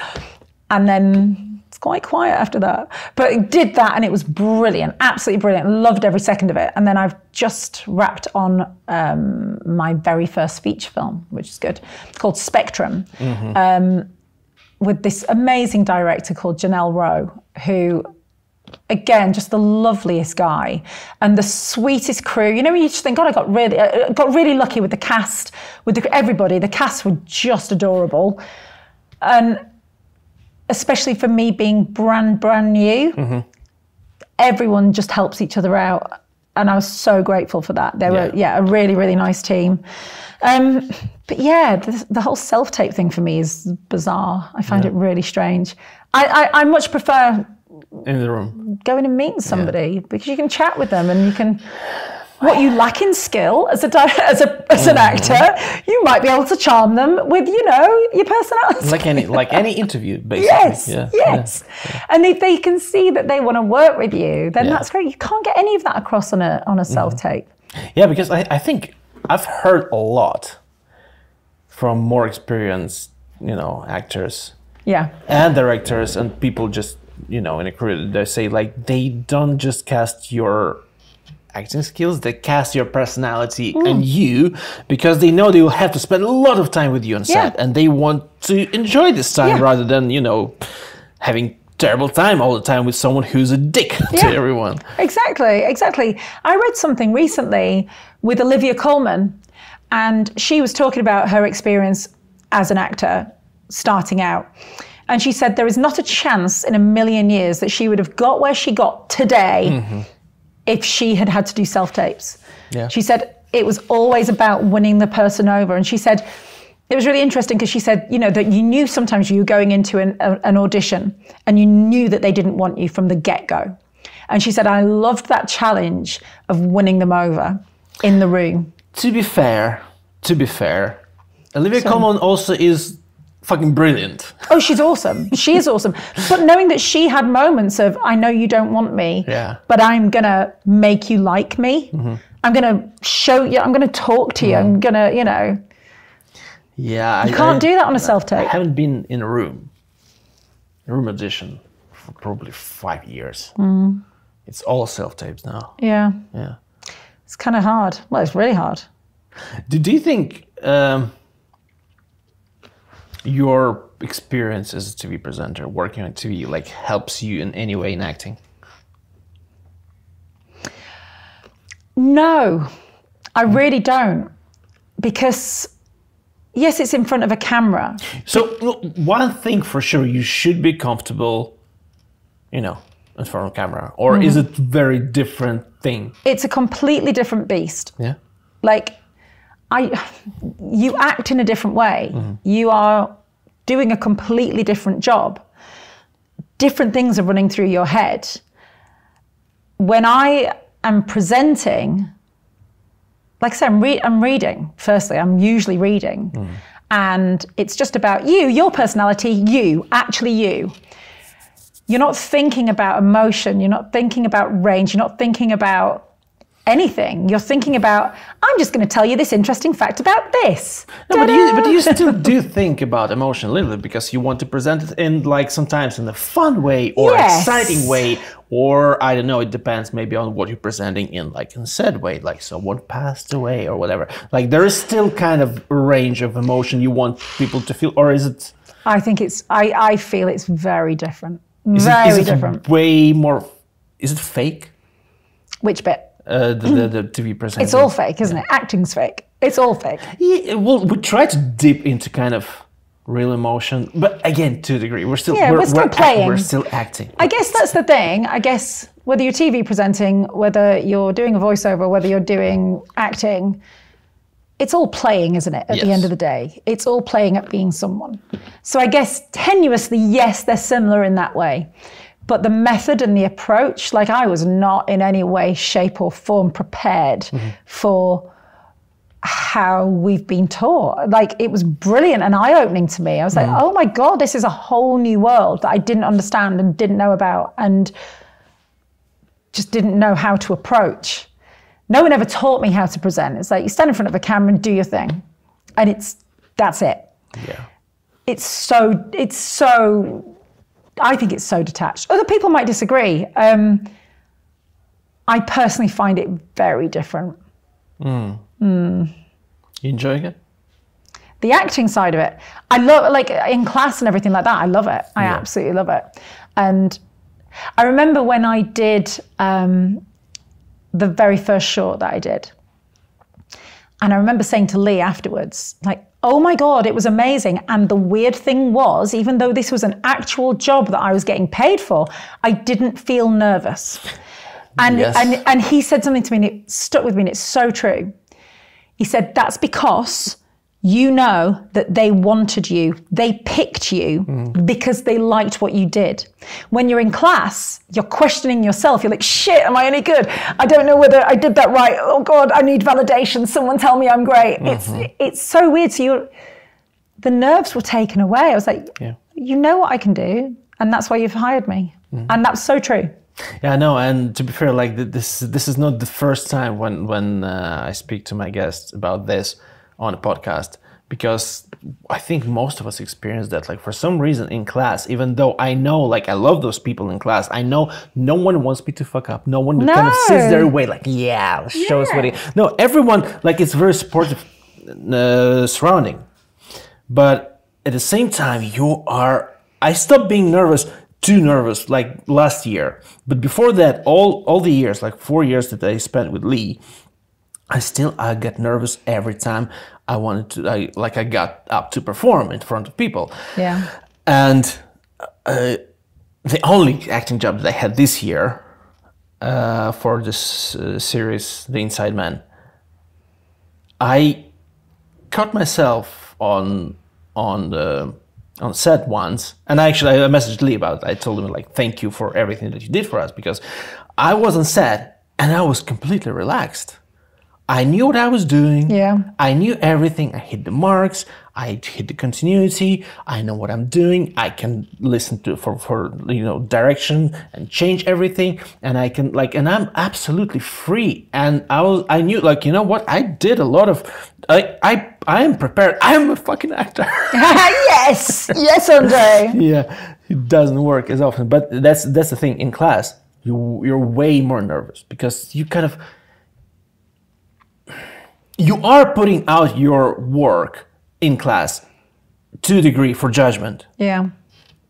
And then it's quite quiet after that. But it did that, and it was brilliant. Absolutely brilliant. Loved every second of it. And then I've just wrapped on my very first feature film, which is good. It's called Spectrum. Mm-hmm. With this amazing director called Janelle Rowe, who, again, just the loveliest guy and the sweetest crew. You just think, God, I got really lucky with the cast, with everybody. The cast were just adorable. And especially for me being brand new, everyone just helps each other out. And I was so grateful for that. They were, a really, really nice team. But yeah, the whole self-tape thing for me is bizarre. I find it really strange. I much prefer in the room going and meeting somebody because you can chat with them, and you can. What you lack in skill as an actor, you might be able to charm them with your personality. Like any interview, basically. Yes, yes. And if they can see that they want to work with you, then that's great. You can't get any of that across on a self tape. Yeah, because I think I've heard a lot from more experienced actors. Yeah. And directors and people just in a career, they say like they don't just cast your acting skills. They cast your personality and you, because they know they will have to spend a lot of time with you on set, and they want to enjoy this time rather than, you know, having terrible time all the time with someone who's a dick to everyone. Exactly, exactly. I read something recently with Olivia Colman, and she was talking about her experience as an actor starting out. And she said there is not a chance in a million years that she would have got where she got today if she had had to do self-tapes. Yeah. She said it was always about winning the person over. And she said it was really interesting because she said, you know, that you knew sometimes you were going into an audition and you knew that they didn't want you from the get-go. And she said, I loved that challenge of winning them over in the room. To be fair, Olivia Colman also is fucking brilliant. Oh, she's awesome. She is awesome. But knowing that she had moments of, I know you don't want me, but I'm going to make you like me. I'm going to show you, I'm going to talk to you, I'm going to, you know. Yeah. You can't do that on a self-tape. I haven't been in a room audition for probably 5 years. It's all self-tapes now. Yeah. Yeah. It's kind of hard. Well, it's really hard. Do you think your experience as a TV presenter, working on TV, like helps you in any way in acting? No, I really don't. Because, yes, it's in front of a camera. So one thing for sure, you should be comfortable, you know, in front of camera. Or is it a very different thing? It's a completely different beast. Yeah. Like, you act in a different way. You are doing a completely different job. Different things are running through your head. When I am presenting, like I said, I'm reading. Firstly, I'm usually reading. And it's just about you, your personality, you, actually you. You're not thinking about emotion. You're not thinking about range. You're not thinking about anything. You're thinking about, I'm just going to tell you this interesting fact about this. No, but you still do think about emotion a little bit, because you want to present it in, like, sometimes in a fun way or exciting way, or I don't know, it depends maybe on what you're presenting in, like, in a sad way, like someone passed away or whatever. Like, there is still kind of a range of emotion you want people to feel, or is it? I think it's, I feel it's very different. Is it different. Way more, is it fake? Which bit? The TV presentation. It's all fake, isn't it? Acting's fake. It's all fake. Yeah, well, we try to dip into kind of real emotion, but again, to a degree, we're still playing. We're still acting. I guess that's the thing. I guess whether you're TV presenting, whether you're doing a voiceover, whether you're doing acting, it's all playing, isn't it? At the end of the day, it's all playing at being someone. So I guess tenuously, yes, they're similar in that way. But the method and the approach, like, I was not in any way, shape or form prepared for how we've been taught. Like, it was brilliant and eye-opening to me. I was like, oh my God, this is a whole new world that I didn't understand and didn't know about and just didn't know how to approach. No one ever taught me how to present. It's like, you stand in front of a camera and do your thing. And that's it. Yeah. I think it's so detached. Other people might disagree. I personally find it very different. You enjoying it? The acting side of it. I love, like, in class and everything like that, I love it. I absolutely love it. And I remember when I did the very first short that I did, and I remember saying to Lee afterwards, like, oh my God, it was amazing. And the weird thing was, even though this was an actual job that I was getting paid for, I didn't feel nervous. And, and he said something to me, and it stuck with me, and it's so true. He said, that's because you know that they wanted you. They picked you because they liked what you did. When you're in class, you're questioning yourself. You're like, shit, am I any good? I don't know whether I did that right. Oh God, I need validation. Someone tell me I'm great. It's so weird. So the nerves were taken away. I was like, you know what I can do, and that's why you've hired me. And that's so true. Yeah, I know, and to be fair, like, this is not the first time when I speak to my guests about this on a podcast, because I think most of us experience that. Like, for some reason in class, even though I know, like, I love those people in class, I know no one wants me to fuck up. No one kind of sees their way, like, yeah, show us what it is. No, everyone, like, it's very supportive surrounding. But at the same time, you are, I stopped being nervous, too nervous, like last year. But before that, all the years, like 4 years that I spent with Lee, I get nervous every time I wanted to, I got up to perform in front of people. Yeah. And the only acting job that I had this year for this series, The Inside Man, I caught myself on set once, and I messaged Lee about it. I told him, like, thank you for everything that you did for us, because I was on set and I was completely relaxed. I knew what I was doing. Yeah. I knew everything. I hit the marks. I hit the continuity. I know what I'm doing. I can listen to for direction and change everything. And I can and I'm absolutely free. And I knew, like, you know what? I did a lot of, I am prepared. I am a fucking actor. Yes. Yes, Andrey. Yeah. It doesn't work as often, but that's the thing. In class, you're way more nervous because you kind of, you are putting out your work in class to a degree for judgment. Yeah.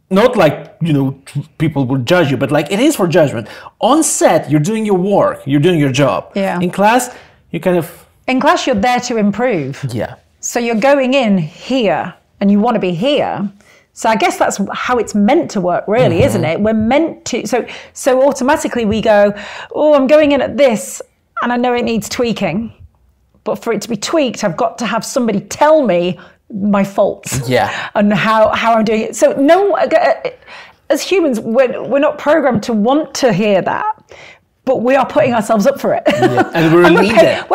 Not like, you know, people will judge you, but like it is for judgment. On set, you're doing your work. You're doing your job. Yeah. In class, you kind of... In class, you're there to improve. Yeah. So you're going in here and you want to be here. So I guess that's how it's meant to work, really, mm-hmm. isn't it? We're meant to... So automatically we go, oh, I'm going in at this and I know it needs tweaking. But for it to be tweaked, I've got to have somebody tell me my faults, yeah, and how I'm doing it. So no, as humans, we're not programmed to want to hear that, but we are putting ourselves up for it. Yeah. And we're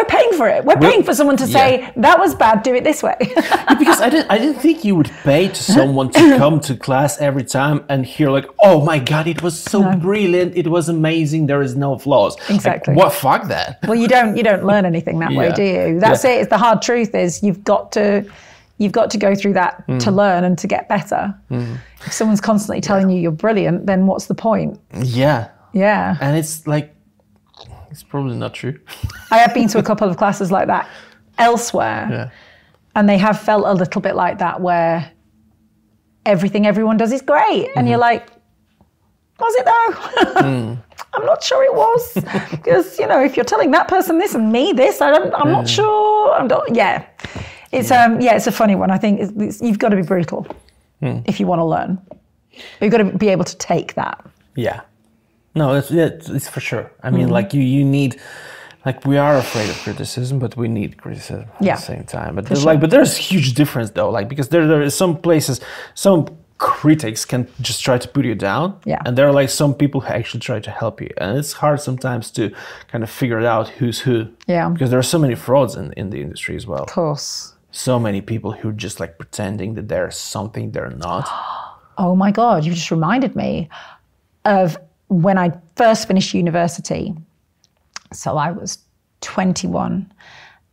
paying for it. We're paying for someone to say, yeah, that was bad, do it this way. Yeah, because I didn't think you would pay to someone to come to class every time and hear, like, oh my God, it was so brilliant. It was amazing. There is no flaws. Exactly. Like, what, fuck that. Well, you don't learn anything that way, do you? That's it. It's the hard truth is you've got to go through that to learn and to get better. Mm. If someone's constantly telling you you're brilliant, then what's the point? Yeah. Yeah. And it's like, it's probably not true. I have been to a couple of classes like that elsewhere. Yeah. And they have felt a little bit like that, where everything everyone does is great. And you're like, was it though? I'm not sure it was. Because, you know, if you're telling that person this and me this, I'm not sure. It's a funny one. I think you've got to be brutal if you want to learn. You've got to be able to take that. Yeah. No, it's for sure. I mean, like you need, like, we are afraid of criticism, but we need criticism at the same time. But there's, but there's a huge difference though, like, because there is some places, some critics can just try to put you down, and there are like some people who actually try to help you, and it's hard sometimes to kind of figure out who's who. Yeah, because there are so many frauds in the industry as well. Of course, so many people who just like pretending that they're something they're not. Oh my God, you just reminded me of when I first finished university, so I was 21,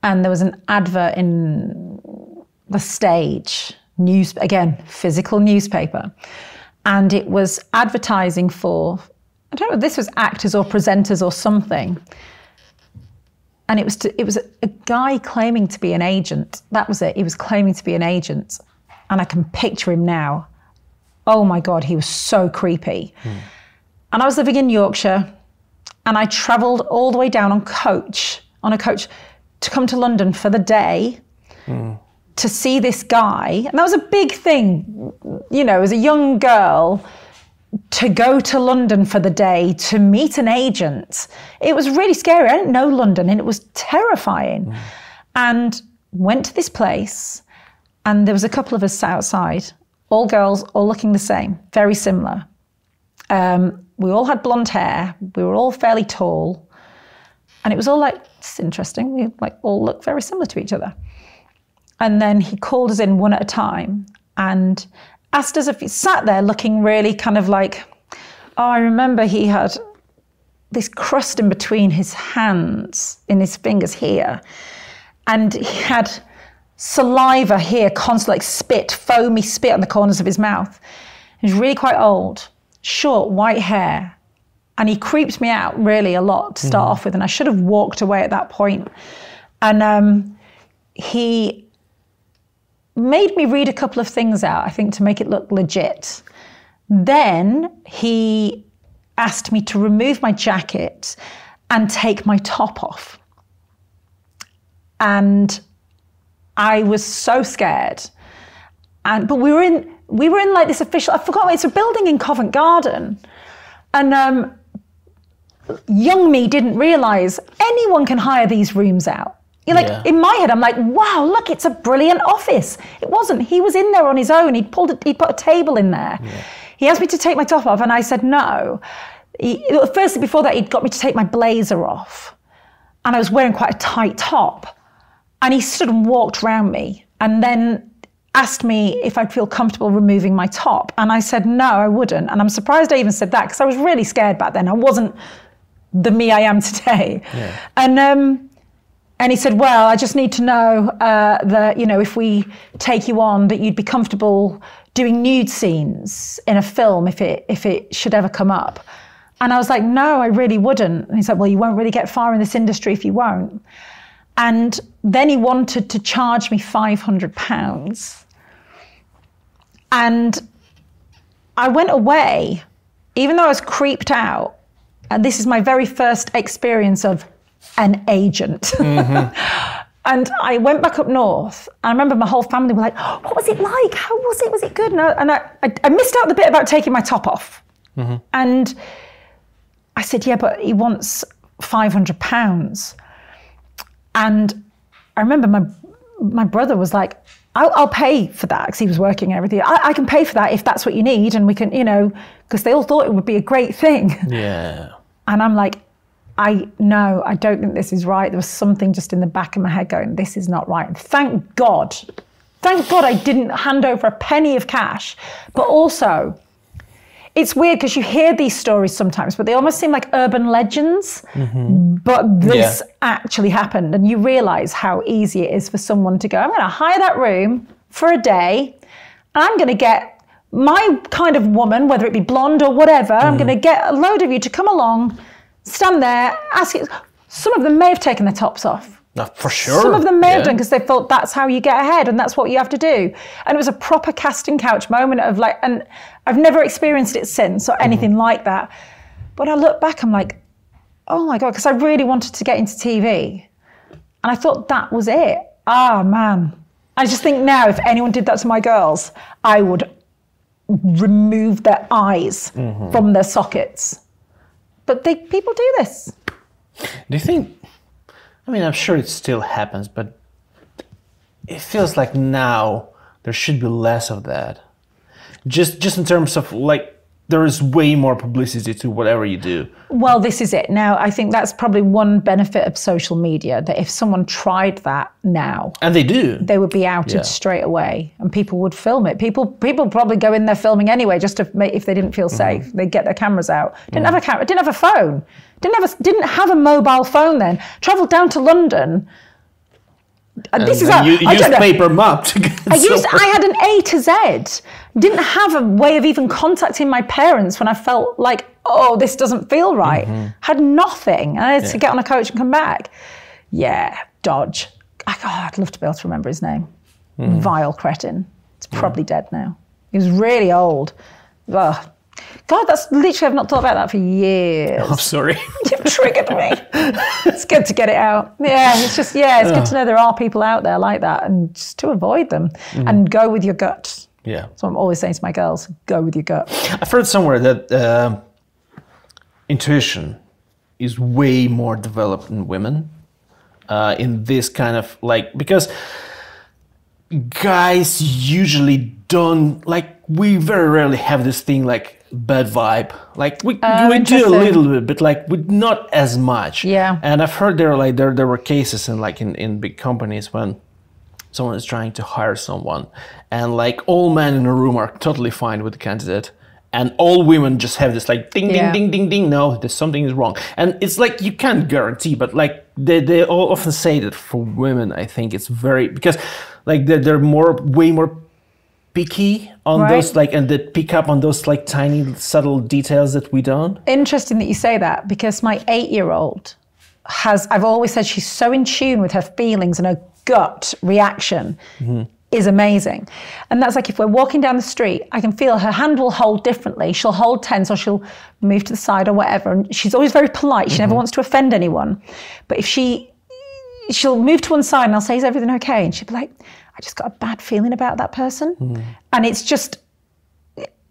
and there was an advert in the Stage, again, physical newspaper, and it was advertising for, I don't know if this was actors or presenters or something, and it was a guy claiming to be an agent. That was it, he was claiming to be an agent, and I can picture him now. Oh my God, he was so creepy. And I was living in Yorkshire, and I travelled all the way down on a coach to come to London for the day to see this guy. And that was a big thing, you know, as a young girl, to go to London for the day to meet an agent. It was really scary. I didn't know London, and it was terrifying. And went to this place, and there was a couple of us sat outside, all girls, all looking the same, very similar. We all had blonde hair, we were all fairly tall, and it was all like, it's interesting, we like all look very similar to each other. And then he called us in one at a time and asked us if he sat there looking really kind of like, oh, I remember he had this crust in between his hands, in his fingers here, and he had saliva here, constant, like spit, foamy spit on the corners of his mouth. He was really quite old, short, white hair. And he creeped me out really a lot to start off with. And I should have walked away at that point. And he made me read a couple of things out, I think, to make it look legit. Then he asked me to remove my jacket and take my top off. And I was so scared. And but we were in like this official, I forgot, it's a building in Covent Garden. And young me didn't realise anyone can hire these rooms out. You're like, in my head, I'm like, wow, look, it's a brilliant office. It wasn't. He was in there on his own. He'd put a table in there. Yeah. He asked me to take my top off, and I said no. Firstly, before that, he'd got me to take my blazer off, and I was wearing quite a tight top. And he stood and walked around me, and then asked me if I'd feel comfortable removing my top. And I said, no, I wouldn't. And I'm surprised I even said that, because I was really scared back then. I wasn't the me I am today. Yeah. And he said, well, I just need to know that, you know, if we take you on, that you'd be comfortable doing nude scenes in a film if it should ever come up. And I was like, no, I really wouldn't. And he said, well, you won't really get far in this industry if you won't. And then he wanted to charge me £500. And I went away, even though I was creeped out. And this is my very first experience of an agent. And I went back up north. I remember my whole family were like, oh, what was it like? How was it? Was it good? And I missed out the bit about taking my top off. And I said, yeah, but he wants £500. And I remember my brother was like, I'll pay for that, because he was working and everything. I can pay for that if that's what you need, and we can, you know, because they all thought it would be a great thing. Yeah. And I'm like, no, I don't think this is right. There was something just in the back of my head going, this is not right. And thank God I didn't hand over a penny of cash. But also, it's weird because you hear these stories sometimes, but they almost seem like urban legends. But this actually happened, and you realise how easy it is for someone to go, I'm going to hire that room for a day, and I'm going to get my kind of woman, whether it be blonde or whatever, I'm going to get a load of you to come along, stand there, ask you. Some of them may have taken their tops off. For sure. Some of them may have done, because they thought that's how you get ahead and that's what you have to do. And it was a proper casting couch moment of like, and I've never experienced it since or anything like that. But I look back, I'm like, oh my God, because I really wanted to get into TV. And I thought that was it. Ah, man. I just think now, if anyone did that to my girls, I would remove their eyes from their sockets. But people do this. Do you think, I mean, I'm sure it still happens, but it feels like now there should be less of that. Just in terms of like, there is way more publicity to whatever you do. Well, this is it. Now, I think that's probably one benefit of social media, that if someone tried that now... And they do. They would be outed straight away, and people would film it. People probably go in there filming anyway, just to make, if they didn't feel safe. They'd get their cameras out. Didn't have a camera, didn't have a phone. Didn't have a mobile phone then. Travelled down to London. I had an A to Z. Didn't have a way of even contacting my parents when I felt like, oh, this doesn't feel right. Had nothing. And I had to get on a coach and come back. Yeah, Dodge. I'd love to be able to remember his name. Vile cretin. He's probably dead now. He was really old. Ugh. God, that's literally, I've not thought about that for years. I'm sorry. You've triggered me. It's good to get it out. Yeah, it's just, yeah, it's good to know there are people out there like that, and just to avoid them and go with your gut. Yeah. So I'm always saying to my girls, go with your gut. I've heard somewhere that intuition is way more developed in women in this kind of like, because guys usually don't, like, we very rarely have this thing like bad vibe. Like we do a little bit, but like we not as much. Yeah. And I've heard there were cases in like in big companies when someone is trying to hire someone, and like all men in a room are totally fine with the candidate, and all women just have this like ding, ding, ding, ding, ding. No, there's something is wrong. And it's like, you can't guarantee, but like they all often say that for women, I think it's very, because like they're way more picky on those, like, and they pick up on those like tiny subtle details that we don't. Interesting that you say that, because my 8-year-old I've always said she's so in tune with her feelings, and her gut reaction is amazing. And that's like, if we're walking down the street, I can feel her hand will hold differently. She'll hold tense, or she'll move to the side or whatever. And she's always very polite. She never wants to offend anyone. But if she'll move to one side and I'll say, is everything okay? And she'll be like, I just got a bad feeling about that person. And it's just,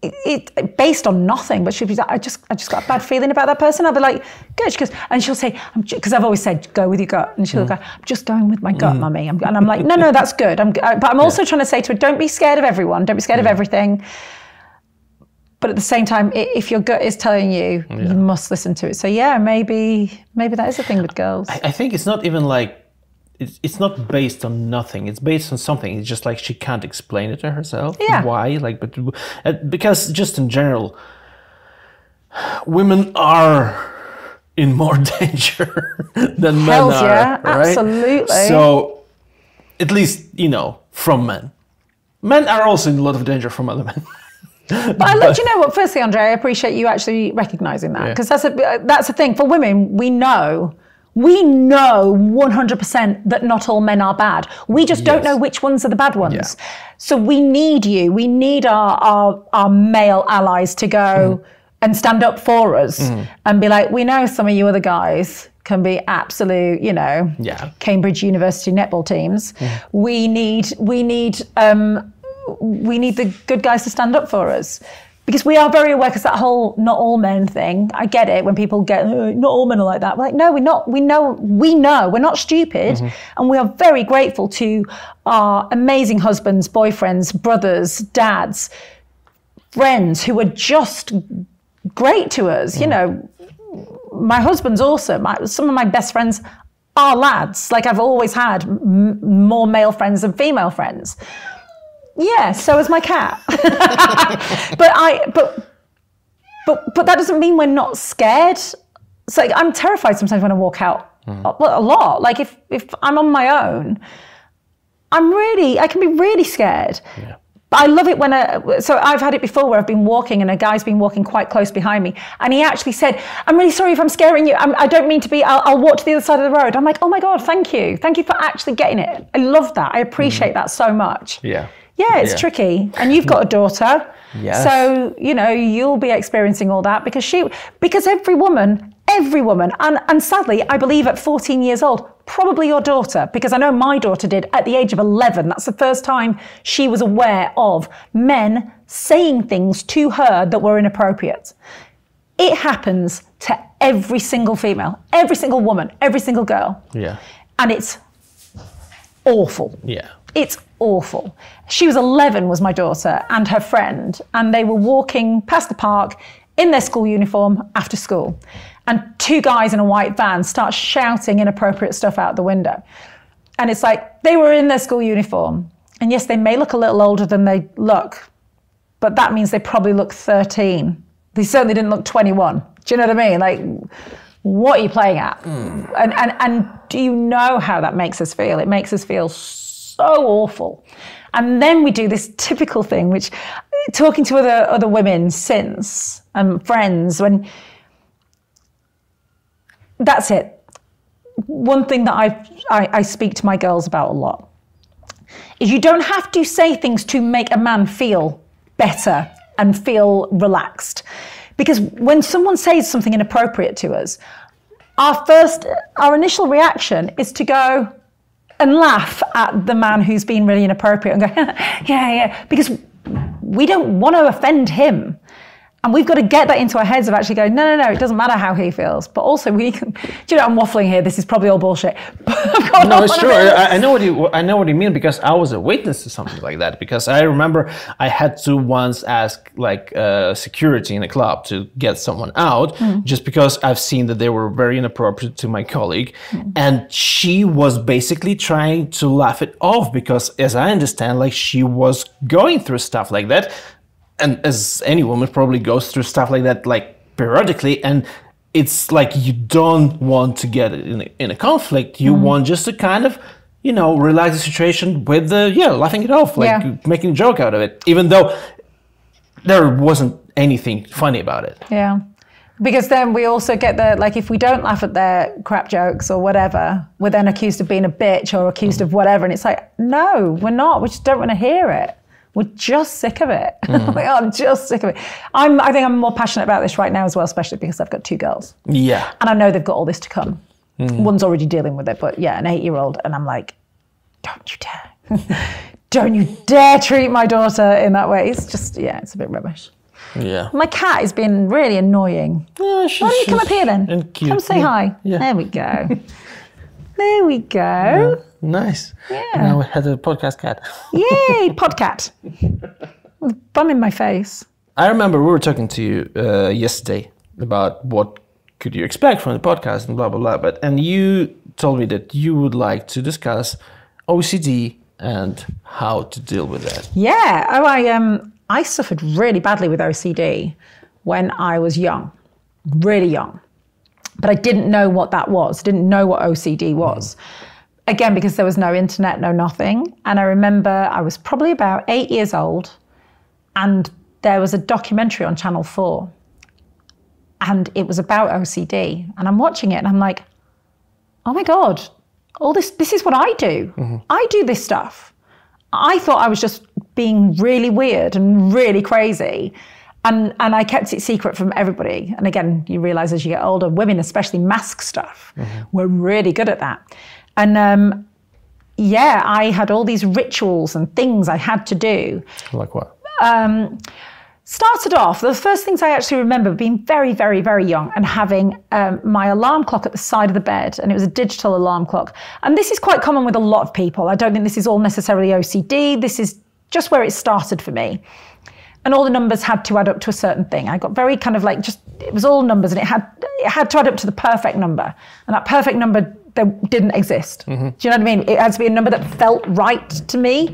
it based on nothing, but she'll be like, I just got a bad feeling about that person. I'll be like, good. She goes, and she'll say, because I've always said, go with your gut. And she'll go, I'm just going with my gut, mummy. And I'm like, no, that's good. But I'm also trying to say to her, don't be scared of everyone. Don't be scared of everything. But at the same time, if your gut is telling you, you must listen to it. So yeah, maybe that is the thing with girls. I think it's not even like, it's not based on nothing. It's based on something. It's just like she can't explain it to herself. Yeah. Why? Like, but because just in general, women are in more danger than men are. Yeah, right? Absolutely. So, at least, you know, from men. Men are also in a lot of danger from other men. But you know what? Firstly, Andrey, I appreciate you actually recognizing that, because that's a thing for women. We know 100% that not all men are bad. We just don't know which ones are the bad ones. Yeah. So we need you. We need our male allies to go and stand up for us and be like, we know some of you other guys can be absolute, you know, Cambridge University netball teams. We need the good guys to stand up for us. Because we are very aware, because that whole not all men thing, I get it when people get, not all men are like that. We're like, no, we're not. We know, we're not stupid. And we are very grateful to our amazing husbands, boyfriends, brothers, dads, friends who are just great to us. You know, my husband's awesome. Some of my best friends are lads. Like, I've always had more male friends than female friends. Yeah, so is my cat. but that doesn't mean we're not scared. So like, I'm terrified sometimes when I walk out a lot. Like if I'm on my own, I can be really scared. Yeah. But I love it when so I've had it before where I've been walking and a guy's been walking quite close behind me, and he actually said, I'm really sorry if I'm scaring you. I don't mean to be, I'll walk to the other side of the road. I'm like, oh my God, thank you. Thank you for actually getting it. I love that. I appreciate that so much. Yeah. Yeah, it's tricky. And you've got a daughter. Yes. So, you know, you'll be experiencing all that because every woman, and sadly, I believe at 14 years old, probably your daughter, because I know my daughter did at the age of 11. That's the first time she was aware of men saying things to her that were inappropriate. It happens to every single female, every single woman, every single girl. Yeah. And it's awful. Yeah. It's awful. She was 11, was my daughter, and her friend, and they were walking past the park in their school uniform after school. And two guys in a white van start shouting inappropriate stuff out the window. And it's like, they were in their school uniform. And yes, they may look a little older than they look, but that means they probably look 13. They certainly didn't look 21. Do you know what I mean? Like, what are you playing at? And do you know how that makes us feel? It makes us feel so awful. And then we do this typical thing, which talking to other women since and friends, when that's it. One thing that I speak to my girls about a lot is you don't have to say things to make a man feel better and feel relaxed. Because when someone says something inappropriate to us, our initial reaction is to go and laugh at the man who's been really inappropriate and go, yeah, because we don't want to offend him. And we've got to get that into our heads of actually going, no, it doesn't matter how he feels. But also do you know, I'm waffling here. This is probably all bullshit. No, it's true. I know what you mean because I was a witness to something like that. Because I remember I had to once ask like security in a club to get someone out just because I've seen that they were very inappropriate to my colleague. And she was basically trying to laugh it off because, as I understand, like she was going through stuff like that. And as any woman probably goes through stuff like that, like periodically, and it's like you don't want to get it in a conflict. You want just to kind of, you know, relax the situation with the, laughing it off, like making a joke out of it, even though there wasn't anything funny about it. Yeah. Because then we also get the, like, if we don't laugh at their crap jokes or whatever, we're then accused of being a bitch or accused of whatever. And it's like, no, we're not. We just don't want to hear it. We're just sick of it. We are just sick of it. I think I'm more passionate about this right now as well, especially because I've got two girls. Yeah. And I know they've got all this to come. One's already dealing with it, but yeah, an 8-year-old. And I'm like, don't you dare. Don't you dare treat my daughter in that way. It's just, yeah, it's a bit rubbish. Yeah. My cat is being really annoying. Oh, why don't you come up here then? Cute. Come say hi. Yeah. There we go. There we go. Yeah. Nice. Yeah. Now we had a podcast cat. Yay, podcat. Bum in my face. I remember we were talking to you yesterday about what could you expect from the podcast and blah, blah, blah. And you told me that you would like to discuss OCD and how to deal with that. Yeah. Oh, I suffered really badly with OCD when I was young, really young. But I didn't know what that was, didn't know what OCD was. Again, because there was no internet, no nothing. And I remember I was probably about 8 years old and there was a documentary on Channel 4 and it was about OCD. And I'm watching it and I'm like, oh my God, all this is what I do. I do this stuff. I thought I was just being really weird and really crazy. And I kept it secret from everybody. And again, you realize as you get older, women, especially mask stuff, we're really good at that. And yeah, I had all these rituals and things I had to do. Like what? Started off, the first things I actually remember being very, very, very young and having my alarm clock at the side of the bed, and it was a digital alarm clock. And this is quite common with a lot of people. I don't think this is all necessarily OCD. This is just where it started for me. And all the numbers had to add up to a certain thing. I got very kind of like just, it was all numbers and it had to add up to the perfect number. And that perfect number didn't exist. Do you know what I mean? It had to be a number that felt right to me.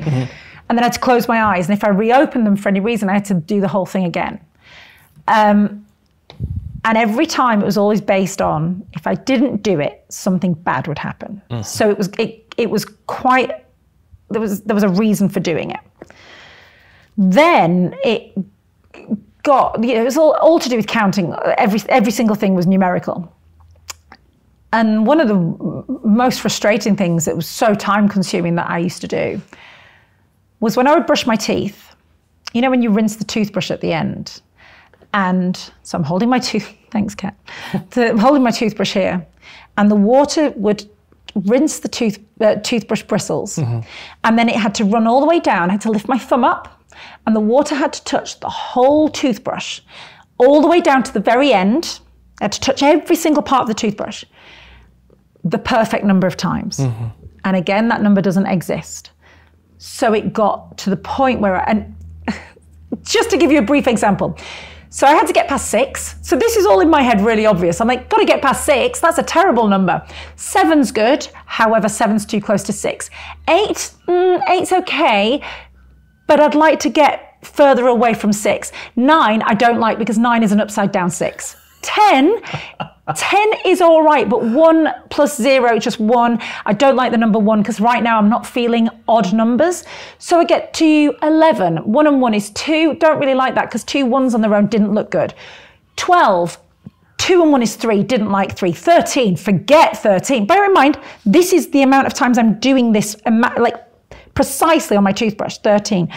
And then I had to close my eyes. And if I reopened them for any reason, I had to do the whole thing again. And every time it was always based on, if I didn't do it, something bad would happen. So it was quite, there was a reason for doing it. Then it got, it was all to do with counting. Every single thing was numerical. And one of the most frustrating things that was so time consuming that I used to do was when I would brush my teeth, you know, when you rinse the toothbrush at the end. And so I'm holding my tooth, thanks Kat, I'm holding my toothbrush here and the water would rinse the toothbrush bristles. And then it had to run all the way down. I had to lift my thumb up and the water had to touch the whole toothbrush all the way down to the very end. I had to touch every single part of the toothbrush the perfect number of times. And again, that number doesn't exist. So it got to the point where, and just to give you a brief example, so I had to get past 6. So this is all in my head really obvious. I'm like, got to get past 6. That's a terrible number. 7's good. However, 7's too close to 6. 8, 8's okay, but I'd like to get further away from 6. 9, I don't like because 9 is an upside down 6. 10 is all right, but 1 plus 0, just 1. I don't like the number 1 because right now I'm not feeling odd numbers. So I get to 11. 1 and 1 is 2. Don't really like that because 2 1s on their own didn't look good. 12. 2 and 1 is 3. Didn't like 3. 13. Forget 13. Bear in mind, this is the amount of times I'm doing this, like precisely on my toothbrush. 13.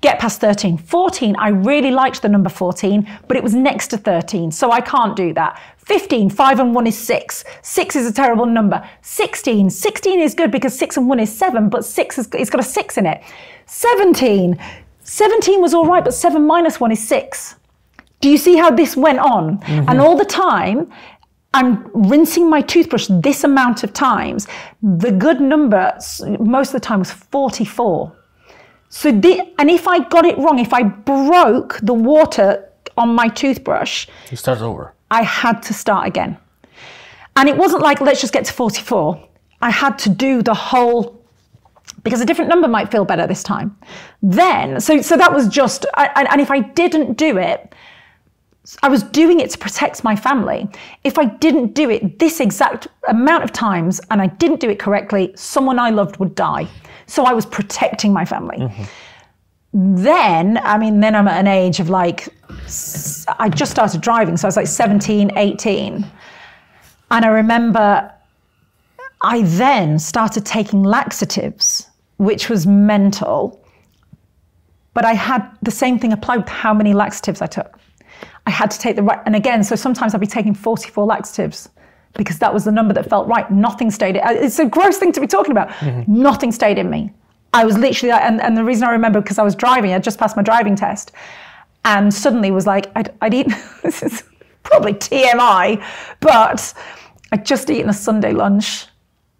Get past 13. 14, I really liked the number 14, but it was next to 13, so I can't do that. 15, 5 and 1 is 6. 6 is a terrible number. 16, 16 is good because 6 and 1 is 7, but 6 is, it's got a 6 in it. 17, 17 was all right, but 7 minus 1 is 6. Do you see how this went on? And all the time, I'm rinsing my toothbrush this amount of times. The good number, most of the time, was 44. So and if I got it wrong, if I broke the water on my toothbrush, you start over. I had to start again. And it wasn't like, let's just get to 44. I had to do the whole, because a different number might feel better this time. Then, so that was just, and if I didn't do it, I was doing it to protect my family. If I didn't do it this exact amount of times and I didn't do it correctly, someone I loved would die. So I was protecting my family. Mm-hmm. Then, I mean, then I'm at an age of like, I just started driving. So I was like 17, 18. And I remember I then started taking laxatives, which was mental. But I had the same thing applied with how many laxatives I took. I had to take the right, and again, so sometimes I'd be taking 44 laxatives because that was the number that felt right. Nothing stayed, it's a gross thing to be talking about. Mm-hmm. Nothing stayed in me. I was literally, and the reason I remember, because I was driving, I just passed my driving test and suddenly was like, I'd eaten, this is probably TMI, but I'd just eaten a Sunday lunch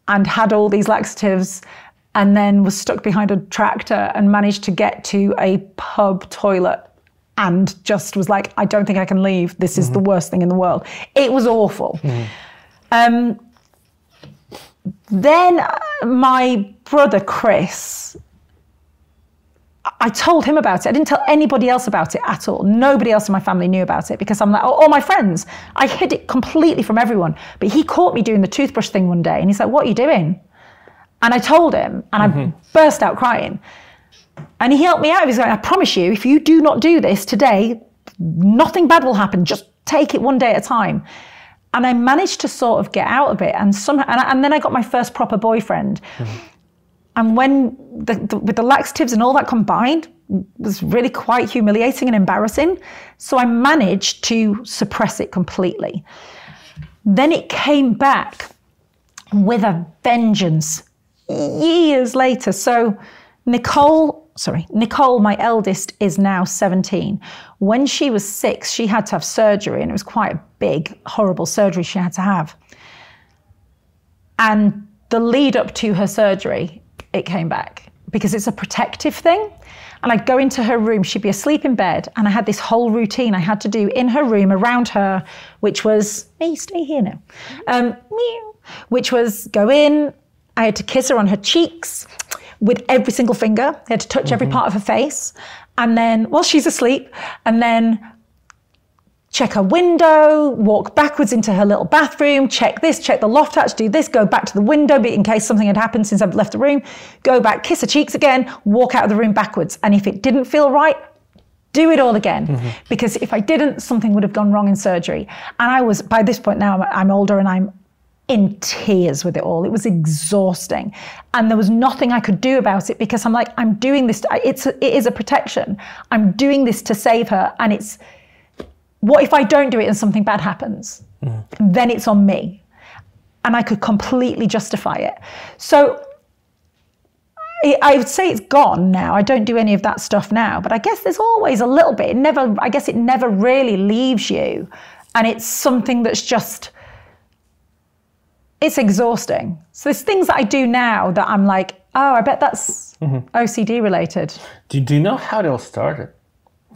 and had all these laxatives and then was stuck behind a tractor and managed to get to a pub toilet and just was like, I don't think I can leave. This is mm-hmm. the worst thing in the world. It was awful. Mm-hmm. Then my brother, Chris, I told him about it. I didn't tell anybody else about it at all. Nobody else in my family knew about it because I'm like, oh, all my friends. I hid it completely from everyone. But he caught me doing the toothbrush thing one day and he's like, what are you doing? And I told him and mm-hmm. I burst out crying. And he helped me out. He's like, I promise you, if you do not do this today, nothing bad will happen. Just take it one day at a time. And I managed to sort of get out of it. And somehow, and then I got my first proper boyfriend. Mm-hmm. And when, with the laxatives and all that combined, it was really quite humiliating and embarrassing. So I managed to suppress it completely. Then it came back with a vengeance years later. So Nicole, my eldest, is now 17. When she was 6, she had to have surgery, and it was quite a big, horrible surgery she had to have. And the lead up to her surgery, it came back because it's a protective thing. And I'd go into her room, she'd be asleep in bed, and I had this whole routine I had to do in her room around her, which was, hey, stay here now, which was go in, I had to kiss her on her cheeks, with every single finger. They had to touch mm-hmm. every part of her face. And then, while she's asleep, and then check her window, walk backwards into her little bathroom, check this, check the loft hatch, do this, go back to the window in case something had happened since I've left the room, go back, kiss her cheeks again, walk out of the room backwards. And if it didn't feel right, do it all again. Mm-hmm. Because if I didn't, something would have gone wrong in surgery. And I was, by this point now, I'm older and I'm in tears with it all. It was exhausting. And there was nothing I could do about it because I'm like, I'm doing this, it is a protection. I'm doing this to save her. And it's, what if I don't do it and something bad happens? Mm. Then it's on me. And I could completely justify it. So I would say it's gone now. I don't do any of that stuff now, but I guess there's always a little bit. I guess it never really leaves you. And it's something that's just, it's exhausting. So there's things that I do now that I'm like, oh, I bet that's mm-hmm. OCD related. Do you know how it all started?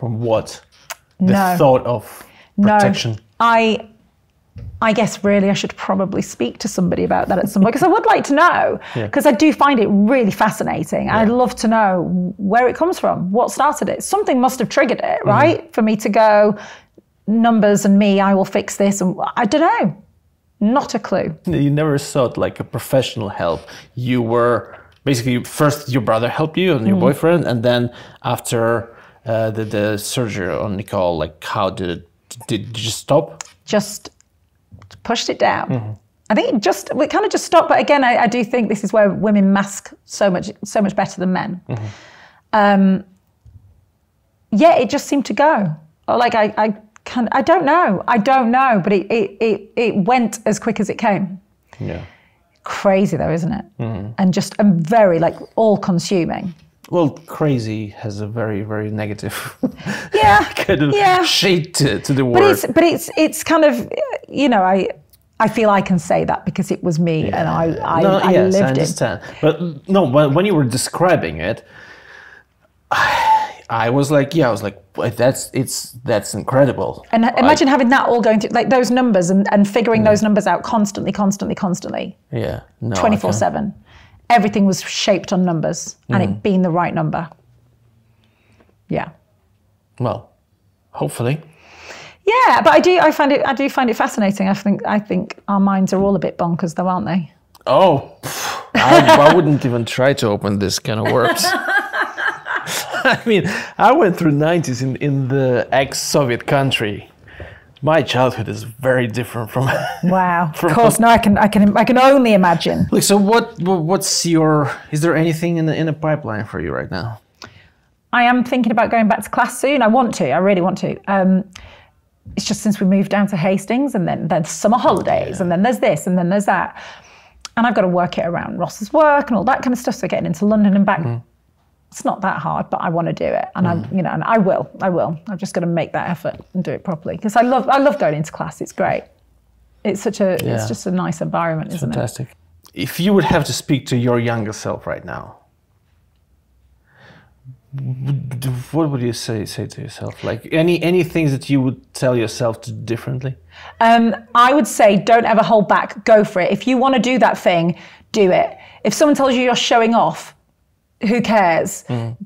From what? The thought of protection? No. I guess really I should probably speak to somebody about that at some point because I would like to know because I do find it really fascinating. Yeah. I'd love to know where it comes from, what started it. Something must have triggered it, right? Mm-hmm. For me to go, numbers and me, I will fix this. And I don't know. Not a clue. You never sought like a professional help. You were basically first your brother helped you and your boyfriend, and then after the surgery on Nicole, like how did you just stop? Just pushed it down. Mm-hmm. I think it kind of just stopped. But again, I do think this is where women mask so much better than men. Mm-hmm. Yeah, it just seemed to go. Or like I don't know. I don't know, but it went as quick as it came. Yeah. Crazy though, isn't it? Mm-hmm. And just very like all consuming. Well, crazy has a very, very negative kind of shade to the word. But it's kind of, you know, I feel I can say that because it was me and I lived it. I understand. But no, when you were describing it, I was like, that's incredible. And imagine having that all going through, like those numbers and figuring those numbers out constantly. Yeah. No, 24/7. Everything was shaped on numbers and it being the right number. Yeah. Well, hopefully. Yeah, but I do find it fascinating. I think our minds are all a bit bonkers, though, aren't they? Oh, I wouldn't even try to open this can of worms. I mean, I went through 90s in the ex-Soviet country. My childhood is very different from. Wow. From, of course, no, I can only imagine. Look, so what's your? Is there anything in the pipeline for you right now? I am thinking about going back to class soon. I want to. I really want to. It's just since we moved down to Hastings, and then there's summer holidays, and then there's this, and then there's that, and I've got to work it around Ross's work and all that kind of stuff. So getting into London and back. Mm. It's not that hard, but I want to do it, and I, you know, and I will. I've just got to make that effort and do it properly because I love going into class. It's great. It's such a, it's just a nice environment, isn't it? Fantastic. If you would have to speak to your younger self right now, what would you say to yourself? Like any things that you would tell yourself to do differently? I would say don't ever hold back. Go for it. If you want to do that thing, do it. If someone tells you you're showing off, who cares? Mm.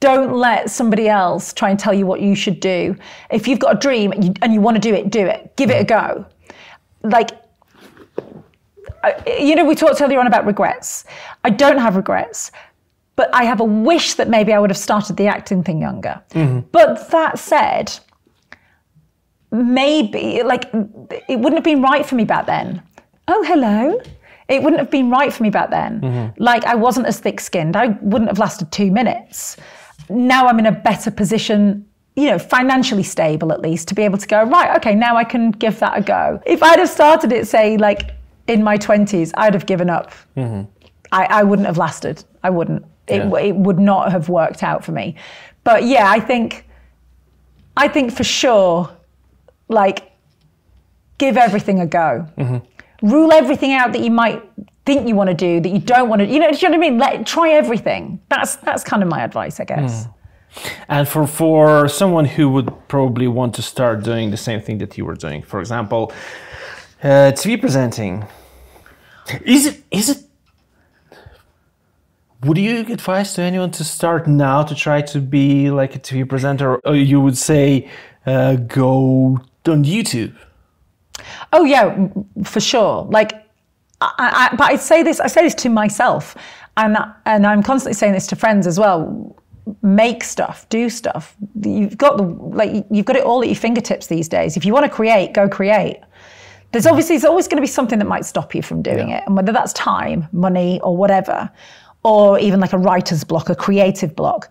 Don't let somebody else try and tell you what you should do. If you've got a dream and you want to do it, do it. Give it a go. Like, you know, we talked earlier on about regrets. I don't have regrets, but I have a wish that maybe I would have started the acting thing younger. Mm-hmm. But that said, maybe, like, it wouldn't have been right for me back then. Oh, hello. It wouldn't have been right for me back then. Mm-hmm. Like, I wasn't as thick-skinned. I wouldn't have lasted 2 minutes. Now I'm in a better position, you know, financially stable at least, to be able to go, right, okay, now I can give that a go. If I'd have started it, say, like, in my 20s, I'd have given up. Mm-hmm. I wouldn't have lasted. I wouldn't. It would not have worked out for me. But, yeah, I think for sure, like, give everything a go. Mm-hmm. Rule everything out that you might think you want to do, that you don't want to, you know what I mean? Try everything. That's kind of my advice, I guess. Mm. And for someone who would probably want to start doing the same thing that you were doing, for example, TV presenting, is it, would you give advice to anyone to start now to try to be like a TV presenter? Or you would say, go on YouTube? Oh yeah, for sure. Like, but I say this to myself, and I'm constantly saying this to friends as well. Make stuff, do stuff. You've got you've got it all at your fingertips these days. If you want to create, go create. There's always going to be something that might stop you from doing it, and whether that's time, money, or whatever, or even like a writer's block, a creative block.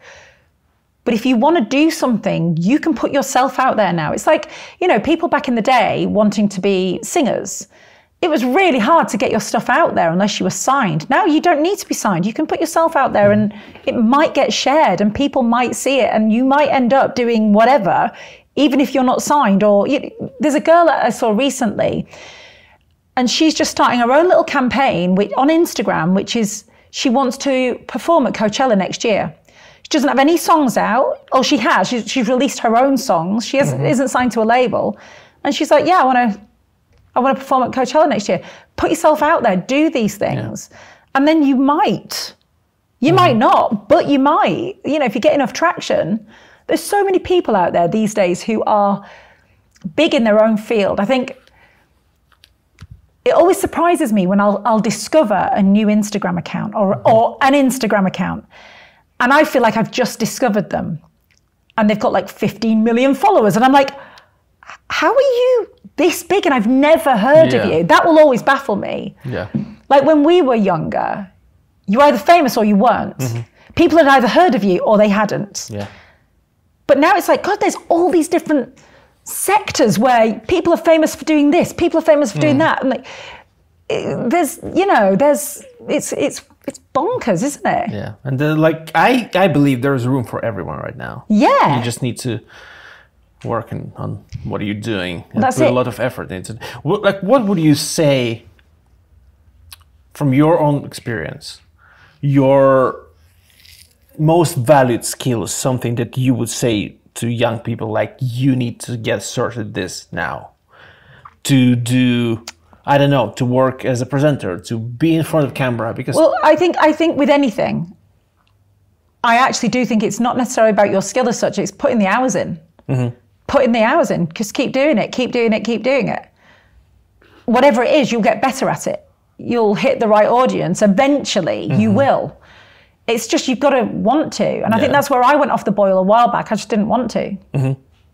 But if you want to do something, you can put yourself out there now. It's like, you know, people back in the day wanting to be singers. It was really hard to get your stuff out there unless you were signed. Now you don't need to be signed. You can put yourself out there and it might get shared and people might see it and you might end up doing whatever, even if you're not signed. Or there's a girl that I saw recently and she's just starting her own little campaign on Instagram, which is she wants to perform at Coachella next year. She doesn't have any songs out. Oh, she has. She's released her own songs. She isn't signed to a label. And she's like, yeah, I want to perform at Coachella next year. Put yourself out there. Do these things. Yeah. And then you might. You might not, but you might. You know, if you get enough traction. There's so many people out there these days who are big in their own field. I think it always surprises me when I'll discover a new Instagram account or an Instagram account. And I feel like I've just discovered them. And they've got like 15 million followers. And I'm like, how are you this big? And I've never heard of you. That will always baffle me. Yeah. Like when we were younger, you were either famous or you weren't. Mm-hmm. People had either heard of you or they hadn't. Yeah. But now it's like, God, there's all these different sectors where people are famous for doing this. People are famous for doing that. And like, it's bonkers, isn't it? Yeah, and like I believe there's room for everyone right now. Yeah, you just need to work on what are you doing and put a lot of effort into it. Like, what would you say from your own experience? Your most valued skill is something that you would say to young people, like you need to get sorted this now to do. I don't know, to work as a presenter, to be in front of camera, because... Well, I think with anything, I actually do think it's not necessarily about your skill as such, it's putting the hours in. Mm-hmm. putting the hours in, just keep doing it, keep doing it, keep doing it. Whatever it is, you'll get better at it. You'll hit the right audience. Eventually, you will. It's just you've got to want to. And I think that's where I went off the boil a while back. I just didn't want to.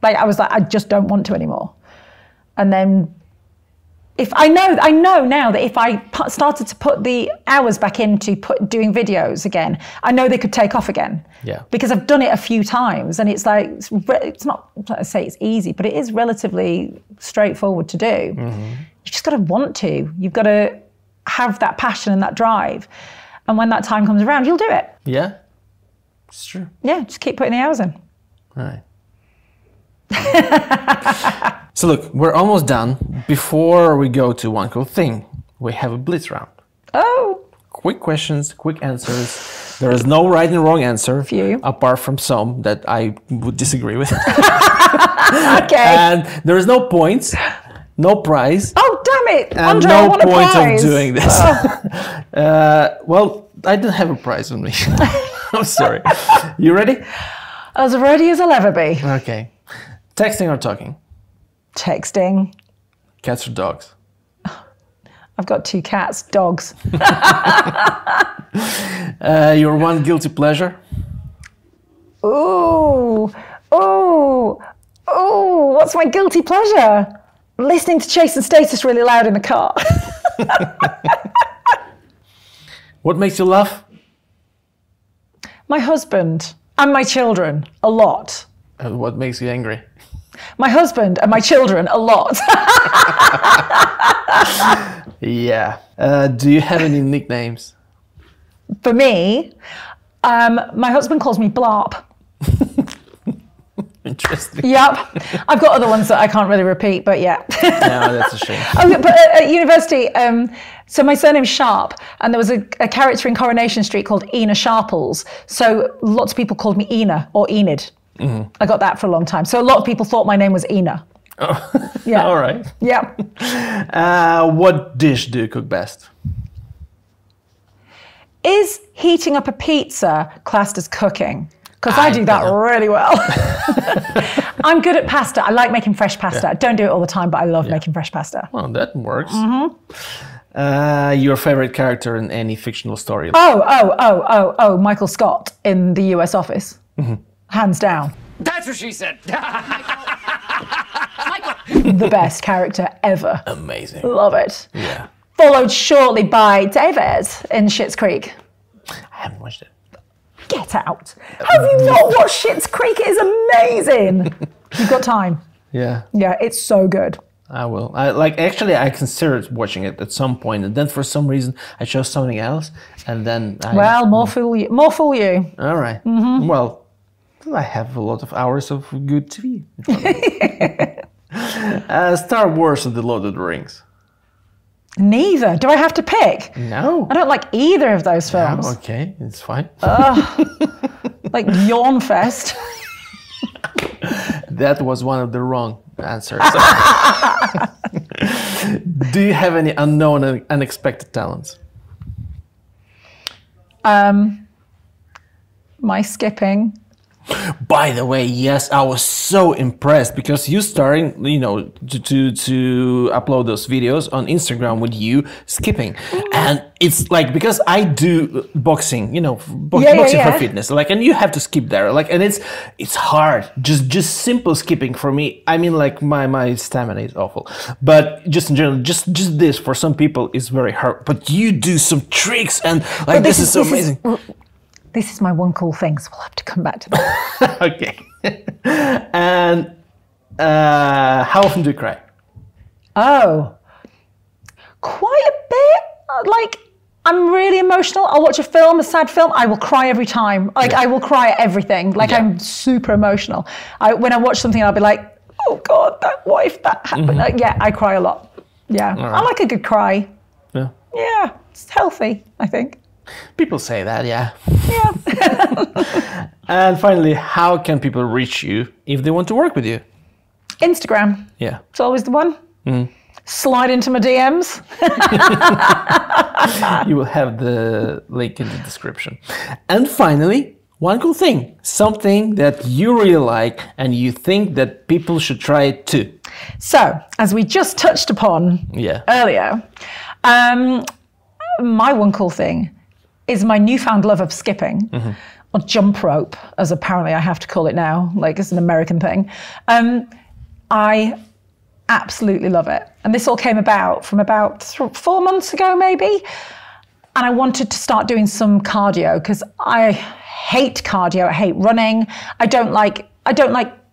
Like, I was like, I just don't want to anymore. And then if I know now that if I started to put the hours back into doing videos again, I know they could take off again. Yeah. Because I've done it a few times, and it's like, it's not, I say it's easy, but it is relatively straightforward to do. You just got to want to. You've got to have that passion and that drive. And when that time comes around, you'll do it. Yeah, it's true. Yeah, just keep putting the hours in. Right. So look, we're almost done. Before we go to one cool thing, we have a blitz round. Oh. Quick questions, quick answers. There is no right and wrong answer. Few. Apart from some that I would disagree with. Okay. And there is no points, no prize. Oh, damn it. And Andrey, no point of doing this. Oh. Well, I didn't have a prize on me. I'm sorry. You ready? As ready as I'll ever be. Okay. Texting or talking? Texting. Cats or dogs? I've got two cats. Dogs. Your one guilty pleasure? Ooh, ooh, ooh. What's my guilty pleasure? Listening to Chase and Status really loud in the car. What makes you laugh? My husband and my children a lot. And what makes you angry? My husband and my children a lot. Yeah. Do you have any nicknames? For me, my husband calls me Blarp. Interesting. Yep. I've got other ones that I can't really repeat, but yeah. No, that's a shame. Oh, but at university, so my surname's Sharp, and there was a character in Coronation Street called Ena Sharples. So lots of people called me Ena or Enid. I got that for a long time. So a lot of people thought my name was Ena. Oh, yeah. All right. Yeah. What dish do you cook best? Is heating up a pizza classed as cooking? Because I do that really well. I'm good at pasta. I like making fresh pasta. Yeah. I don't do it all the time, but I love making fresh pasta. Well, that works. Your favorite character in any fictional story? Oh, Michael Scott in the US Office. Hands down. That's what she said. Michael. The best character ever. Amazing. Love it. Yeah. Followed shortly by David in Schitt's Creek. I haven't watched it. Get out. Have you not watched Schitt's Creek? It is amazing. You've got time. Yeah. Yeah, it's so good. I will. I considered watching it at some point, and then for some reason I chose something else, and then I... Well, more fool you. More fool you. All right. Well, I have a lot of hours of good TV. In front of me. Star Wars and the Lord of the Rings. Neither. Do I have to pick? No. I don't like either of those films. No, okay, it's fine. Like yawn fest. That was one of the wrong answers. Do you have any unknown and unexpected talents? My skipping. By the way, yes, I was so impressed because you starting, you know, to upload those videos on Instagram with you skipping, and it's like, because I do boxing, you know, boxing for fitness, like, and you have to skip there, like, and it's hard. Just simple skipping for me. I mean, like, my stamina is awful, but just in general, just this for some people is very hard. But you do some tricks, and like this is so amazing. This is my one cool thing, so we'll have to come back to that. Okay. And how often do you cry? Oh, quite a bit. Like, I'm really emotional. I'll watch a film, a sad film. I will cry every time. Like, I will cry at everything. Like, I'm super emotional. When I watch something, I'll be like, oh, God, what if that happened? Like, yeah, I cry a lot. Yeah. Right. I like a good cry. Yeah. Yeah, it's healthy, I think. People say that, yeah. Yeah. And finally, how can people reach you if they want to work with you? Instagram. Yeah. It's always the one. Slide into my DMs. You will have the link in the description. And finally, One cool thing, something that you really like and you think that people should try it too. So, as we just touched upon earlier, my one cool thing is my newfound love of skipping, or jump rope, as apparently I have to call it now, like it's an American thing. I absolutely love it. And this all came about from about 4 months ago, maybe. And I wanted to start doing some cardio because I hate cardio. I hate running. I don't like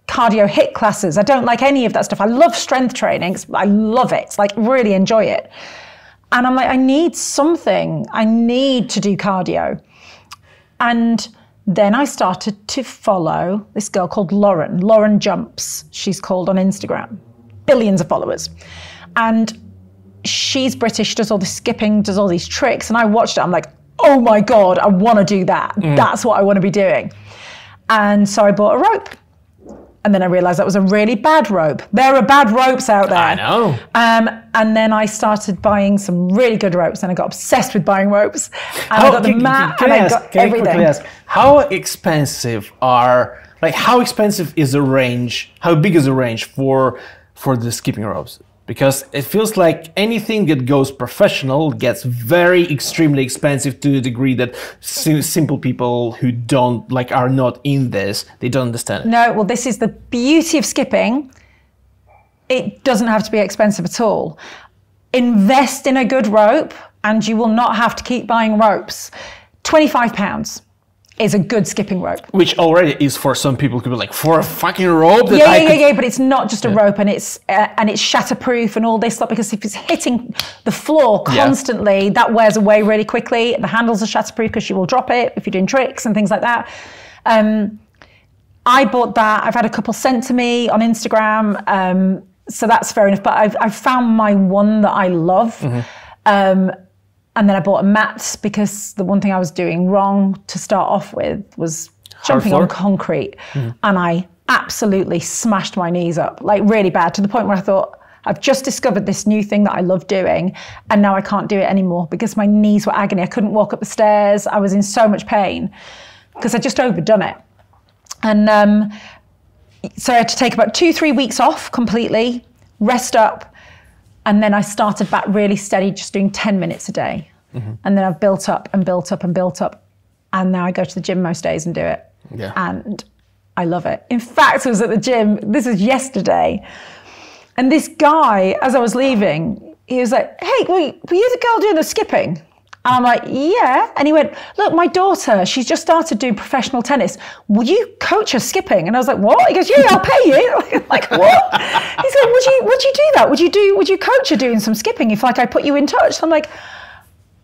cardio HIIT classes. I don't like any of that stuff. I love strength training. I love it. Like, really enjoy it. And I'm like, I need something. I need to do cardio. And then I started to follow this girl called Lauren. Lauren Jumps, she's called on Instagram. Billions of followers. And she's British, does all this skipping, does all these tricks. And I watched it. I'm like, oh my God, I want to do that. That's what I want to be doing. And so I bought a rope. And then I realized that was a really bad rope. There are bad ropes out there. I know. And then I started buying some really good ropes, and I got obsessed with buying ropes. And I got the mat, and I got everything. How expensive are, like, how expensive is a range? How big is a range for the skipping ropes? Because it feels like anything that goes professional gets very extremely expensive to the degree that simple people who don't, like, are not in this, they don't understand it. No, well, this is the beauty of skipping. It doesn't have to be expensive at all. Invest in a good rope and you will not have to keep buying ropes. £25. Is a good skipping rope. Which already is, for some people, could be like, for a fucking rope? That yeah, but it's not just a rope, and it's shatterproof and all this stuff, because if it's hitting the floor constantly, that wears away really quickly. The handles are shatterproof because you will drop it if you're doing tricks and things like that. I bought that. I've had a couple sent to me on Instagram, so that's fair enough. But I've found my one that I love. And then I bought a mat, because the one thing I was doing wrong to start off with was jumping on concrete. And I absolutely smashed my knees up, like, really bad, to the point where I thought, I've just discovered this new thing that I love doing, and now I can't do it anymore because my knees were agony. I couldn't walk up the stairs. I was in so much pain because I just overdone it. And so I had to take about 2-3 weeks off completely, rest up. And then I started back really steady, just doing 10 minutes a day. And then I've built up and built up and built up. And now I go to the gym most days and do it. And I love it. In fact, I was at the gym, this was yesterday. And this guy, as I was leaving, he was like, hey, were you the girl doing the skipping? And I'm like, yeah. And he went, look, my daughter, she's just started doing professional tennis. Will you coach her skipping? And I was like, what? He goes, yeah, I'll pay you. I'm like, what? He's like, would you do that? Would you coach her doing some skipping if, like, I put you in touch? So I'm like,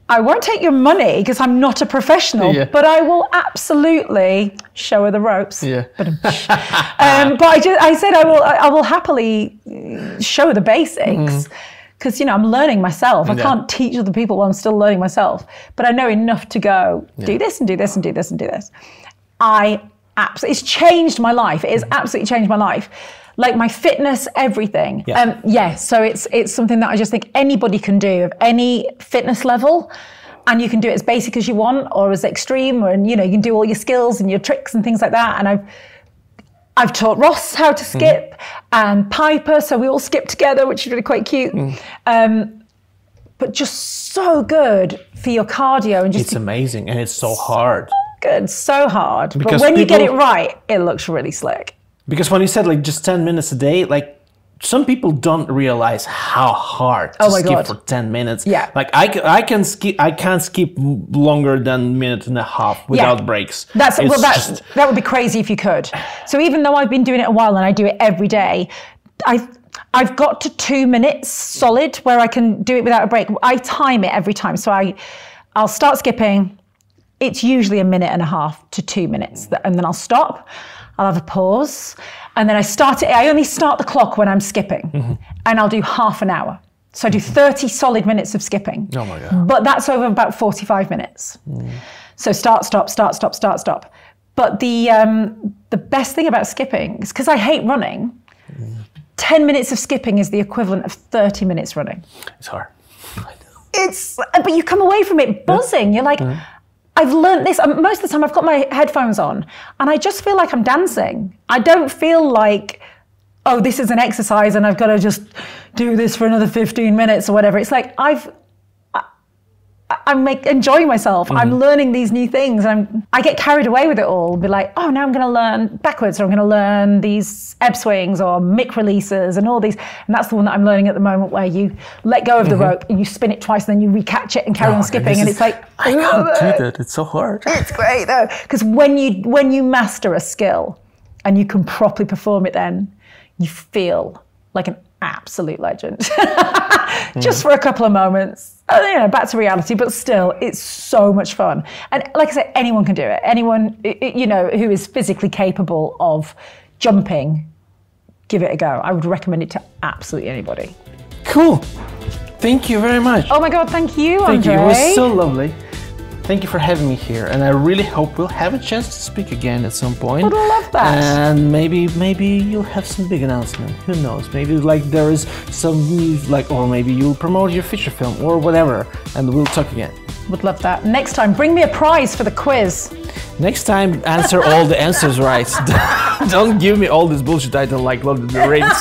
I won't take your money because I'm not a professional, but I will absolutely show her the ropes. But I said I will happily show her the basics. Because, you know, I'm learning myself. I can't teach other people while I'm still learning myself. But I know enough to go, do this and do this and do this and do this. It's changed my life. It has absolutely changed my life. Like, my fitness, everything. So it's something that I just think anybody can do of any fitness level. And you can do it as basic as you want or as extreme. And, you know, you can do all your skills and your tricks and things like that. And I've taught Ross how to skip and Piper, so we all skip together, which is really quite cute. But just so good for your cardio. And just it's amazing, and it's so hard. Good, so hard. Because but when you get it right, it looks really slick. Because when you said, like, just 10 minutes a day, like, some people don't realize how hard to skip for 10 minutes. Like, I can't skip longer than a minute and a half without breaks. That would be crazy if you could. So even though I've been doing it a while and I do it every day, I've got to 2 minutes solid where I can do it without a break. I time it every time. So I'll start skipping. It's usually a minute and a half to 2 minutes, and then I'll stop. I'll have a pause, and then I only start the clock when I'm skipping, and I'll do half an hour. So I do 30 solid minutes of skipping. Oh my God. But that's over about 45 minutes. So start, stop, start, stop, start, stop. But the best thing about skipping is, because I hate running, 10 minutes of skipping is the equivalent of 30 minutes running. It's hard. But you come away from it buzzing. You're like, I've learned this, most of the time I've got my headphones on and I just feel like I'm dancing. I don't feel like, oh, this is an exercise and I've got to just do this for another 15 minutes or whatever. It's like I'm enjoying myself. Mm-hmm. I'm learning these new things. I get carried away with it all. Be like, oh, now I'm going to learn backwards, or I'm going to learn these ebb swings or mic releases and all these. And that's the one that I'm learning at the moment, where you let go of the rope and you spin it twice and then you recatch it and carry on skipping. And it's like, I can't do that. It's so hard. It's great though, because when you master a skill and you can properly perform it, then you feel like an absolute legend. Just for a couple of moments, you know, back to reality, but still, it's so much fun. And like I said, anyone can do it. Anyone, you know, who is physically capable of jumping, give it a go. I would recommend it to absolutely anybody. Cool. Thank you very much. Oh my God, thank you, Andrey. Thank you, it was so lovely. Thank you for having me here, and I really hope we'll have a chance to speak again at some point. I'd love that. And maybe you'll have some big announcement. Who knows? Maybe like there is some news, like, or maybe you'll promote your feature film or whatever, and we'll talk again. Would love that. Next time, bring me a prize for the quiz. Next time, answer all the answers right. Don't give me all this bullshit. I don't like Lord of the Rings.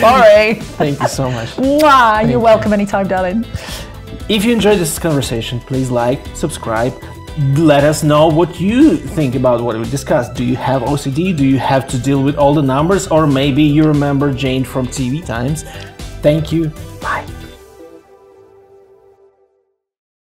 Sorry. Thank you so much. Mwah, you're welcome anytime, darling. If you enjoyed this conversation, please like, subscribe, let us know what you think about what we discussed. Do you have OCD? Do you have to deal with all the numbers? Or maybe you remember Jane from TV Times? Thank you. Bye.